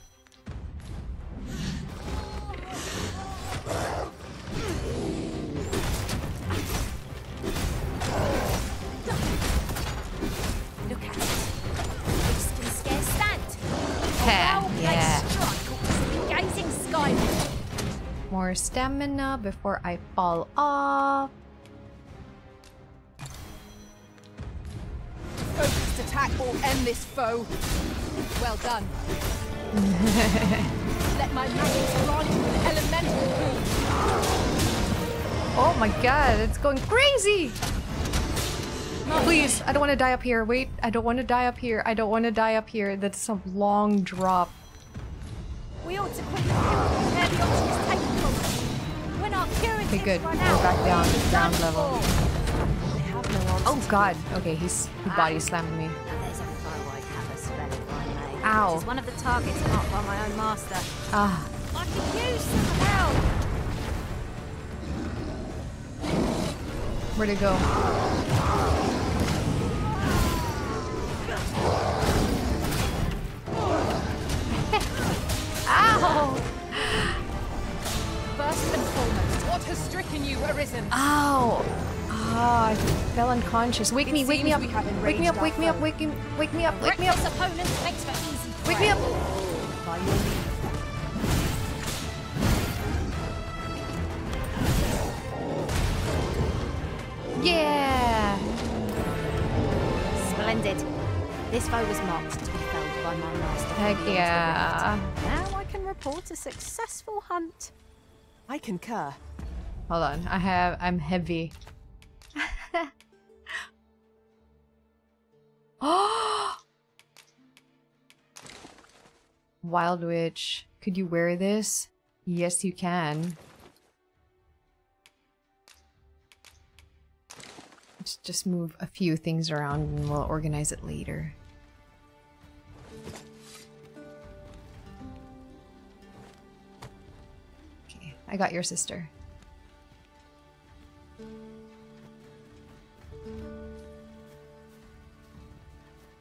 More stamina before I fall off. Focused attack or end this foe. Well done. Let my magic launch an elemental boom. Oh my god, it's going crazy! Please, I don't want to die up here. Wait, I don't want to die up here. I don't want to die up here. That's a long drop. We ought to quickly compare the options taken from us. When our current okay, good. We're back down to ground level. Oh god. Okay, he body slammed me. There's a foe I have spent by name. Ow. Which is one of the targets marked by my own master. Ah. I could use some help. Where'd it go? Ow! First and foremost, what has stricken you arisen? Ow! Ah, I fell unconscious. Wake me up! Wake me up! Wake me up! Wake me up! Wake me up! Wake me up! Wake me up! Yeah! Splendid. This foe was marked to be felled by my master. Heck yeah! Can report a successful hunt. I concur. Hold on, I'm heavy. Oh! Wild Witch. Could you wear this? Yes, you can. Let's just move a few things around and we'll organize it later. Okay, I got your sister.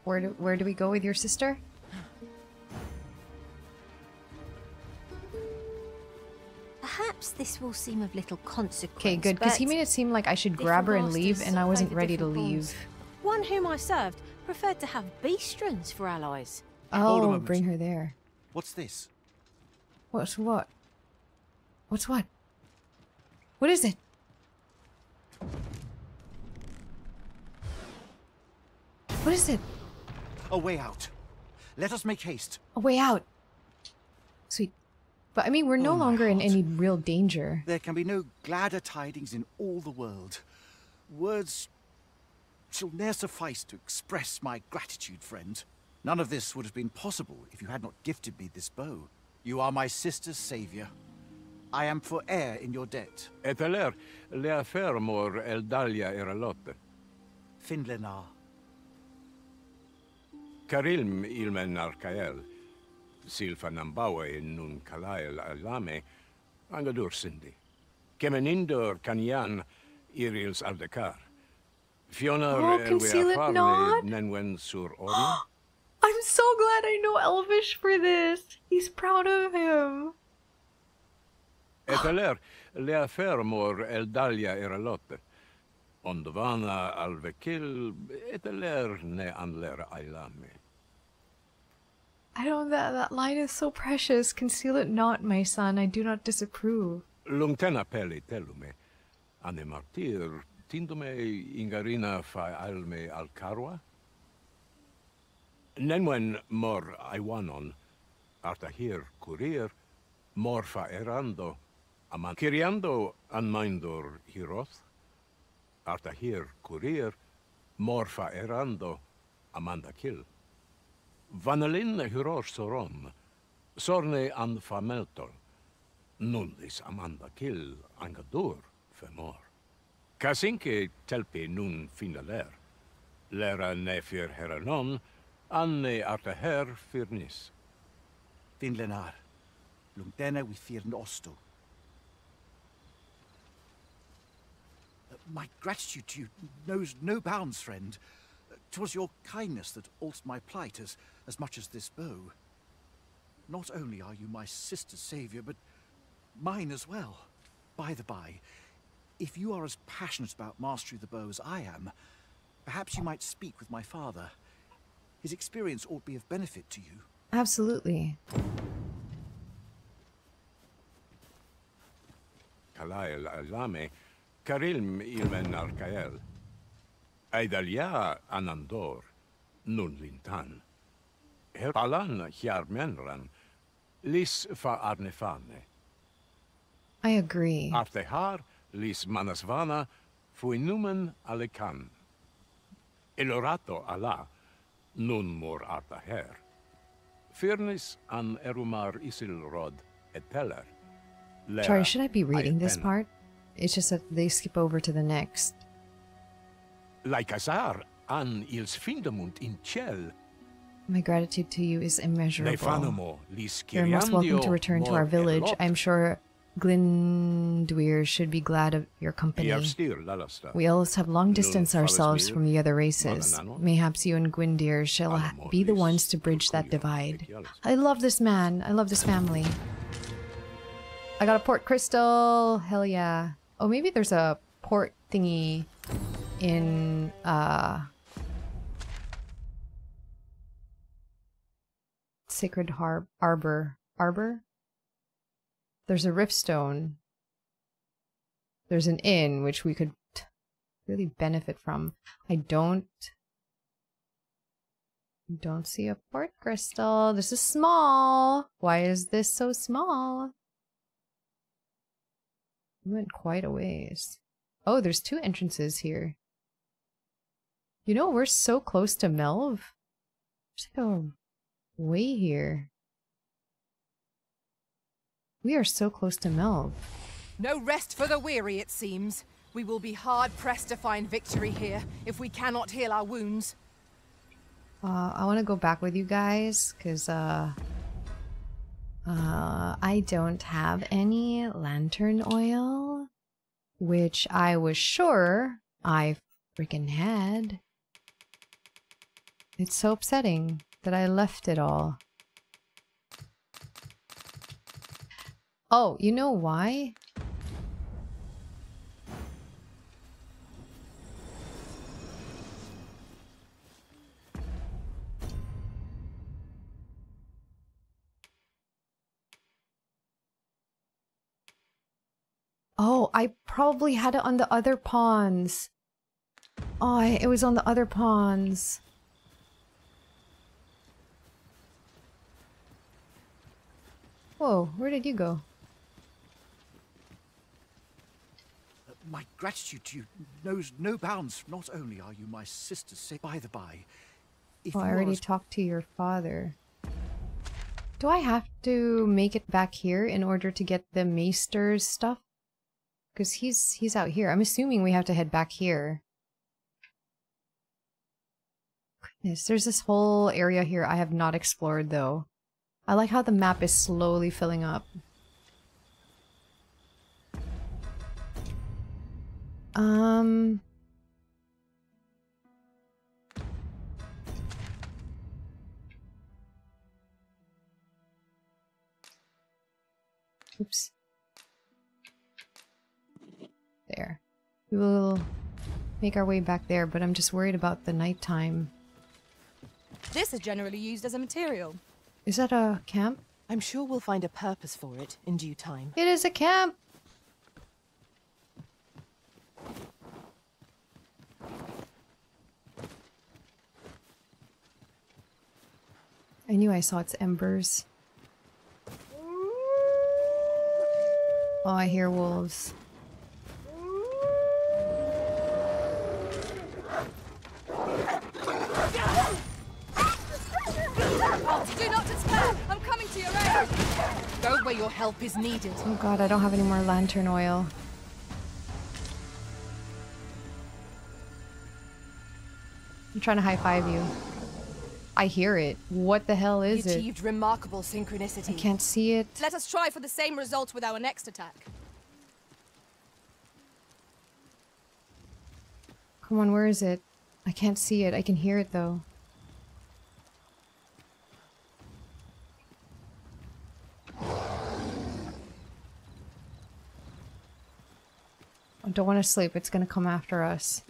Where do we go with your sister? Perhaps this will seem of little consequence. Okay, good, because he made it seem like I should grab her and leave, and I wasn't ready to leave. One whom I served preferred to have beastrons for allies. Oh, bring her there. What's this? What's what? What's what? What is it? What is it? A way out. Let us make haste. A way out. Sweet. But I mean, we're no longer in any real danger. There can be no gladder tidings in all the world. Words shall ne'er suffice to express my gratitude, friend. None of this would have been possible if you had not gifted me this bow. You are my sister's savior. I am forever in your debt. Et aller, lea fermor el dalia eralotte. Finlenar. Carilm ilmen arcael, silfa nambawe nun kalael alame, angadur sindi. Kemenindor kanyan irils aldekar. Fiona conceal it not. Nenwen sur ori. I'm so glad I know Elvish for this. He's proud of him. Etaler lea fermor el dalia eralotte. Ondovana alvekil etaler ne anler ailame. I don't that line is so precious. Conceal it not, my son. I do not disapprove. Lungtena peli telume. Ane martir tindume ingarina fa alme alcarwa. Nenwen mor aiwanon. Artahir curir. Mor fa erando. Aman kiriando anmindor hiroth. Artahir curir, morfa erando, amanda kill. Vanelin huror sorom, sorne an fameltol, nullis amanda kill, angadur femor. Casinque telpi nun finaler, lera ne fir heranon, anne artaher firnis. Finlenar, lungtena we fir nostu. My gratitude to you knows no bounds, friend. 'Twas your kindness that altered my plight as much as this bow. Not only are you my sister's savior, but mine as well. By the by, if you are as passionate about mastery of the bow as I am, perhaps you might speak with my father. His experience ought be of benefit to you. Absolutely. Kalael Alame. Carilm ilmen arcael. Aidalia anandor, nun lintan. Herpalan hiarmenran, lis fa arnefane. I agree. Artehar, lis manasvana, fuinumen alekan. Elorato ala, nun mor artaher. Firnis an erumar isilrod eteller. Sorry, should I be reading this part? It's just that they skip over to the next. Like Azar, an ils findamunt in Chel. My gratitude to you is immeasurable. You're most welcome to return to our village. I'm sure Gwyndir should be glad of your company. We always have long distanced ourselves from the other races. Mayhaps you and Gwyndir shall be the ones to bridge that divide. I love this man. I love this family. I got a port crystal. Hell yeah. Oh, maybe there's a port thingy in, Sacred Arbor. Arbor? There's a riftstone. There's an inn, which we could really benefit from. I don't see a port crystal. This is small. Why is this so small? We went quite a ways. Oh, there's two entrances here. You know, we're so close to Melve. There's like a way here. We are so close to Melve. No rest for the weary, it seems. We will be hard-pressed to find victory here if we cannot heal our wounds. I want to go back with you guys, because I don't have any lantern oil, which I was sure I freaking had. It's so upsetting that I left it all. Oh, you know why? Oh, I probably had it on the other pawns. Oh, it was on the other pawns. Whoa, where did you go? My gratitude to you knows no bounds. Not only are you my sister, say by the by. If I already talked to your father. Do I have to make it back here in order to get the Maester's stuff? Because he's out here. I'm assuming we have to head back here. Goodness, there's this whole area here I have not explored, though. I like how the map is slowly filling up. Oops. There. We will make our way back there, but I'm just worried about the nighttime. This is generally used as a material. Is that a camp? I'm sure we'll find a purpose for it in due time. It is a camp! I knew I saw its embers. Oh, I hear wolves. Do not despair! I'm coming to your aid! Go where your help is needed. Oh god, I don't have any more lantern oil. I'm trying to high-five you. I hear it. What the hell is it? You achieved remarkable synchronicity. I can't see it. Let us try for the same results with our next attack. Come on, where is it? I can't see it. I can hear it, though. I don't want to sleep. It's going to come after us.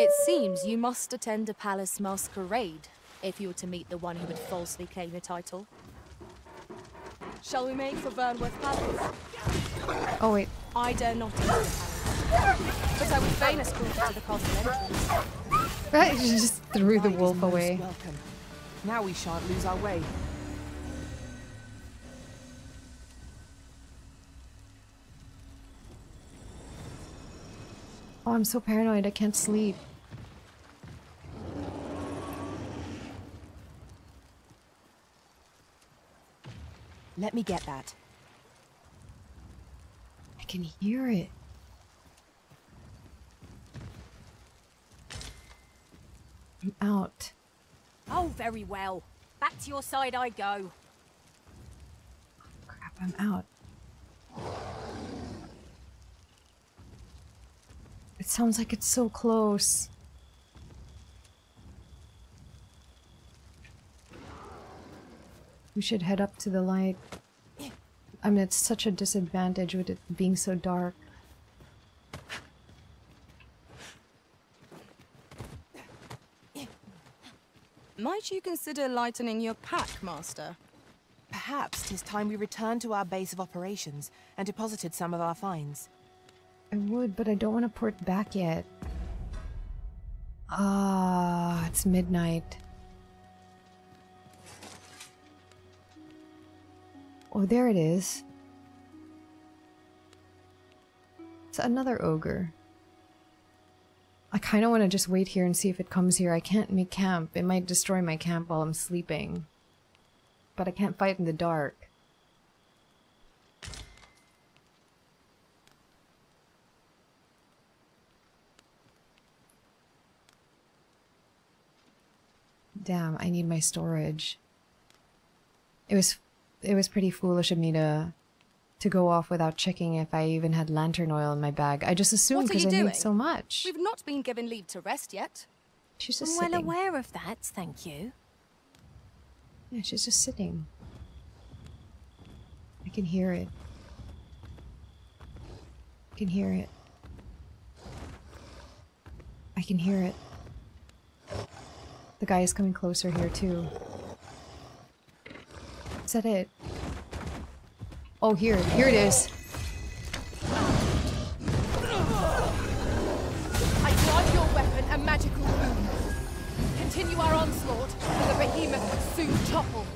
It seems you must attend a palace masquerade if you were to meet the one who would falsely claim your title. Shall we make for Vernworth Palace? Oh wait. I dare not enter the palace, but I would feign escort you to the castle entrance. Right, you just threw the wolf away. Welcome. Now we shan't lose our way. Oh, I'm so paranoid, I can't sleep. Let me get that. I can hear it. I'm out. Oh, very well. Back to your side I go. Oh, crap, I'm out. It sounds like it's so close. We should head up to the light. I mean, it's such a disadvantage with it being so dark. Might you consider lightening your pack, Master? Perhaps 'tis time we returned to our base of operations and deposited some of our finds. I would, but I don't want to port back yet. Ah, it's midnight. Oh, there it is. It's That's another ogre. I kind of want to just wait here and see if it comes here. I can't make camp. It might destroy my camp while I'm sleeping. But I can't fight in the dark. Damn, I need my storage. It was pretty foolish of me to go off without checking if I even had lantern oil in my bag. I just assumed because I need so much. We've not been given leave to rest yet. She's just sitting. I'm well aware of that, thank you. Yeah, she's just sitting. I can hear it. I can hear it. I can hear it. The guy is coming closer here too. Is that it? Oh, here it is. I guard your weapon a magical boom. Continue our onslaught, for the behemoth will soon topple.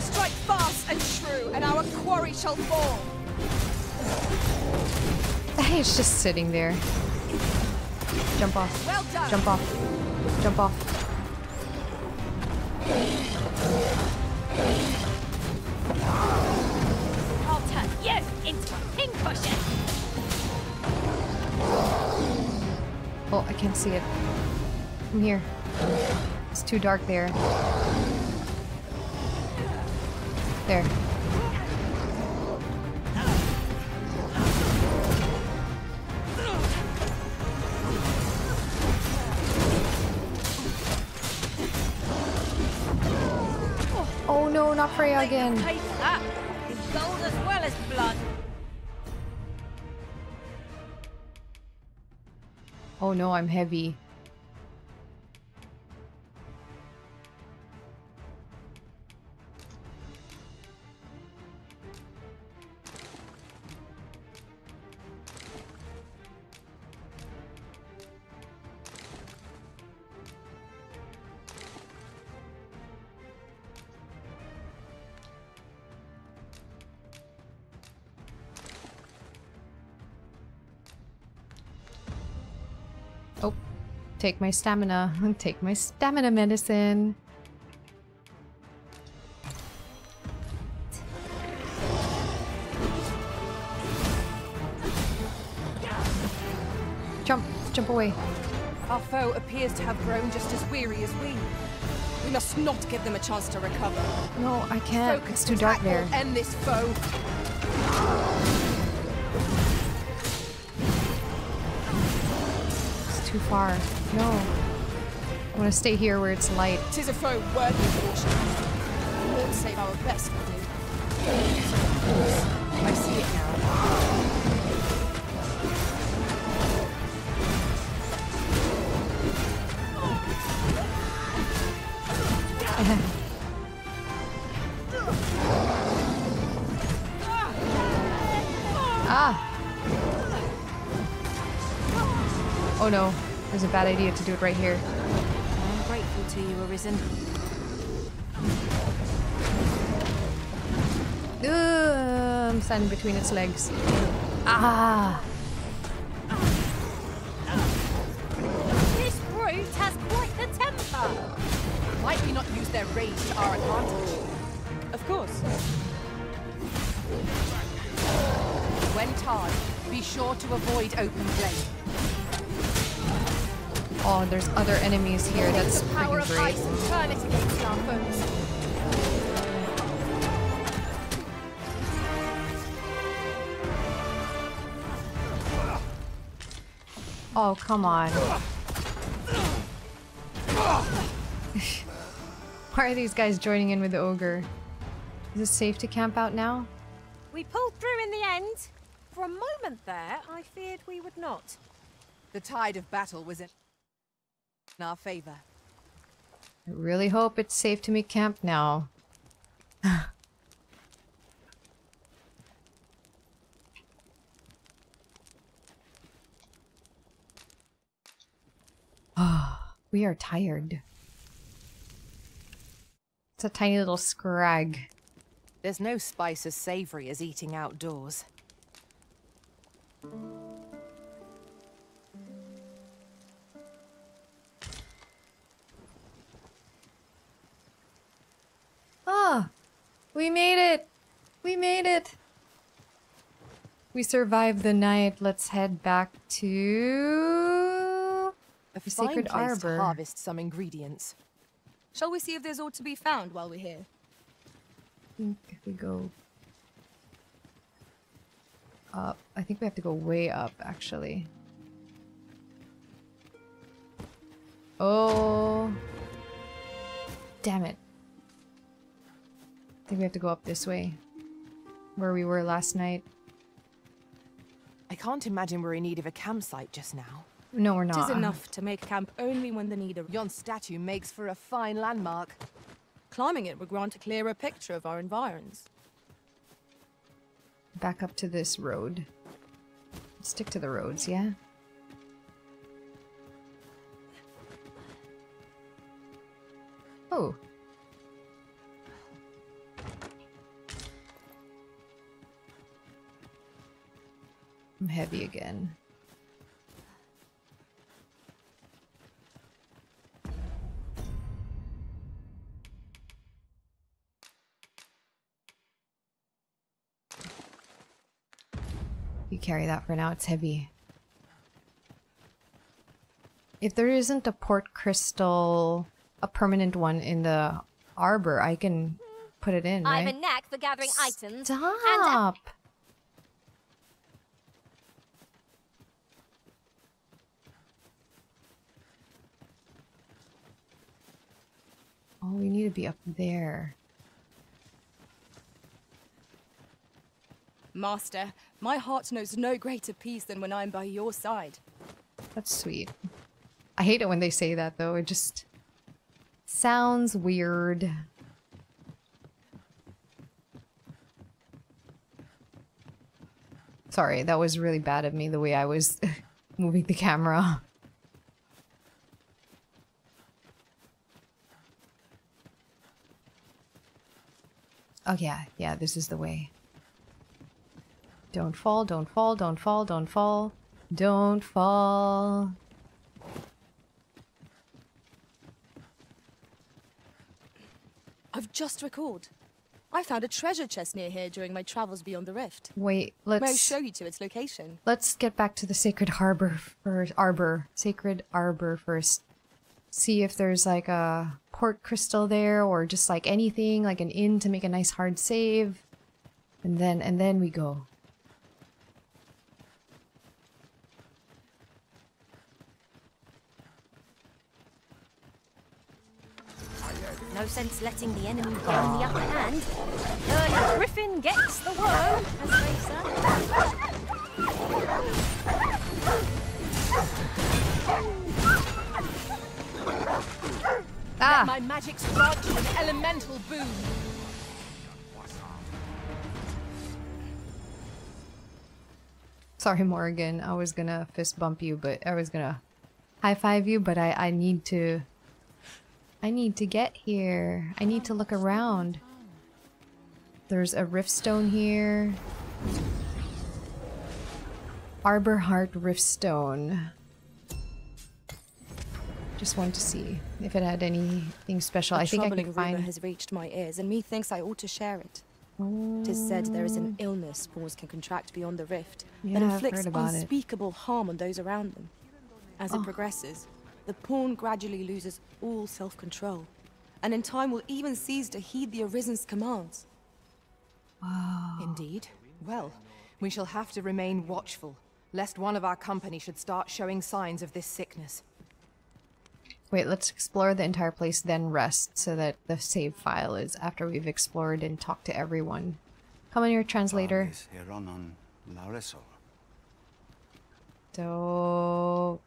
Strike fast and true, and our quarry shall fall. It's just sitting there. Jump off. Well done. Jump off. Jump off. Yes, into a pink cushion. Oh, I can't see it. I'm here. It's too dark there. There. Oh no, not Freya again. Gold as well as blood. Oh no, I'm heavy. Take my stamina. Take my stamina medicine. Jump. Jump away. Our foe appears to have grown just as weary as we. We must not give them a chance to recover. No, I can't. Focus. It's too dark there. End this foe. Too far. No. I want to stay here where it's light. 'Tis a foe worthy of caution. We won't save our best for you. I see it now. Ah! Oh no, it was a bad idea to do it right here. I am grateful to you, Arisen. I'm standing between its legs. Ah! This brute has quite the temper! Might we not use their rage to our advantage? Of course. When tarred, be sure to avoid open blade. Oh, there's other enemies here. That's freaking great. Oh, come on. Why are these guys joining in with the ogre? Is it safe to camp out now? We pulled through in the end. For a moment there, I feared we would not. The tide of battle was in our favor. I really hope it's safe to make camp now. Ah, we are tired. It's a tiny little scrag. There's no spice as savory as eating outdoors. We made it! We made it! We survived the night. Let's head back to the Sacred Arbor. To harvest some ingredients. Shall we see if there's aught to be found while we're here? I think if we go up, I think we have to go way up, actually. Oh, damn it! I think we have to go up this way, where we were last night. I can't imagine we're in need of a campsite just now. No, we're not. It is enough to make camp only when the need arises. Yon statue makes for a fine landmark. Climbing it would grant a clearer picture of our environs. Back up to this road. Stick to the roads, yeah? Oh. I'm heavy again. You carry that for now, it's heavy. If there isn't a port crystal, a permanent one in the arbor, I can put it in, right? I have a knack for gathering items. Stop! And oh, we need to be up there. Master, my heart knows no greater peace than when I'm by your side. That's sweet. I hate it when they say that, though. It just sounds weird. Sorry, that was really bad of me, the way I was moving the camera. Oh, yeah. Yeah, this is the way. Don't fall, don't fall, don't fall, don't fall, don't fall. I've just recalled. I found a treasure chest near here during my travels beyond the rift. Wait, let's... May I show you to its location? Let's get back to the Sacred Harbor first. Sacred Arbor first. See if there's like a port crystal there or just like anything, like an inn to make a nice hard save. And then we go. No sense letting the enemy gain the upper hand. Early Griffin gets the woe, as they say. Ah! Let my magic strike an elemental boom. Sorry, Morrigan, I was gonna fist bump you, but I was gonna high five you, but I need to. I need to get here. I need to look around. There's a riftstone here. Arbor Heart riftstone. Just wanted to see if it had anything special. I think I can find. A rumor has reached my ears, and methinks I ought to share it. Oh. It is said there is an illness spores can contract beyond the rift that inflicts unspeakable harm on those around them. As it progresses, the pawn gradually loses all self-control, and in time will even cease to heed the Arisen's commands. Wow. Indeed. Well, we shall have to remain watchful, lest one of our company should start showing signs of this sickness. Wait, let's explore the entire place, then rest, so that the save file is after we've explored and talked to everyone. Come on, your translator. So...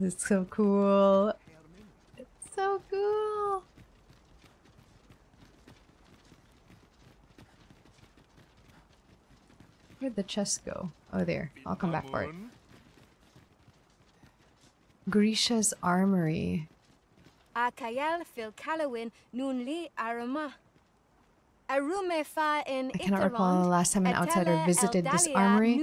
It's so cool. It's so cool. Where'd the chest go? Oh, there. I'll come back for it. Grisha's Armory. I cannot recall the last time an outsider visited this armory.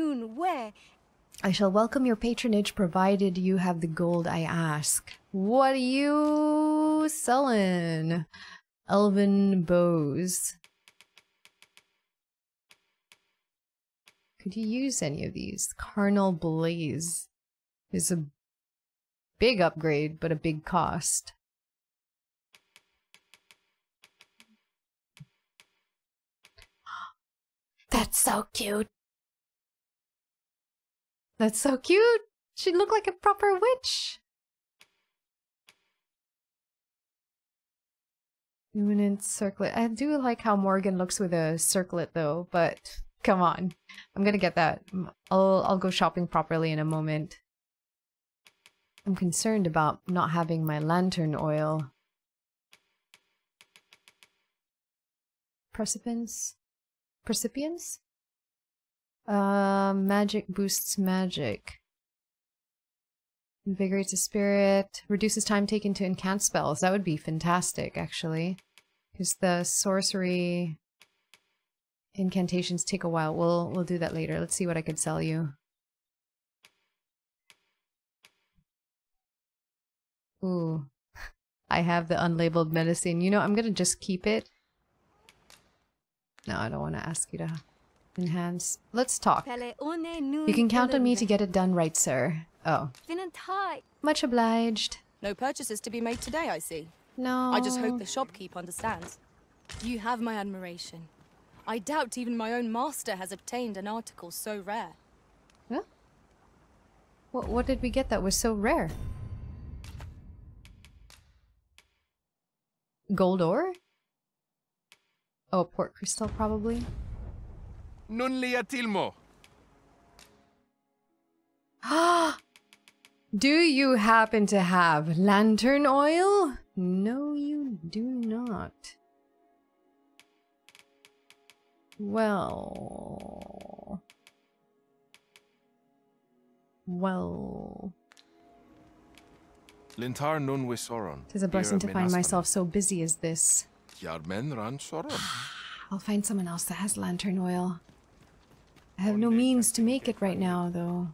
I shall welcome your patronage provided you have the gold I ask. What are you selling? Elven bows. Could you use any of these? Carnal Blaze is a big upgrade, but a big cost. That's so cute. That's so cute. She'd look like a proper witch. Luminant circlet. I do like how Morrigan looks with a circlet though, but come on. I'm gonna get that. I'll go shopping properly in a moment. I'm concerned about not having my lantern oil. Precipients? Precipients? Magic boosts magic. Invigorates a spirit. Reduces time taken to incant spells. That would be fantastic, actually. Because the sorcery incantations take a while. We'll do that later. Let's see what I could sell you. Ooh. I have the unlabeled medicine. You know, I'm gonna just keep it. No, I don't want to ask you to enhance. Let's talk. You can count on me to get it done right, sir. Oh. Much obliged. No purchases to be made today, I see. No. I just hope the shopkeep understands. You have my admiration. I doubt even my own master has obtained an article so rare. Huh? What did we get that was so rare? Gold ore? Oh, port crystal, probably. Nunlia Tilmo. Do you happen to have lantern oil? No, you do not. Well. Lintar nun wisoron. 'Tis a blessing to find myself so busy as this. I'll find someone else that has lantern oil. I have no means to make it right now, though.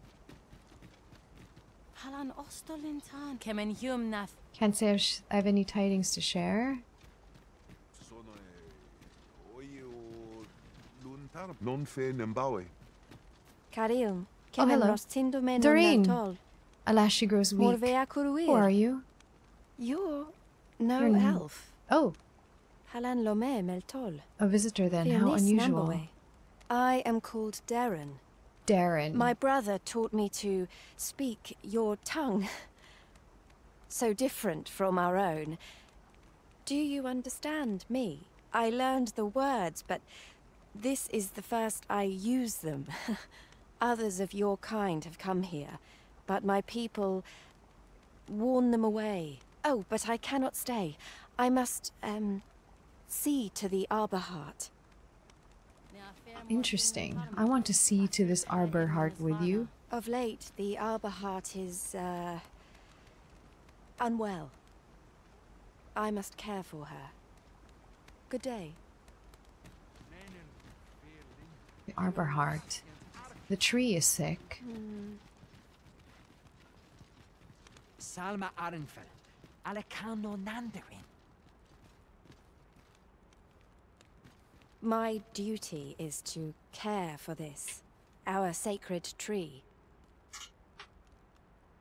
Can't say I have any tidings to share. Oh, hello. Doireann. Alas, she grows weak. Who are you? You're no elf. Oh. A visitor then, how unusual. I am called Doireann. Doireann. My brother taught me to speak your tongue. So different from our own. Do you understand me? I learned the words, but this is the first I use them. Others of your kind have come here, but my people warn them away. Oh, but I cannot stay. I must, see to the Arbor Heart. Interesting. I want to see to this Arbor Heart with you. Of late, the Arbor Heart is, unwell. I must care for her. Good day. The Arbor Heart. The tree is sick. Salma Arenfell, Alekano Nandarin. My duty is to care for this, our sacred tree.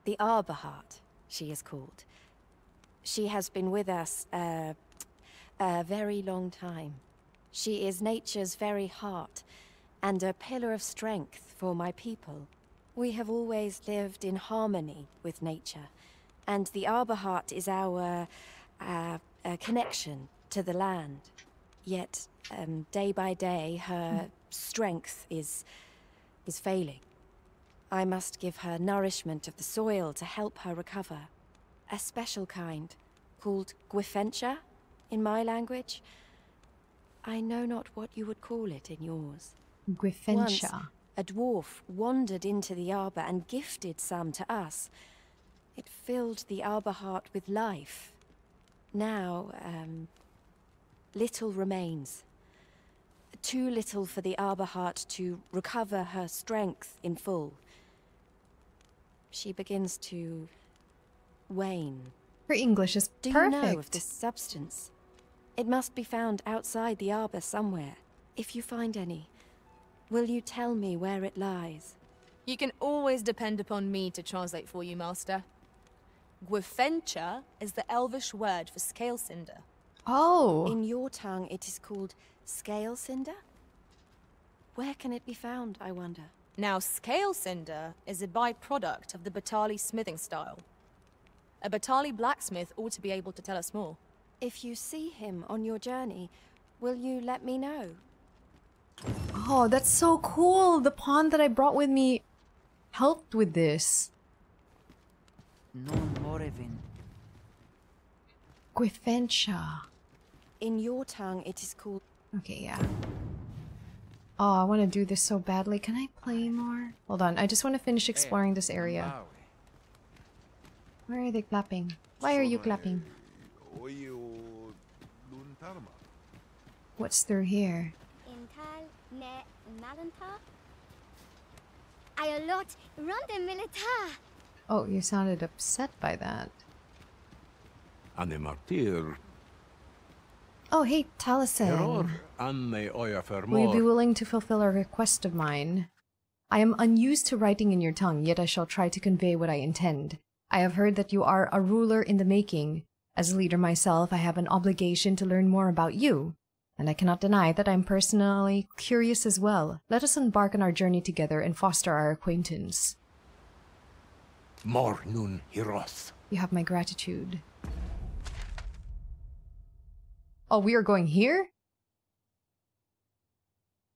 The Arbor Heart, she is called. She has been with us a very long time. She is nature's very heart, and a pillar of strength for my people. We have always lived in harmony with nature, and the Arbor Heart is our connection to the land. Yet, day by day, her strength is failing. I must give her nourishment of the soil to help her recover. A special kind, called Gwyfencha, in my language. I know not what you would call it in yours. Gwyfencha. Once, a dwarf wandered into the arbor and gifted some to us. It filled the Arbor Heart with life. Now, little remains. Too little for the Arbor Heart to recover her strength in full. She begins to wane Her English is perfect. Do you know of this substance? It must be found outside the arbor somewhere. If you find any, will you tell me where it lies? You can always depend upon me to translate for you, Master. Gwyfencha is the Elvish word for scale cinder. Oh. In your tongue, it is called scale cinder? Where can it be found, I wonder? Now, scale cinder is a byproduct of the Batali smithing style. A Batali blacksmith ought to be able to tell us more. If you see him on your journey, will you let me know? Oh, that's so cool! The pawn that I brought with me helped with this. Non Morrigan. Gwyfencha. In your tongue, it is called... Okay, yeah. Oh, I want to do this so badly. Can I play more? Hold on, I just want to finish exploring this area. Where are they clapping? Why are you clapping? What's through here? Oh, you sounded upset by that. Oh, hey, Taliesin. Will you be willing to fulfill a request of mine? I am unused to writing in your tongue, yet I shall try to convey what I intend. I have heard that you are a ruler in the making. As a leader myself, I have an obligation to learn more about you. And I cannot deny that I am personally curious as well. Let us embark on our journey together and foster our acquaintance. You have my gratitude. Oh, we are going here?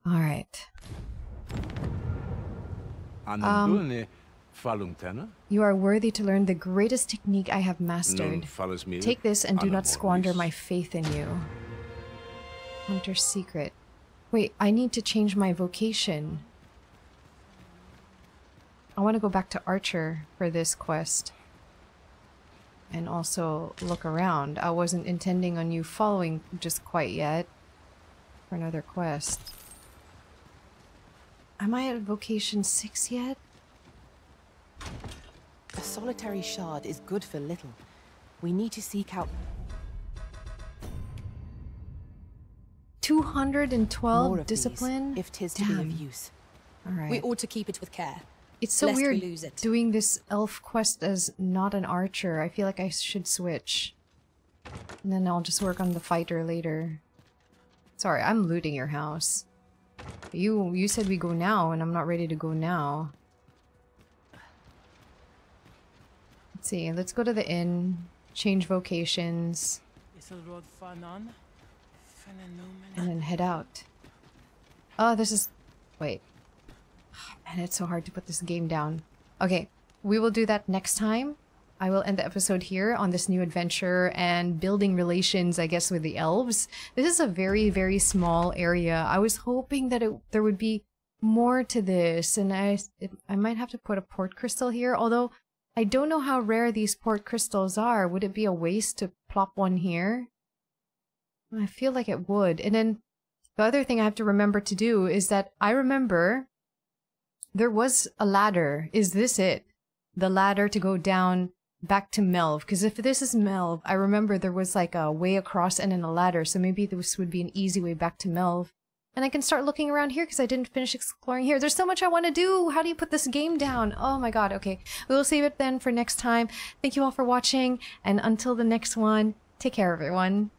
Alright. You are worthy to learn the greatest technique I have mastered. Take this and do not squander my faith in you. Hunter's secret. Wait, I need to change my vocation. I want to go back to Archer for this quest. And also look around. I wasn't intending on you following just quite yet for another quest. Am I at vocation 6 yet? A solitary shard is good for little. We need to seek out 212 discipline. If 'tis to be of use. All right. We ought to keep it with care. It's so weird doing this elf quest as not an archer. I feel like I should switch. And then I'll just work on the fighter later. Sorry, I'm looting your house. You said we go now, and I'm not ready to go now. Let's see, let's go to the inn. Change vocations. And then head out. Oh, this is... Wait. Man, it's so hard to put this game down. Okay, we will do that next time. I will end the episode here on this new adventure and building relations, I guess, with the elves. This is a very, very small area. I was hoping that there would be more to this, and I might have to put a port crystal here, although I don't know how rare these port crystals are. Would it be a waste to plop one here? I feel like it would. And then the other thing I have to remember to do is that I remember... There was a ladder. Is this it? The ladder to go down back to Melve. Because if this is Melve, I remember there was like a way across and then a ladder. So maybe this would be an easy way back to Melve. And I can start looking around here because I didn't finish exploring here. There's so much I want to do. How do you put this game down? Oh my god. Okay. We will save it then for next time. Thank you all for watching. And until the next one, take care everyone.